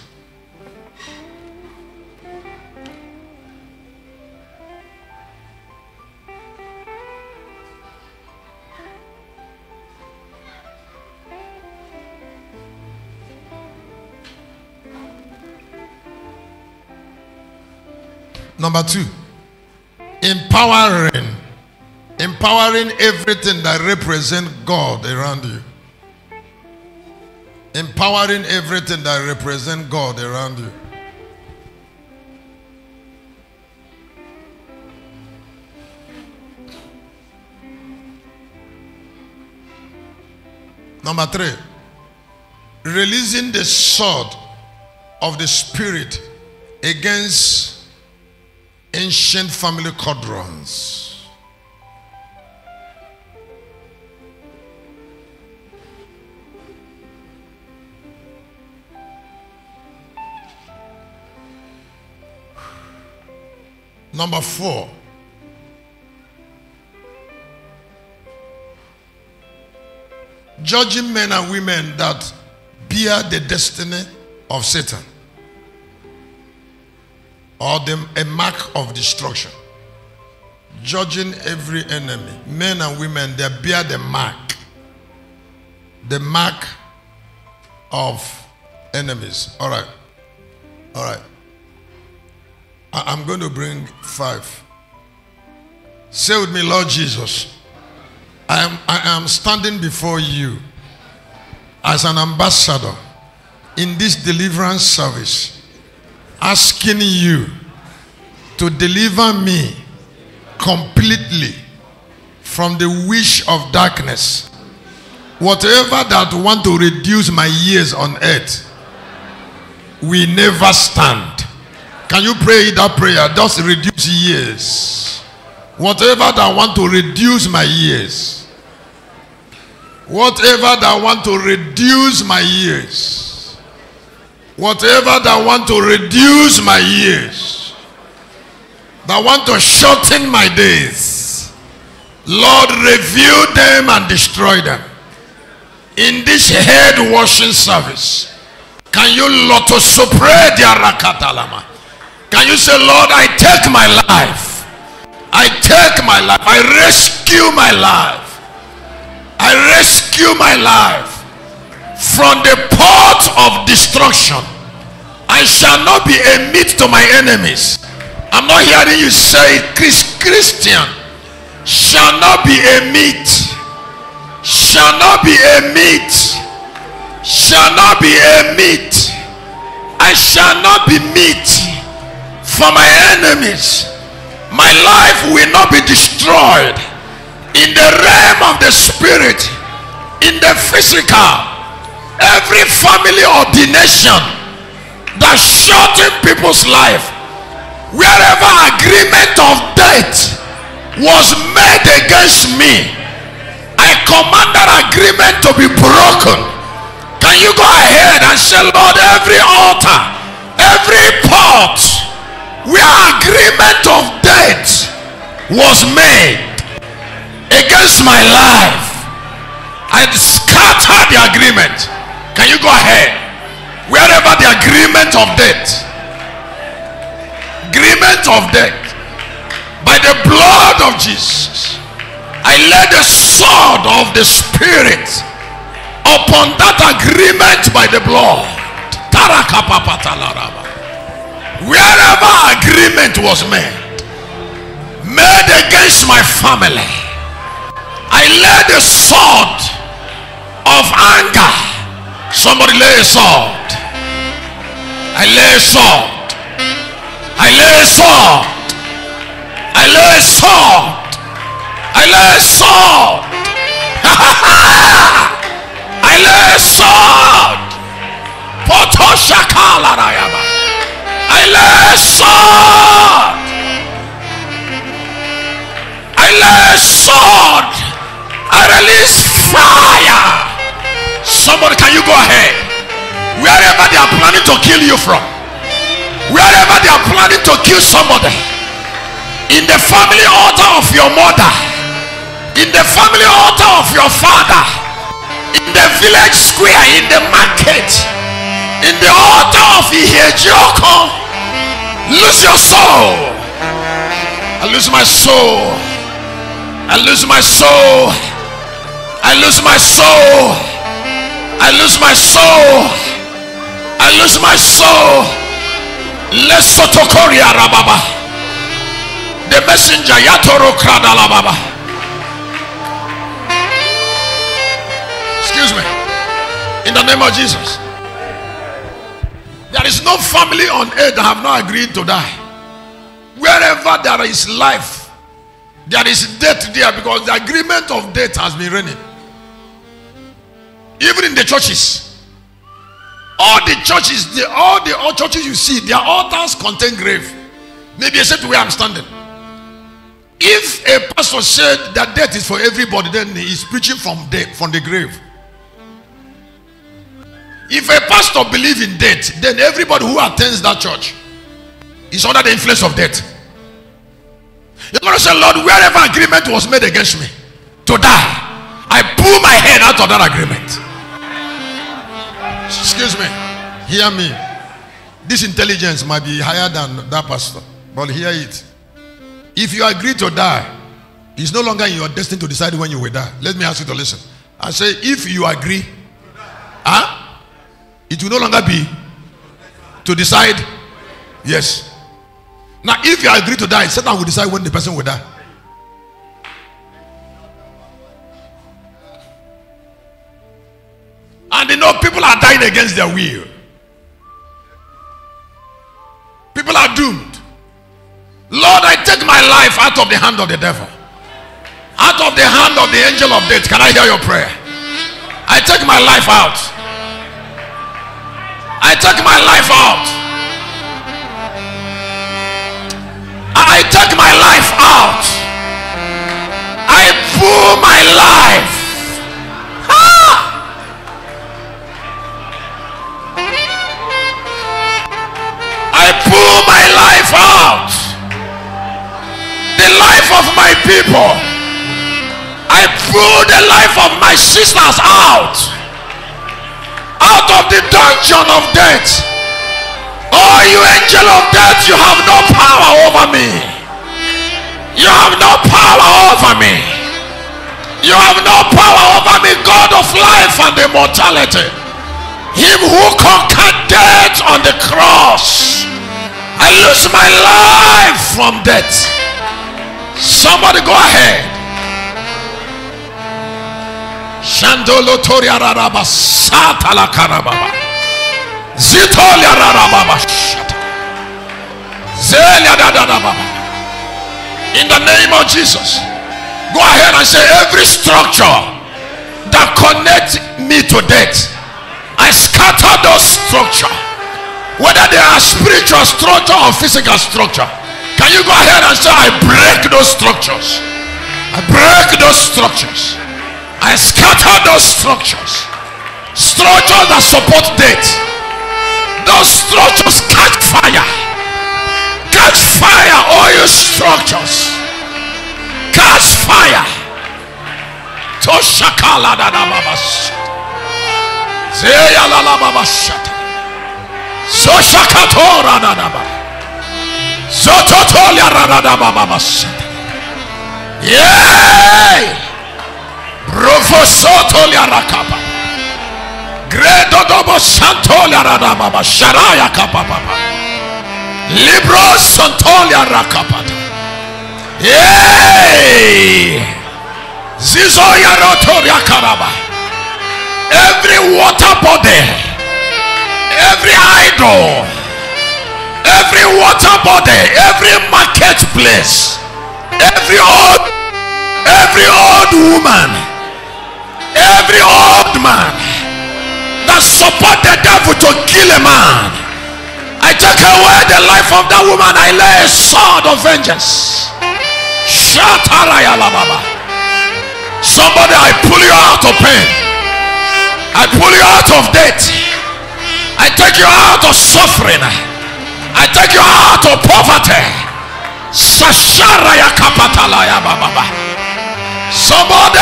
Number 2, empowering everything that represents God around you. Empowering everything that represents God around you. Number 3, releasing the sword of the Spirit against ancient family quadrants. Number 4. Judging men and women that bear the destiny of Satan, or a mark of destruction. Judging every enemy, men and women, they bear the mark of enemies. All right. I'm going to bring 5. Say with me, Lord Jesus, I am standing before you as an ambassador in this deliverance service, asking you to deliver me completely from the wish of darkness. Whatever that want to reduce my years on earth, we never stand. Can you pray that prayer? Just reduce years. Whatever that want to reduce my years. Whatever that want to reduce my years. Whatever that want to reduce my years, that want to shorten my days, Lord, reveal them and destroy them. In this head washing service, can you say, Lord, I take my life. I take my life. I rescue my life. I rescue my life from the pot of destruction. I shall not be a meat to my enemies. I'm not hearing you say, Chris Christian, shall not be a meat. Shall not be a meat. shall not be a meat. I shall not be meat for my enemies. My life will not be destroyed. In the realm of the spirit, in the physical, every family ordination that shortened people's life, wherever agreement of death was made against me, I command that agreement to be broken. Can you go ahead and say, Lord, every altar, every pot where agreement of death was made against my life, I scatter the agreement. Can you go ahead? Wherever the agreement of death, by the blood of Jesus, I lay the sword of the Spirit upon that agreement by the blood. Wherever agreement was made against my family, I lay the sword of anger. Somebody lay a sword. I lay a sword. I lay a sword. I lay a sword. I lay a sword. I lay a sword. I lay a sword. I lay a sword. I release fire. Somebody, can you go ahead? Wherever they are planning to kill you from, wherever they are planning to kill somebody, in the family altar of your mother, in the family altar of your father, in the village square, in the market, in the altar of Ihejioku, lose your soul. I lose my soul. I lose my soul. I lose my soul. I lose my soul. I lose my soul. Let's Sotolia Raya. The messenger Yatoro Kradala Baba. Excuse me. In the name of Jesus. There is no family on earth that have not agreed to die. Wherever there is life, there is death there, because the agreement of death has been reigning. Even in the churches. All the churches, all churches you see, their altars contain grave. Maybe except where I'm standing. If a pastor said that death is for everybody, then he is preaching from the grave. If a pastor believes in death, then everybody who attends that church is under the influence of death. You're going to say, Lord, wherever agreement was made against me to die, I pull my head out of that agreement. Excuse me. Hear me. This intelligence might be higher than that pastor, but hear it. If you agree to die, it's no longer in your destiny to decide when you will die. Let me ask you to listen. I say, if you agree, it will no longer be to decide. Yes. Now, if you agree to die, Satan will decide when the person will die. And you know, people are dying against their will. People are doomed. Lord, I take my life out of the hand of the devil, out of the hand of the angel of death. Can I hear your prayer? I take my life out. I take my life out. I take my life out. I pull my life. I pull my life out. The life of my people, I pull the life of my sisters out of the dungeon of death. Oh, you angel of death, you have no power over me. You have no power over me. You have no power over me, God of life and immortality, him who conquered death on the cross. I lose my life from death. Somebody go ahead. Shandolo Toria Raraba Satala Karababa Zitolia Rarababa Zelia Dadababa. In the name of Jesus, go ahead and say, every structure that connects me to death, I scatter those structure, whether they are spiritual structure or physical structure. Can you go ahead and say, I break those structures, I break those structures, I scatter those structures, structures that support death. Those structures catch fire, catch fire. All your structures catch fire. Toshakala da babas zeya la la babas soshakatora da baba sototolia da da babas yay. Rofosotolia rakapa Gredo dobo santolia radababa Sharaya kapapapa Libro santolia rakapata Yay Zizoya rotoria karaba. Every water body, every idol, every water body, every marketplace, every old woman, every old man that support the devil to kill a man, I take away the life of that woman. I lay a sword of vengeance. Somebody, I pull you out of pain, I pull you out of debt, I take you out of suffering, I take you out of poverty. Sasharaya kapatalaya baba. Somebody,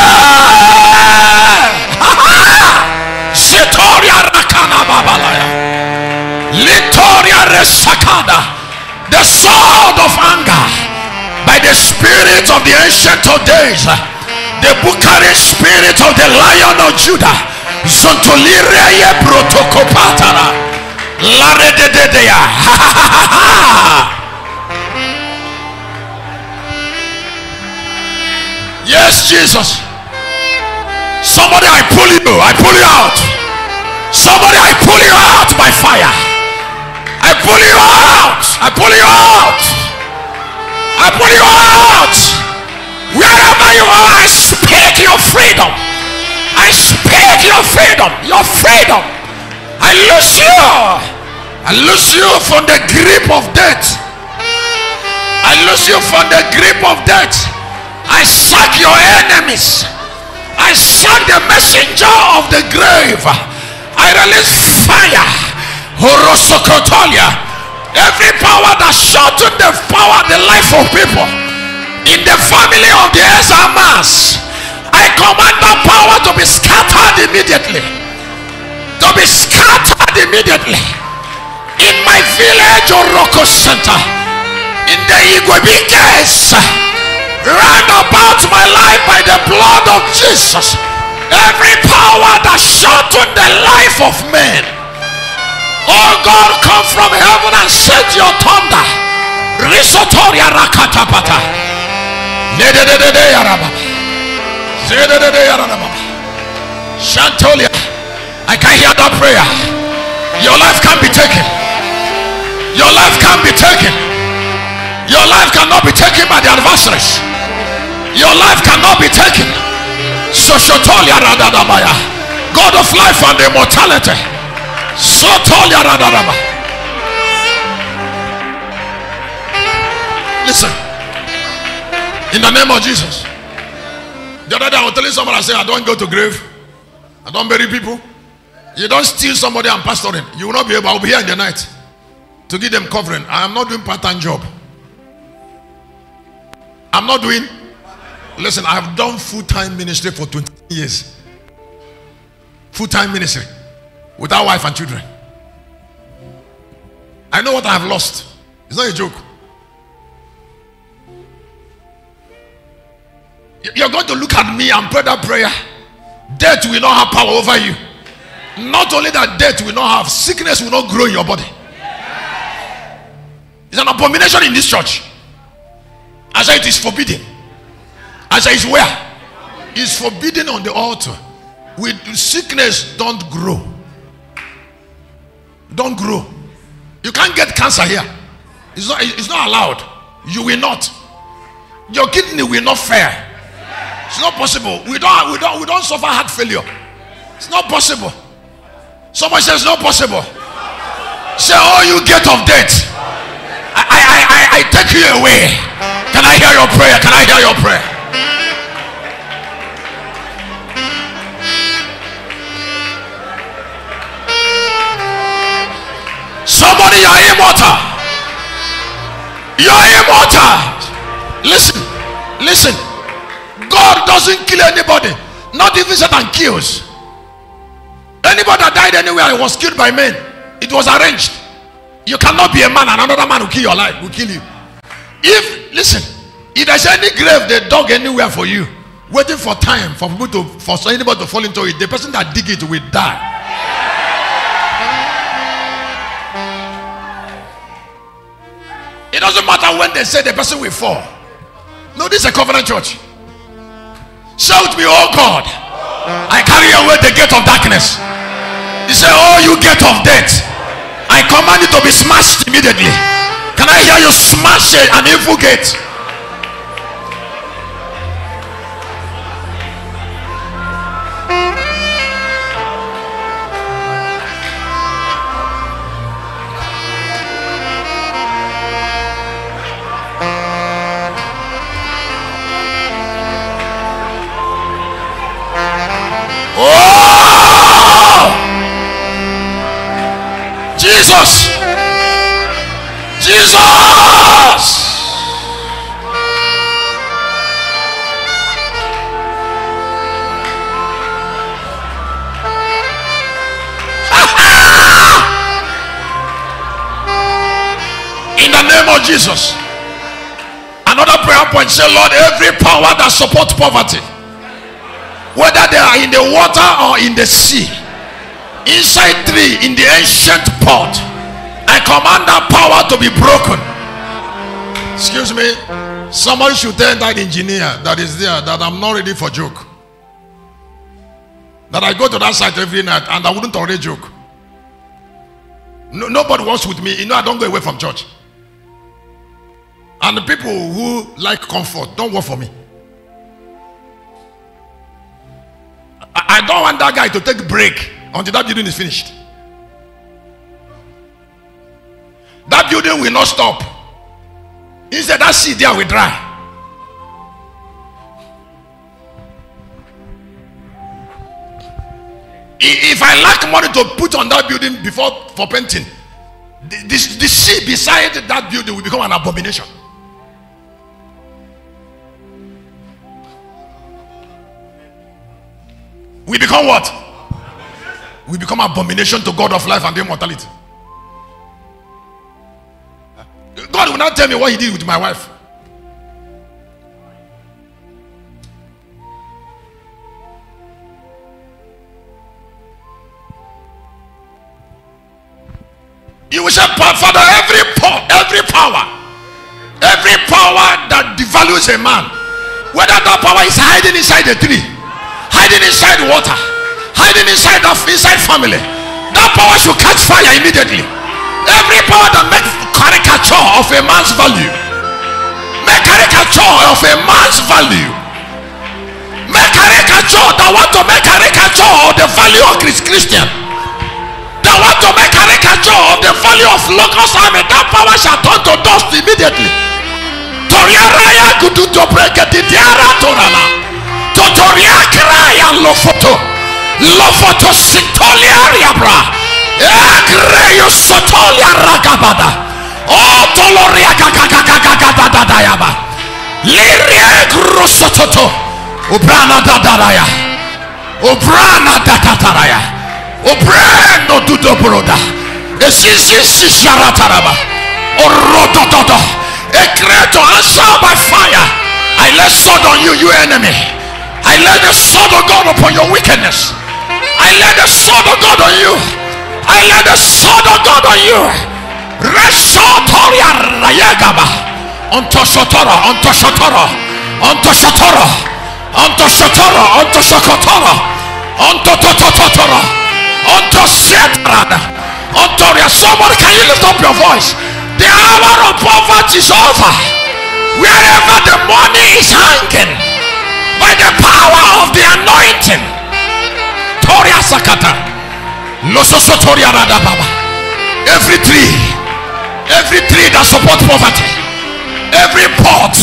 Setoria Rakana Babalaya, Litoria Resakada, the sword of anger, by the spirit of the ancient of days, the Bukharian spirit of the lion of Judah, Zontolireye Protokopatara, Larededea, Yes, Jesus. Somebody, I pull you out. Somebody, I pull you out by fire. I pull you out. I pull you out. I pull you out. Wherever you are, I speak your freedom. I speak your freedom. Your freedom. I loose you. I loose you from the grip of death. I loose you from the grip of death. I sack your enemies. I sack the messenger of the grave. I release fire. Horosokotolia. Every power that shortened the power, the life of people in the family of the Amas, I command that power to be scattered immediately. To be scattered immediately. In my village Oroko center, in the Igwebikes, round about my life by the blood of Jesus. Every power that shortened the life of men, oh God, come from heaven and send your thunder. Risotoria rakatapata. Shantolia, I can hear that prayer. Your life can be taken. Your life can be taken. Your life cannot be taken by the adversaries. Your life cannot be taken. Soshotolia Radadamaya, God of life and immortality. Sotolia Radadama. Listen. In the name of Jesus. The other day I was telling someone, I said, I don't go to grave. I don't bury people. You don't steal somebody and pastor him. You will not be able. I will be here in the night to give them covering. I am not doing part-time job. I'm not doing. Listen, I've done full-time ministry for 20 years. Full-time ministry. Without wife and children. I know what I've lost. It's not a joke. You're going to look at me and pray that prayer. Death will not have power over you. Not only that, death will not have. Sickness will not grow in your body. It's an abomination in this church. I said it is forbidden. I said it's where? It's forbidden on the altar. with sickness don't grow. Don't grow. You can't get cancer here. It's not allowed. You will not. Your kidney will not fail. It's not possible. We don't suffer heart failure. It's not possible. Someone says it's not possible. Say, oh, you gate of death, I take you away. Can I hear your prayer? Can I hear your prayer? Somebody, you are immortal. You are immortal. Listen. God doesn't kill anybody. Not even Satan kills. Anybody that died anywhere was killed by men. It was arranged. You cannot be a man and another man will kill your life, will kill you. If there's any grave they dug anywhere for you, waiting for time for people to, for anybody to fall into it, the person that dig it will die. It doesn't matter when they say the person will fall. No, this is a covenant church. Shout me, oh God, I carry away the gate of darkness. He said, oh, you gate of death, I command it to be smashed immediately. Can I hear you smash an evil gate? Jesus! In the name of Jesus. Another prayer point. Say, Lord, every power that supports poverty, whether they are in the water or in the sea, inside tree, in the ancient pot, I command that power to be broken. Excuse me, somebody should tell that engineer that is there that I'm not ready for joke. That I go to that site every night and I wouldn't already joke. No, nobody wants with me. You know, I don't go away from church. And the people who like comfort don't work for me. I don't want that guy to take a break until that building is finished. That building will not stop. Instead, that seed there will dry. If I lack money to put on that building before for painting, the seed beside that building will become an abomination. We become what? We become abomination to God of life and immortality. God will not tell me what he did with my wife. You will say, Father, every power that devalues a man, whether that power is hiding inside the tree, hiding inside water, hiding inside family, that power should catch fire immediately. Every power that makes caricature of a man's value, make caricature that want to make caricature of the value of Chris Christian, that want to make caricature of the value of Locust Army, that power shall turn to dust immediately. Sotolia Raya Kapata, Sotolia Raya Lofoto, Lofoto Sotolia Raya Bra. A creator answer by fire. I lay sword on you, you enemy. I lay the sword of God upon your wickedness. I lay the sword of God on you. I lay the sword of God on you. Sotolia Raya Kapata. Onto Shotoro, Somebody, can you lift up your voice? The hour of poverty is over. Wherever the money is hanging, by the power of the anointing, Toria Sakata, Lososo Toria Radababa. Every tree that support poverty, every pot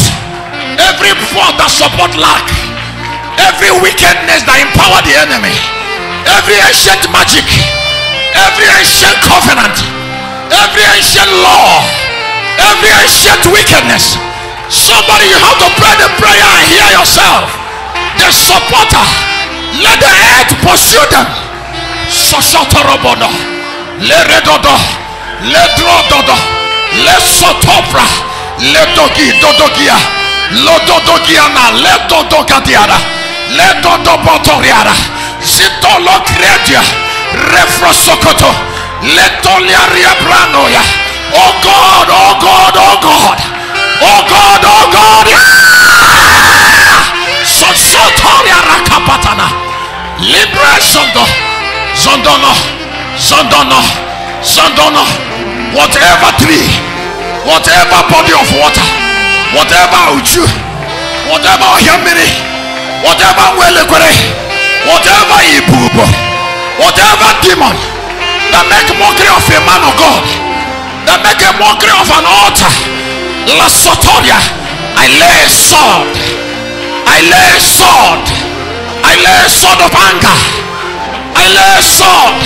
that support lack, every wickedness that empower the enemy, every ancient magic, every ancient covenant, every ancient law, every ancient wickedness. Somebody, you have to pray the prayer and hear yourself. The supporter, let the head pursue them. Sosotorobono, le redodo, le drododo, le sotopra, le dogi dodogia, lo dodogiana, le dodogadiara, le dodobotoriara, zitolo creatia. Refrosokoto, Letolia Riabranoya. Oh God, oh God, oh God, oh God, oh God. Sotolia Rakapatana, Libre Sondo, Zondono, Zondono, Zondono. Whatever tree, whatever body of water, whatever Uchu, whatever Yamini, whatever Welekwere, whatever Ibubo. Whatever demon that make mockery of a man of God, that make a mockery of an altar, La Sotoria, I lay a sword. I lay a sword of anger. I lay a sword.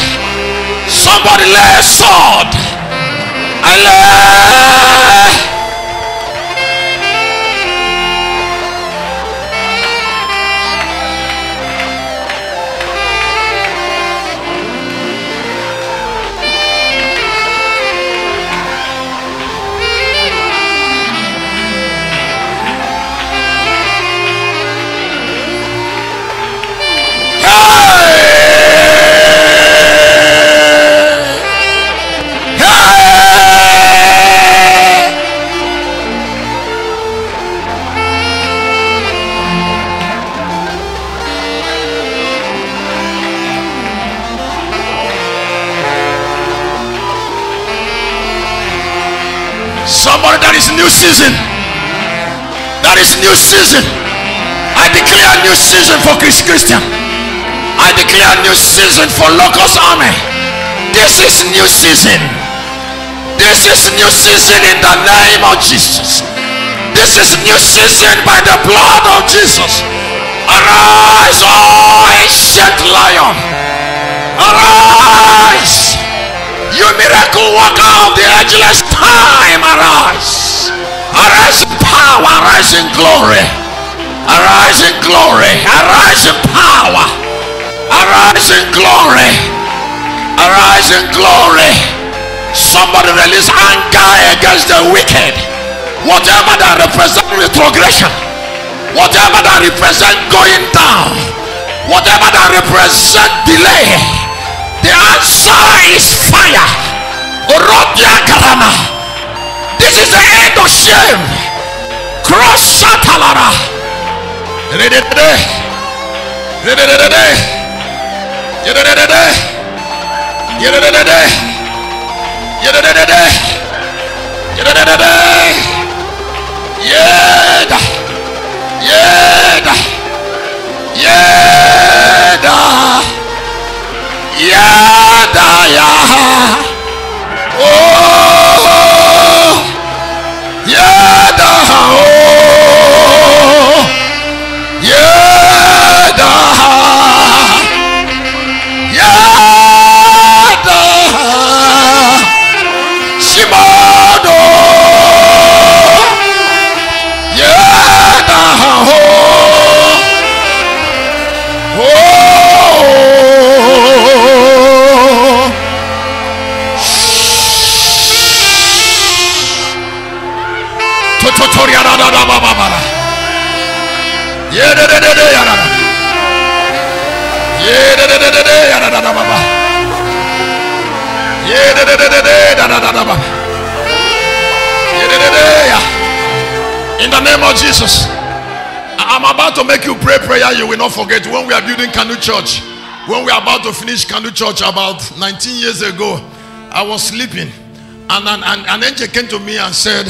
Somebody lay a sword. That is new season. I declare a new season for Chris Christian. I declare a new season for Locust Army. This is new season in the name of Jesus. This is new season by the blood of Jesus. Arise, oh ancient lion. Arise, you miracle worker of the ageless time. Arise in power, arise in glory, arise in glory, arise in power, arise in glory, arise in glory. Somebody release anger against the wicked. Whatever that represents retrogression, whatever that represents going down, whatever that represents delay, the answer is fire. Orodia Karana. This is the end of shame. Cross Satalara. In the name of Jesus, I'm about to make you pray prayer you will not forget. When we are building Canoe Church, When we were about to finish Canoe Church about 19 years ago, I was sleeping, and an angel came to me and said,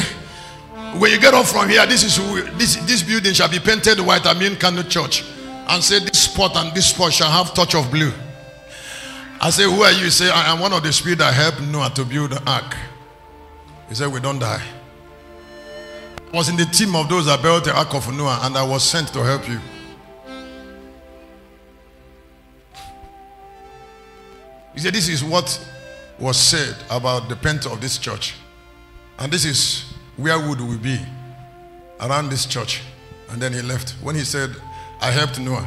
when you get off from here, this building shall be painted white, I mean Canoe Church, and said this spot and this spot shall have touch of blue. I said, who are you? He said, I am one of the spirit that helped Noah to build the ark. He said, we don't die. I was in the team of those that built the ark of Noah, and I was sent to help you. He said, this is what was said about the painter of this church, and this is where would we be around this church. And then he left when he said, I helped Noah.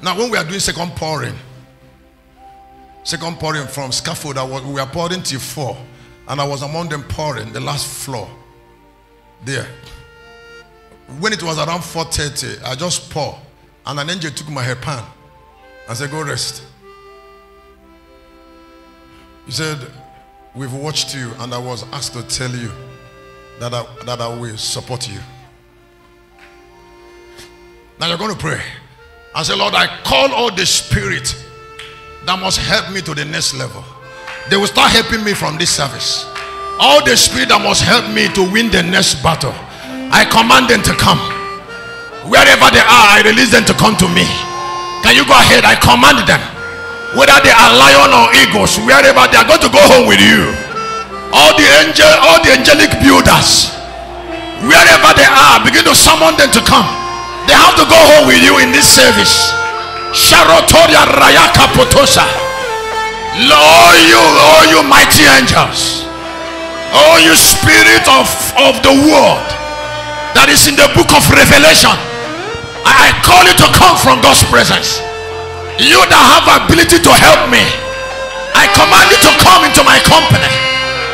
Now when we are doing second pouring from scaffold, we were pouring till 4, and I was among them pouring the last floor there. When it was around 4:30, I just poured, and an angel took my hairpan and said, go rest. He said, we've watched you, and I was asked to tell you that I will support you. Now you're going to pray. I said, Lord, I call all the spirit that must help me to the next level. They will start helping me from this service. All the spirit that must help me to win the next battle, I command them to come. Wherever they are, I release them to come to me. Can you go ahead? I command them. Whether they are lion or eagles, wherever they are going to go home with you. All the angelic builders, wherever they are, begin to summon them to come. They have to go home with you in this service. Sotolia Raya Kapata. Oh you mighty angels, oh you spirit of the world that is in the book of Revelation, I call you to come from God's presence. You that have ability to help me, I command you to come into my company.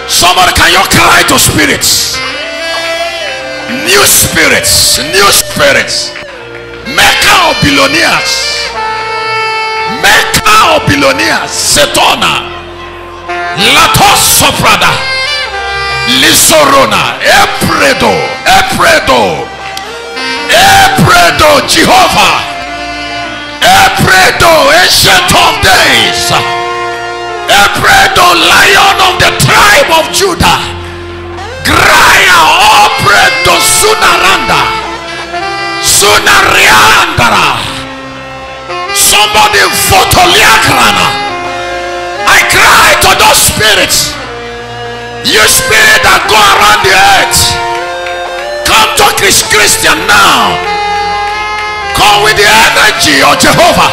Somebody, can you cry to spirits? New spirits, new spirits. Maker of billionaires, maker of billionaires. Setona Latos Soprada Lisorona Epredo Epredo Epredo Jehovah Epredo, ancient of days. Epredo, lion of the tribe of Judah. Graya, Opredo, Sunaranda. Sunariandara. Somebody, Fotoliakrana. I cry to those spirits. You spirit that go around the earth, come to Chris Christian now. Come with the energy of Jehovah.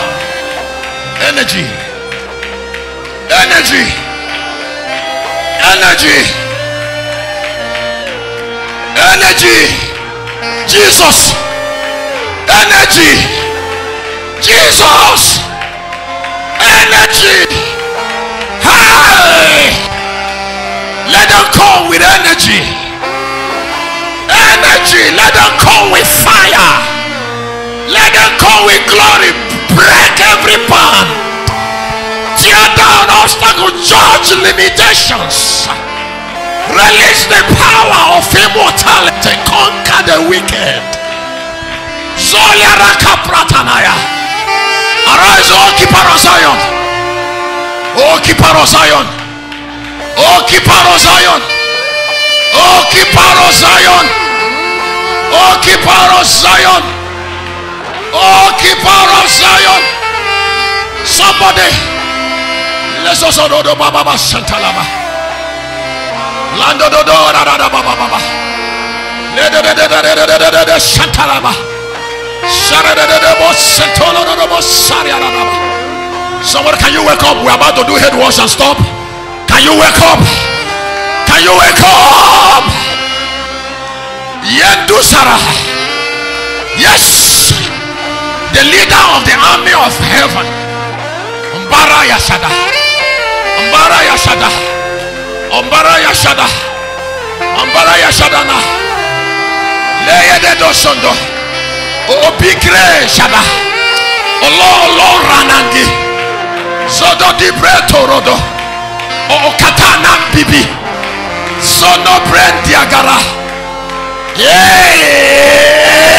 Energy. Energy. Energy. Energy. Jesus. Energy. Jesus. Energy. Hey! Let them come with energy. Energy. Let them come with fire. Let them come with glory. Break every bond. Tear down obstacles, judge limitations. Release the power of immortality. Conquer the wicked. Solia Raya Kapata. Arise, O Kiparo Zion. O Kiparo Zion. O Kiparo Zion. O Kiparo Zion. O Kiparo Zion. Oh, Kiparo Zion. Somebody, let's also do the Baba Santalama. Lando do Rada Baba Baba. Lede Santalama. Sarada de Bosentolo de Bosariana. Someone, can you wake up? We're about to do head wash and stop. Can you wake up? Can you wake up? Yendu Sarah. Yes. The leader of the army of heaven. Umbara Yashada. Umbara Yashada. Umbara Yashada. Umbara Yashadana. Leyede dosondo. Obi kre shada. Olo ranangi. Zodo di breto rodo. O katana bibi. Zono brendi agara. Yeah.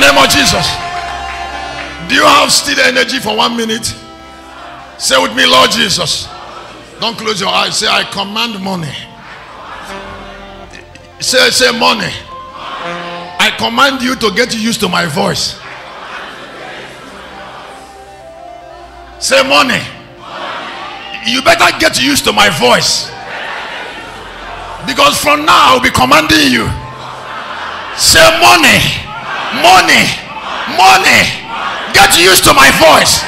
the name of Jesus. Do you have still energy for 1 minute? Say with me, Lord Jesus. Don't close your eyes. Say, I command money. Say money. I command you to get used to my voice. Say money. You better get used to my voice, because from now I'll be commanding you. Say money, money, money. Get used to my voice.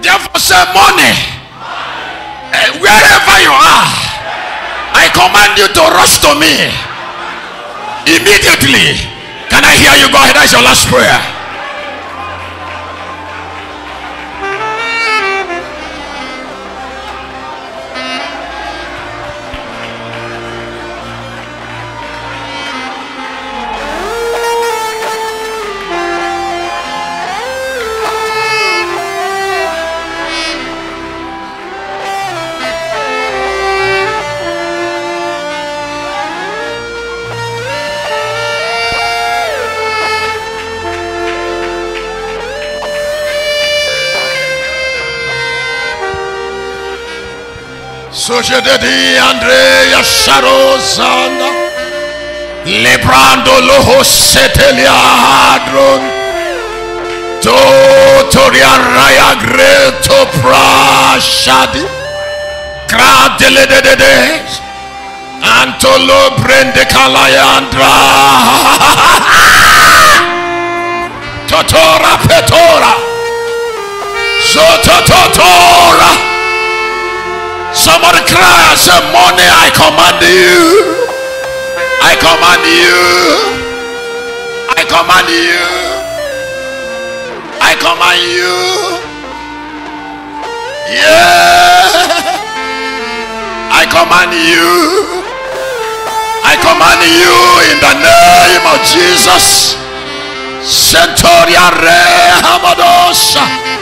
Therefore, say money. Wherever you are, I command you to rush to me immediately. Can I hear you? Go ahead. That's your last prayer. Jededi Andrea Sarozana Lebrando Loho Setelia Hadron Totoria Raya Greto Prashadi Gradele de Antolo Brende Kalayandra Totora Petora Sototora. Somebody cry and say, money, I command you. I command you. I command you. I command you. Yeah. I command you. I command you in the name of Jesus. Centurion Rehamadosa.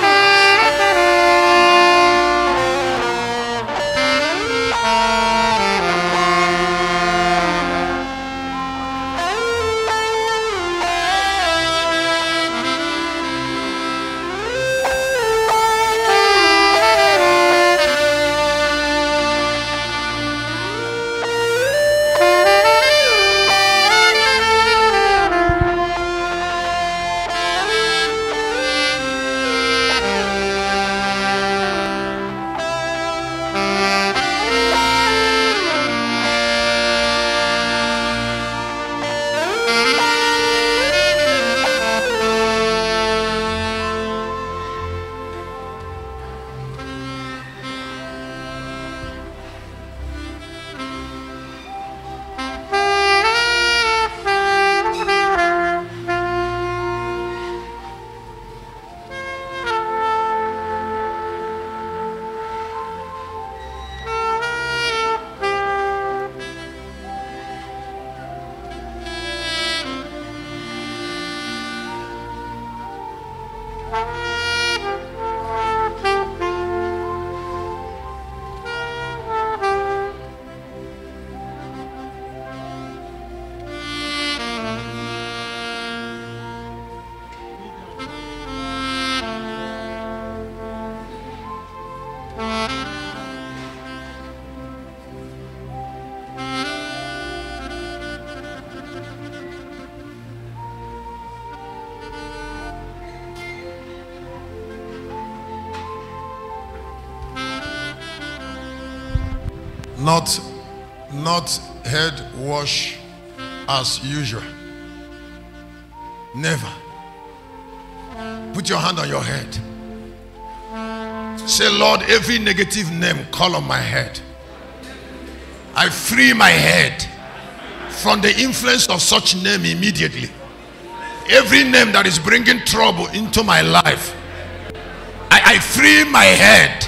Not head wash as usual. Never. Put your hand on your head. Say, Lord, every negative name call on my head. I free my head from the influence of such name immediately. Every name that is bringing trouble into my life, I free my head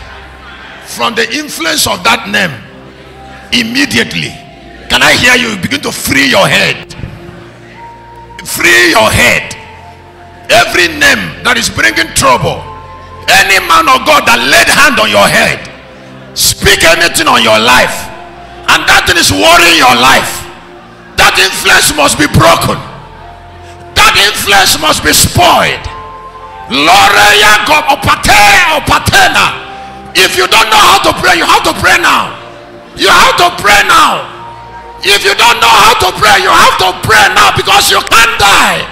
from the influence of that name immediately. Can I hear you? Begin to free your head. Free your head. Every name that is bringing trouble, any man of God that laid hand on your head, Speak anything on your life and that thing is worrying your life, that influence must be broken, that influence must be spoiled. If you don't know how to pray, you have to pray now. You have to pray now. If you don't know how to pray, you have to pray now, because you can't die.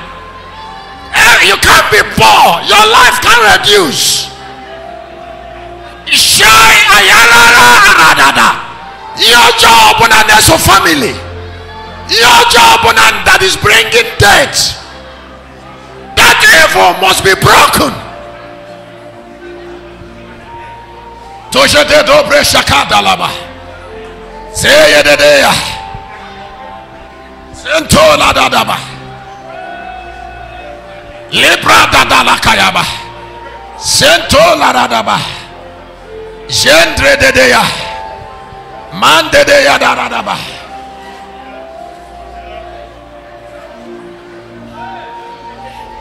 You can't be poor. Your life can't reduce. Your job and there's a family. Your job and that is bringing death. That evil must be broken.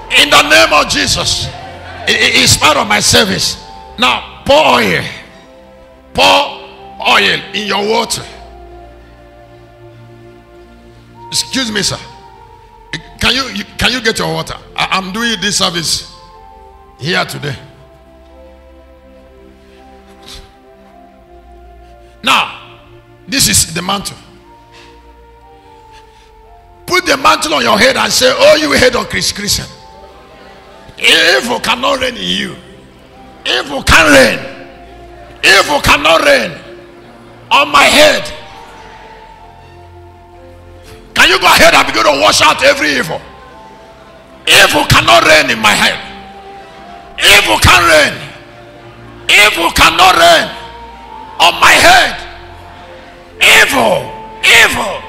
In the name of Jesus, it is part of my service. Now, pour oil. Pour oil in your water. Excuse me, sir. Can you get your water? I'm doing this service here today. Now, this is the mantle. Put the mantle on your head and say, "Oh, you head of Chris Christian, evil cannot reign in you. Evil can reign. Evil cannot reign on my head." Can you go ahead and begin to wash out every evil? Evil cannot reign in my head. Evil can reign. Evil cannot reign on my head. Evil, evil.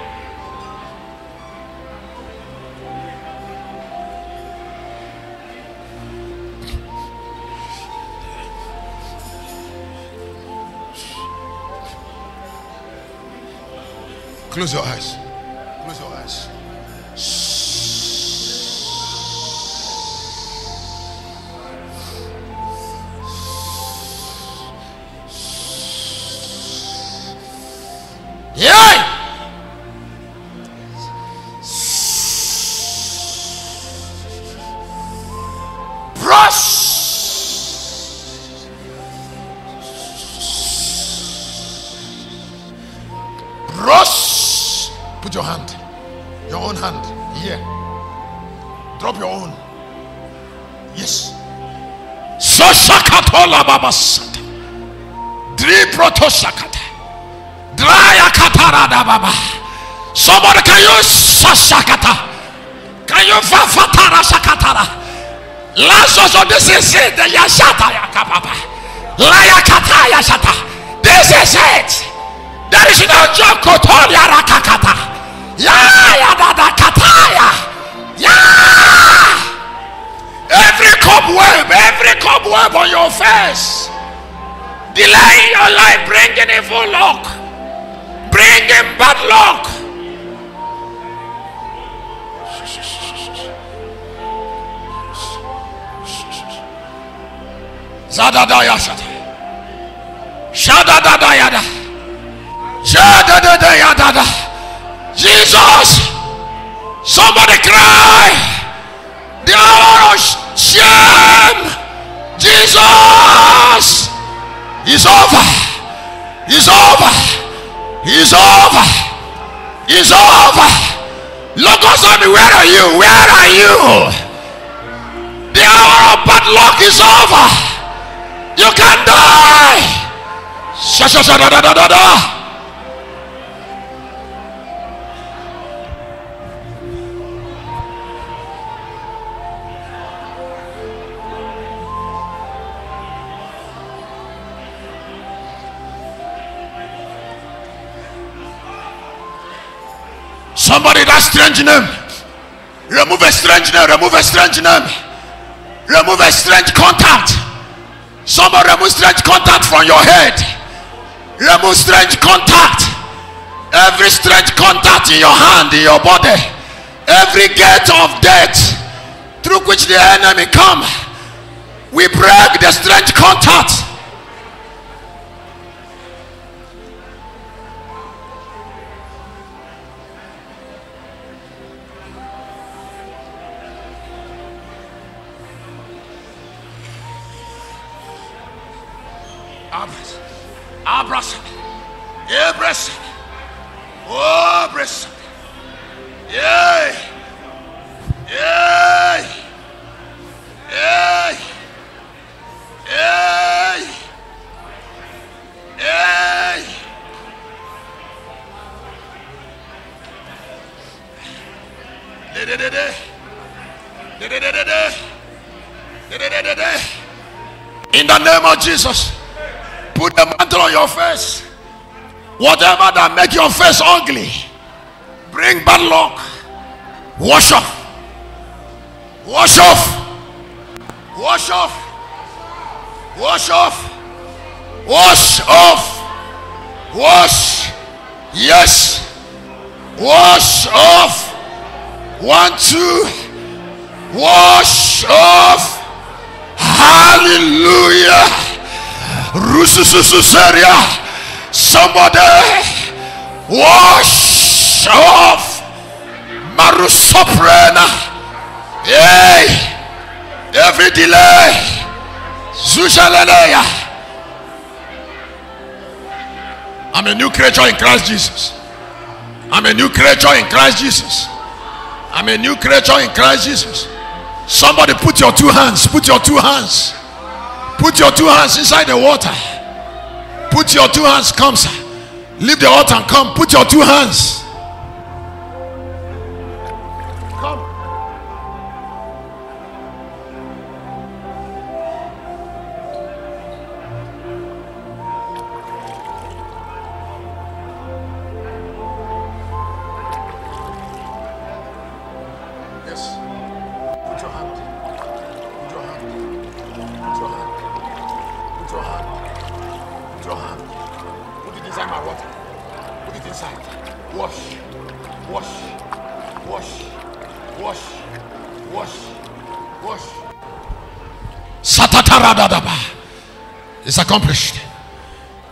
Close your eyes. Close your eyes. Yeah. Brush. Put your hand, your own hand here. Drop your own. Yes. Soshakatola babasat. Dri protoshakata. Somebody, can you sashakata? Can you fafatara shakatara? Lazos of this is it. The yashata yakapapa. Layakata yashata. This is it. There is no job kotoria rakakata. Ya dada kataya. Ya. Every cobweb on your face, delaying your life, bringing evil luck. Bring him bad luck. Jesus, somebody cry. The hour of shame. Jesus is over. Is over. He's over. He's over. Locust Army, where are you? Where are you? The hour of bad luck is over. You can die. Somebody, that strange name. Remove a strange name. Remove a strange name. Remove a strange contact. Somebody, remove strange contact from your head. Remove strange contact. Every strange contact in your hand, in your body. Every gate of death through which the enemy come. We break the strange contact. Abras. Abras. Abras. Abras. Yay. Yay. Yay. Yay. Yay. In the name of Jesus, put the mantle on your face. Whatever that make your face ugly, bring bad luck, wash off, wash off, wash off, wash off, wash off, wash, yes, wash off. 1, 2, wash off. Hallelujah. Rususususeria. Somebody wash off. Marusoprena. Hey, every delay. Zushaleneya. I'm a new creature in Christ Jesus. I'm a new creature in Christ Jesus. I'm a new creature in Christ Jesus. Somebody put your two hands, put your two hands, put your two hands inside the water. Put your two hands, come sir. Leave the altar and come. Put your two hands. Come. It's accomplished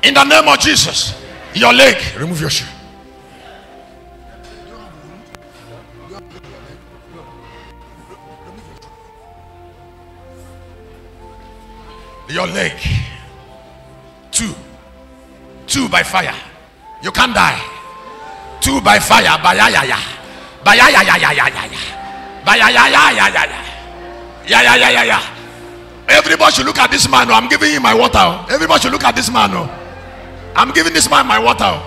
in the name of Jesus. Your leg, remove your shoe. Your leg, 2, 2 by fire. You can't die. 2 by fire. By ya. Everybody should look at this man. I'm giving him my water. Everybody should look at this man. I'm giving this man my water.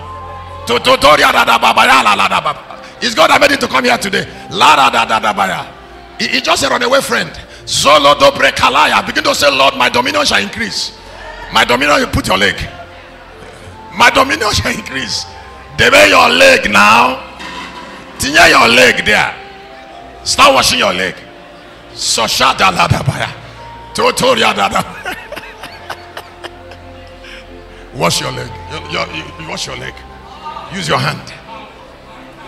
It's God that made him to come here today. He just a runaway friend. Begin to say, Lord, my dominion shall increase. My dominion, you put your leg. My dominion shall increase. Debe your leg now. Tinya your leg there. Start washing your leg. So shout Ladabaya. Wash your leg. You wash your leg. Use your hand.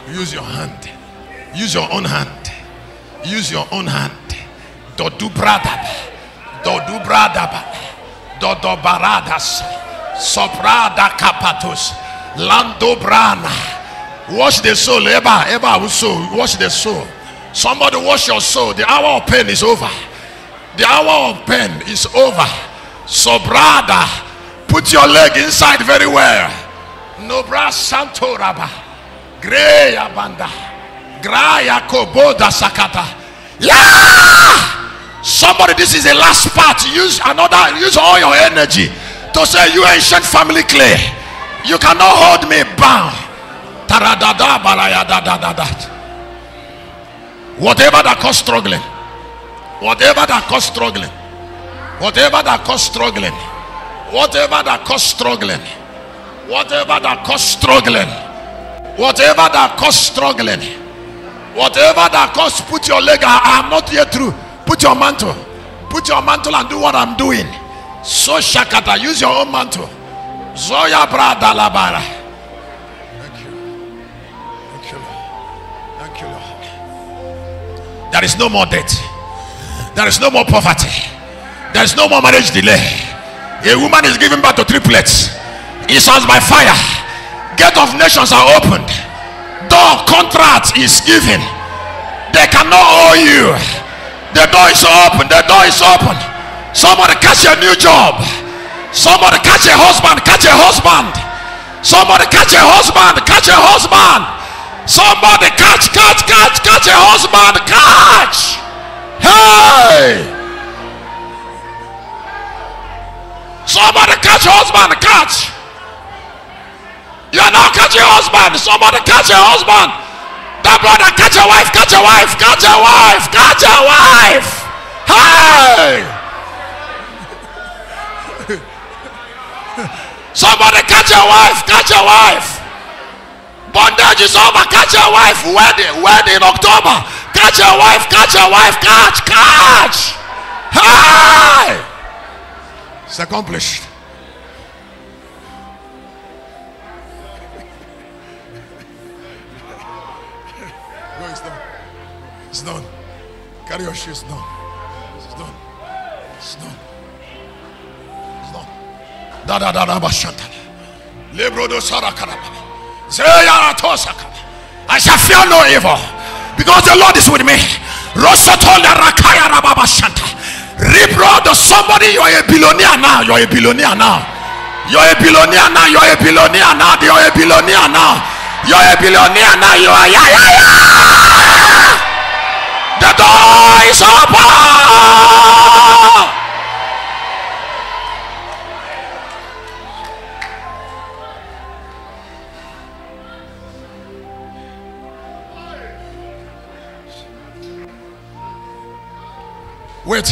Use your hand. Use your own hand. Use your own hand. Do bradab. Do bradab. Do baradas. Soprada capatus. Lando brana. Wash the soul. Eba soul. Wash the soul. Somebody wash your soul. The hour of pain is over. The hour of pain is over. So brother, put your leg inside very well. Nobra santoraba. Greya banda. Graya koboda sakata. Yeah! Somebody, this is the last part. Use all your energy to say, you ancient family clay, you cannot hold me bound. Taradada balaya da da da da. Whatever that cause struggling. Whatever that cause struggling, whatever that cause struggling, whatever that cause struggling, whatever that cause struggling, whatever that cause struggling, whatever that cause, put your leg. I'm not yet through. Put your mantle and do what I'm doing. So shakata, use your own mantle. Zoya brada labara. Thank you, thank you, thank you, Lord. There is no more death. There is no more poverty. There is no more marriage delay. A woman is giving birth to triplets. It sounds by fire. Gate of nations are opened. Door contract is given. They cannot owe you. The door is open. The door is open. Somebody catch a new job. Somebody catch a husband, catch a husband. Somebody catch a husband, catch a husband. Somebody catch a husband, catch. Hey! Somebody catch a husband, catch. You are now catch your husband. Somebody catch your husband. That brother catch your wife, catch your wife, catch your wife, catch your wife. Hey! Somebody catch your wife, catch your wife. Bondage is over, catch your wife. Wedding in October, catch your wife, catch your wife, catch. Hey! It's accomplished. No, it's done. It's done. Carry your shoes, done. It's done. It's done. It's done. I shall fear no evil because the Lord is with me. Somebody, you are a billionaire now. You are a billionaire now. You are a billionaire now. You are a billionaire now. You are a billionaire now. You are a billionaire now. You are the door is open. Wait,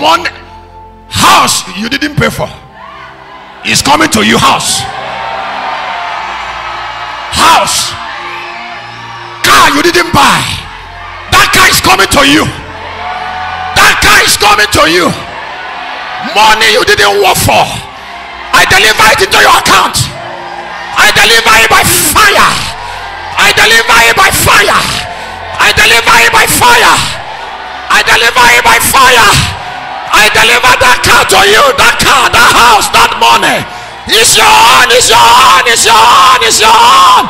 one house you didn't pay for is coming to you. House, car you didn't buy, that car is coming to you. That car is coming to you. Money you didn't work for, I deliver it into your account. I deliver it by fire. I deliver it by fire. I deliver it by fire. I deliver it by fire. I deliver that car to you, that car, that house, that money. It's your own, it's your own, it's your own, it's your own.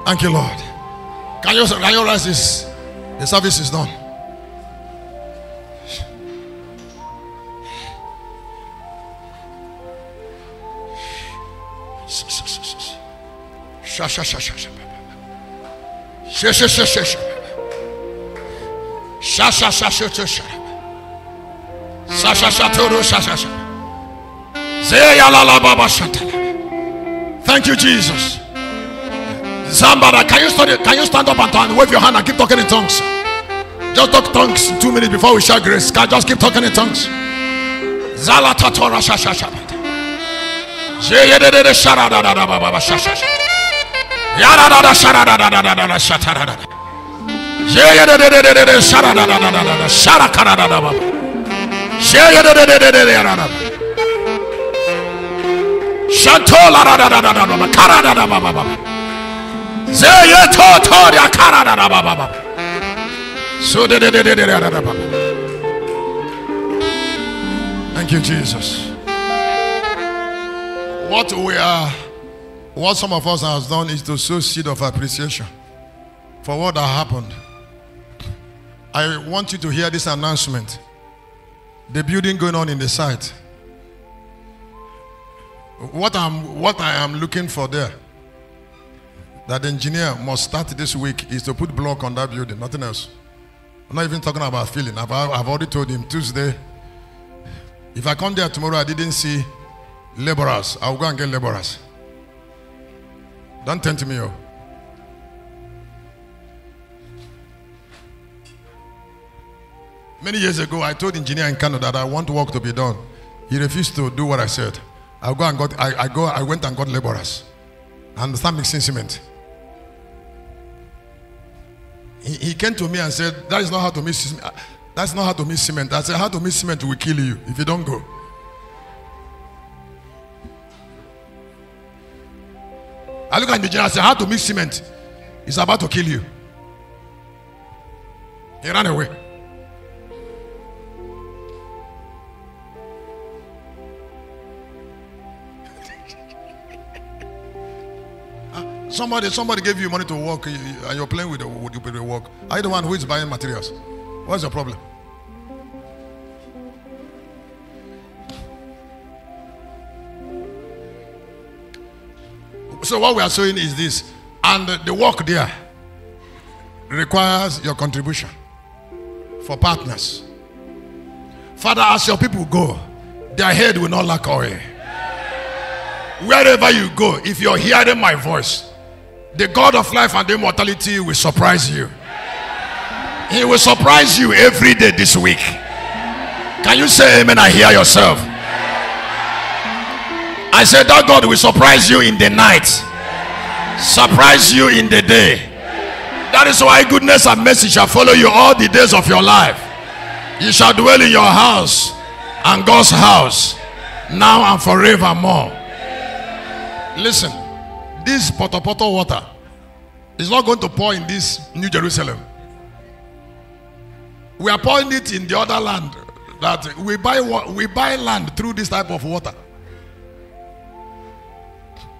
Yeah! Thank you, Lord. Can you realize this? The service is done. Thank you, Jesus. Zambara, can you stand up and wave your hand and keep talking in tongues? Just talk tongues in 2 minutes before we share grace. Can just keep talking in tongues. Zalatatora shashashaba. Thank you, Jesus. What some of us has done is to sow seed of appreciation for what that happened. I want you to hear this announcement. The building going on in the site. What I am looking for there, that the engineer must start this week, is to put block on that building, nothing else. I'm not even talking about feeling. I've already told him Tuesday. If I come there tomorrow, I didn't see laborers, I'll go and get laborers. Don't tempt me. Oh. Many years ago, I told engineer in Canada that I want work to be done. He refused to do what I said. I went and got laborers. And start mixing cement. He came to me and said, that is not how to mix cement. That's not how to mix cement. I said, how to mix cement will kill you if you don't go. I look at the engineer and say, how to mix cement? It's about to kill you. He ran away. Somebody gave you money to work, and you're playing with the work. Are you the one who is buying materials? What's your problem? So what we are saying is this, and the work there requires your contribution for partners. Father, as your people go, their head will not lack oil. Wherever you go, if you're hearing my voice, the God of life and immortality will surprise you. He will surprise you every day this week. Can you say amen? I hear yourself. I said that God will surprise you in the night, surprise you in the day. That is why goodness and mercy shall follow you all the days of your life. You shall dwell in your house and God's house, now and forevermore. Listen, this potopoto water is not going to pour in this New Jerusalem. We are pouring it in the other land. That we buy land through this type of water.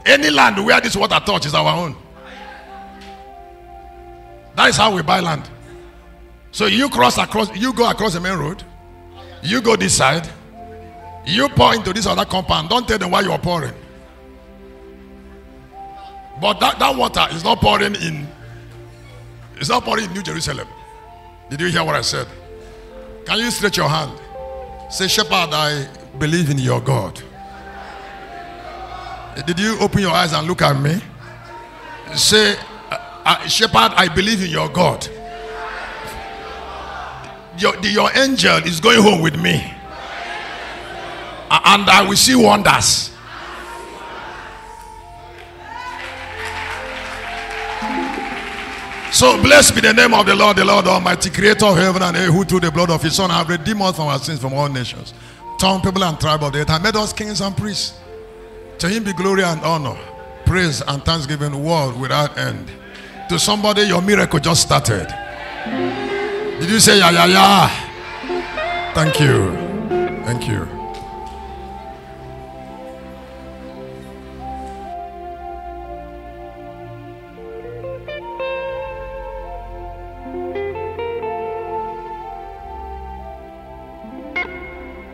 Any land where this water touches is our own. That is how we buy land. So you go across the main road, you go this side, you pour into this other compound. Don't tell them why you are pouring. But that water is not pouring in. It's not pouring in New Jerusalem. Did you hear what I said? Can you stretch your hand? Say, Shepherd, I believe in your God. Did you open your eyes and look at me? Say, Shepherd, I believe in your God. Your angel is going home with me. And I will see wonders. So blessed be the name of the Lord Almighty, creator of heaven and earth, who through the blood of his Son have redeemed us from our sins, from all nations, tongue, people, and tribe of the earth, and made us kings and priests. To him be glory and honor, praise and thanksgiving, world without end. To somebody, your miracle just started. Did you say, yeah, yeah, yeah? Thank you. Thank you.